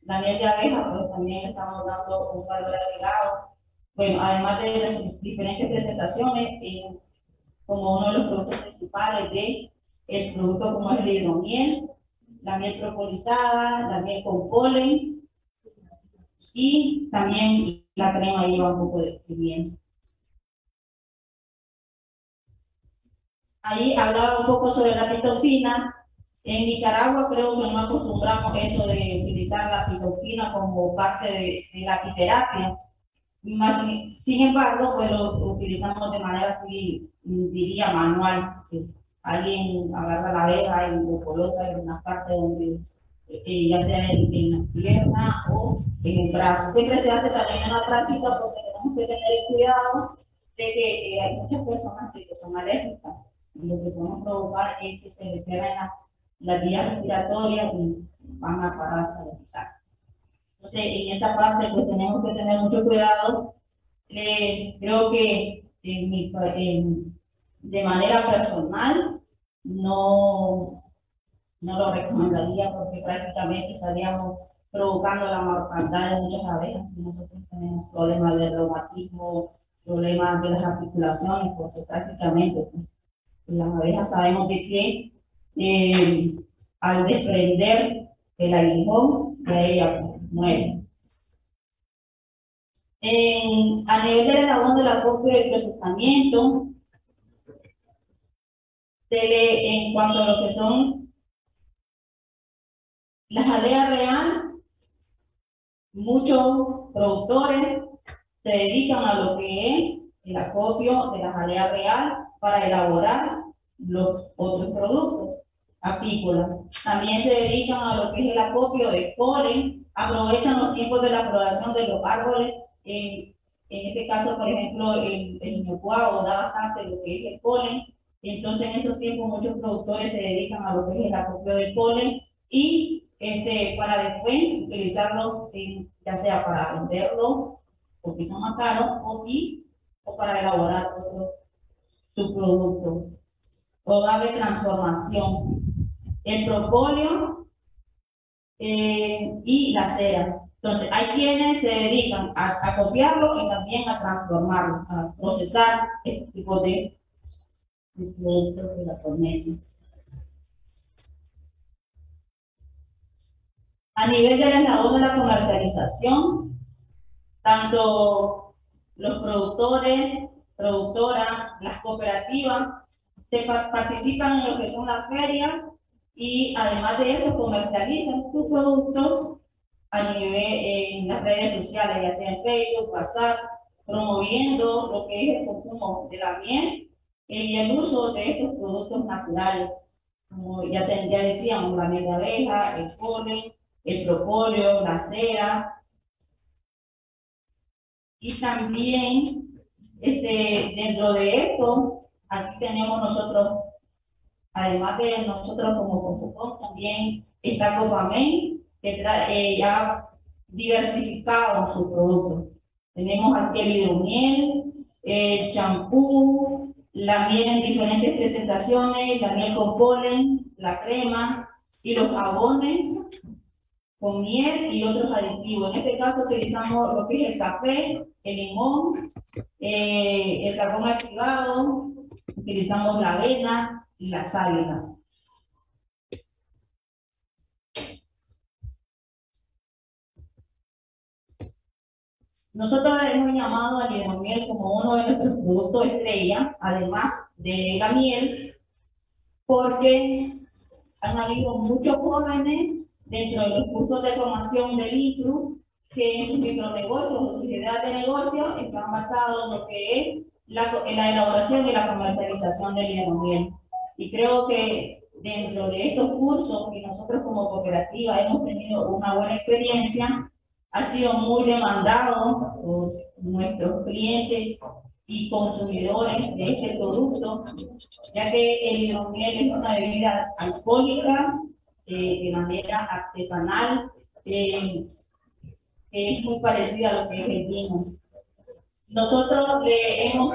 La miel de abeja, pues también estamos dando un valor agregado. Bueno, además de las diferentes presentaciones, eh, como uno de los productos principales del de, producto como es el hidromiel, la miel propolizada, la miel con polen y también la crema lleva un poco de miel. Ahí hablaba un poco sobre la fitoxina. En Nicaragua creo que no acostumbramos eso de utilizar la fitoxina como parte de, de la fitoterapia. Más, sin embargo, pues lo utilizamos de manera así, diría manual. Alguien agarra la abeja y lo coloca en una parte donde, eh, ya sea en, en la pierna o en el brazo. Siempre se hace también una práctica porque tenemos que tener el cuidado de que eh, hay muchas personas que son alérgicas. Lo que podemos provocar es que se les cierren las la vías respiratorias y van a parar para respirar. Entonces, en esa parte pues tenemos que tener mucho cuidado. Eh, creo que en mi, en, de manera personal no, no lo recomendaría porque prácticamente estaríamos provocando la mortandad de muchas abejas. Nosotros tenemos problemas de reumatismo, problemas de las articulaciones, porque prácticamente pues, las abejas sabemos de que eh, al desprender el aguijón, ya ella pues, muere. En, a nivel del labor de la copia del procesamiento, le, en cuanto a lo que son las jaleas real, muchos productores se dedican a lo que es el acopio de la jalea real para elaborar los otros productos apícolas. También se dedican a lo que es el acopio de polen, aprovechan los tiempos de la floración de los árboles. En, en este caso, por ejemplo, el ñocuavo da bastante lo que es el polen. Entonces, en esos tiempos, muchos productores se dedican a lo que es el acopio del polen y este, para después utilizarlo, en, ya sea para venderlo un poquito más caro o, y, o para elaborar otro subproducto o darle transformación. El propóleo eh, y la cera. Entonces, hay quienes se dedican a, a copiarlo y también a transformarlo, a procesar este tipo de. De productos de la colmena. A nivel del eslabón de la comercialización, tanto los productores, productoras, las cooperativas, se participan en lo que son las ferias y además de eso comercializan sus productos a nivel en las redes sociales, ya sea en Facebook, WhatsApp, promoviendo lo que es el consumo de la miel y el uso de estos productos naturales. Como ya, te, ya decíamos, la miel de abeja, el cole, el propóleo, la cera. Y también, este, dentro de esto, aquí tenemos nosotros, además de nosotros como Copacón, también está Copamen, que trae, eh, ya diversificado sus productos. Tenemos aquí el hidromiel, el champú, la miel en diferentes presentaciones, la miel con polen, la crema y los jabones con miel y otros aditivos. En este caso utilizamos lo que es el café, el limón, eh, el carbón activado, utilizamos la avena y la sábila. Nosotros hemos llamado al hidromiel como uno de nuestros productos estrella, además de la miel, porque han habido muchos jóvenes dentro de los cursos de formación del I C R U que en sus micronegocios o sus ideas de negocio están basados en lo que es la, la elaboración y la comercialización del hidromiel. Y creo que dentro de estos cursos que nosotros como cooperativa hemos tenido una buena experiencia, ha sido muy demandado por nuestros clientes y consumidores de este producto, ya que el hidromiel es una bebida alcohólica eh, de manera artesanal, eh, es muy parecida a lo que es el vino. Nosotros eh, hemos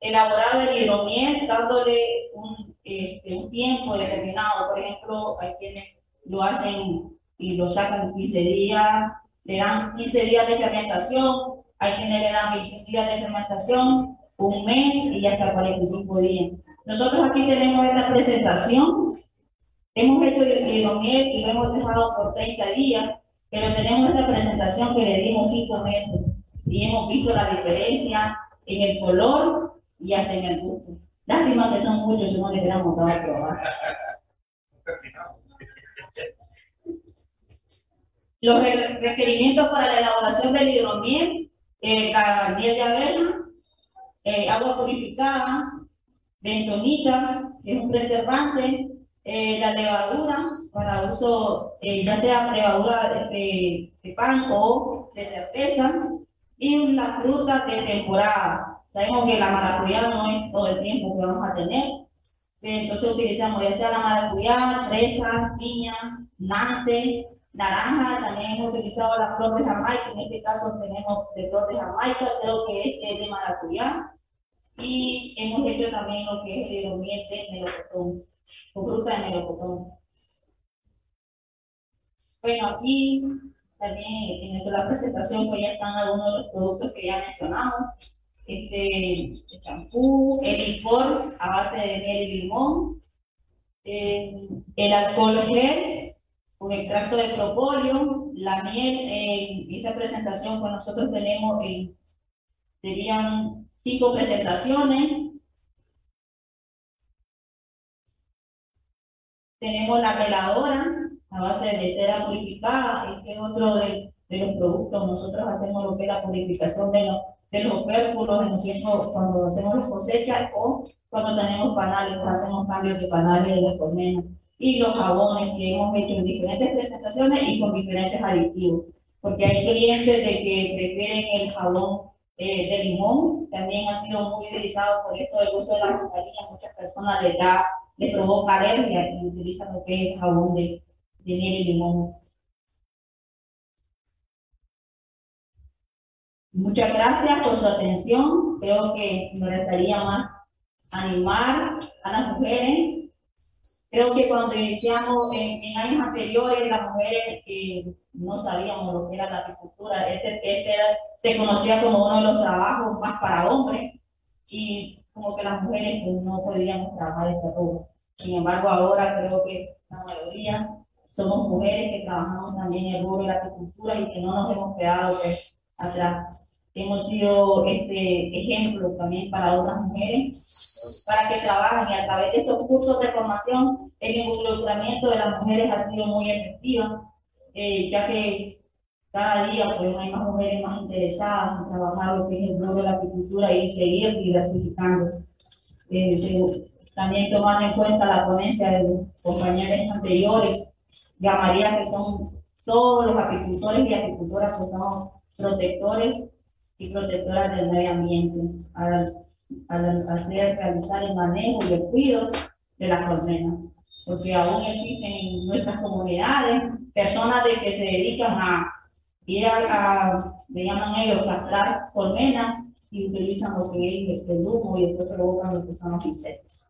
elaborado el hidromiel dándole un, este, un tiempo determinado. Por ejemplo, hay quienes lo hacen y lo sacan quince días, le dan quince días de fermentación, hay quienes le dan veinte días de fermentación, un mes y hasta cuarenta y cinco días. Nosotros aquí tenemos esta presentación, hemos hecho el hidromiel y lo hemos dejado por treinta días, pero tenemos esta presentación que le dimos cinco meses y hemos visto la diferencia en el color y hasta en el gusto. Lástima que son muchos si no les hubiéramos dado a probar. Los requerimientos para la elaboración del hidromiel, eh, la miel de avena, eh, agua purificada, bentonita, que es un preservante, eh, la levadura para uso, eh, ya sea levadura de, de pan o de cerveza, y la fruta de temporada. Sabemos que la maracuyá no es todo el tiempo que vamos a tener, eh, entonces utilizamos ya sea la maracuyá, fresa, piña, nance, naranja. También hemos utilizado la flor de Jamaica, en este caso tenemos de flor de Jamaica, creo que este es de maracuyá, y hemos hecho también lo que es el hidromiel de melocotón, o fruta de melocotón. Bueno, aquí también en la presentación pues ya están algunos de los productos que ya mencionamos, este el champú, el licor a base de miel y limón, eh, el alcohol gel, un extracto de propóleo, la miel. En eh, esta presentación pues nosotros tenemos, eh, serían cinco presentaciones. Tenemos la peladora a base de cera purificada, este es otro de, de los productos. Nosotros hacemos lo que es la purificación de los, de los opérculos en tiempo cuando hacemos las cosechas o cuando tenemos panales, hacemos cambios de panales de las colmenas. Y los jabones que hemos hecho en diferentes presentaciones y con diferentes aditivos, porque hay clientes de que prefieren el jabón eh, de limón. También ha sido muy utilizado por esto del uso de la mascarilla, muchas personas les da, les provoca alergia y utilizan lo que es el jabón de, de miel y limón. Muchas gracias por su atención, creo que me gustaría más animar a las mujeres. Creo que cuando iniciamos en, en años anteriores, las mujeres eh, no sabíamos lo que era la apicultura. Este, este se conocía como uno de los trabajos más para hombres y como que las mujeres pues, no podíamos trabajar este rubro. Sin embargo, ahora creo que la mayoría somos mujeres que trabajamos también en el rubro de la apicultura y que no nos hemos quedado pues, atrás. Hemos sido este ejemplo también para otras mujeres, para que trabajen, y a través de estos cursos de formación el involucramiento de las mujeres ha sido muy efectivo, eh, ya que Cada día pues hay más mujeres más interesadas en trabajar lo que es el blog de la apicultura y seguir diversificando. Eh, también tomando en cuenta la ponencia de los compañeros anteriores, llamaría que son todos los apicultores y apicultoras que son protectores y protectoras del medio ambiente al, al hacer, realizar el manejo y el cuidado de las colmenas. Porque aún existen en nuestras comunidades personas de que se dedican a ir a, a le llaman ellos, castrar colmenas y utilizan lo que es el, el humo y después provocan lo que son los insectos.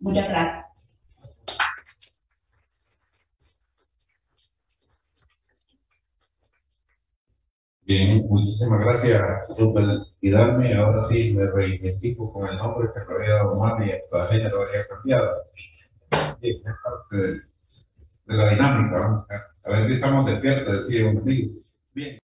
Muchas gracias. Bien, muchísimas gracias por validarme. Ahora sí me reivindico con el nombre que me había dado mal y hasta ella lo había cambiado. Sí, es parte de, de la dinámica, ¿no? A ver si estamos despiertos, decía un amigo. Bien.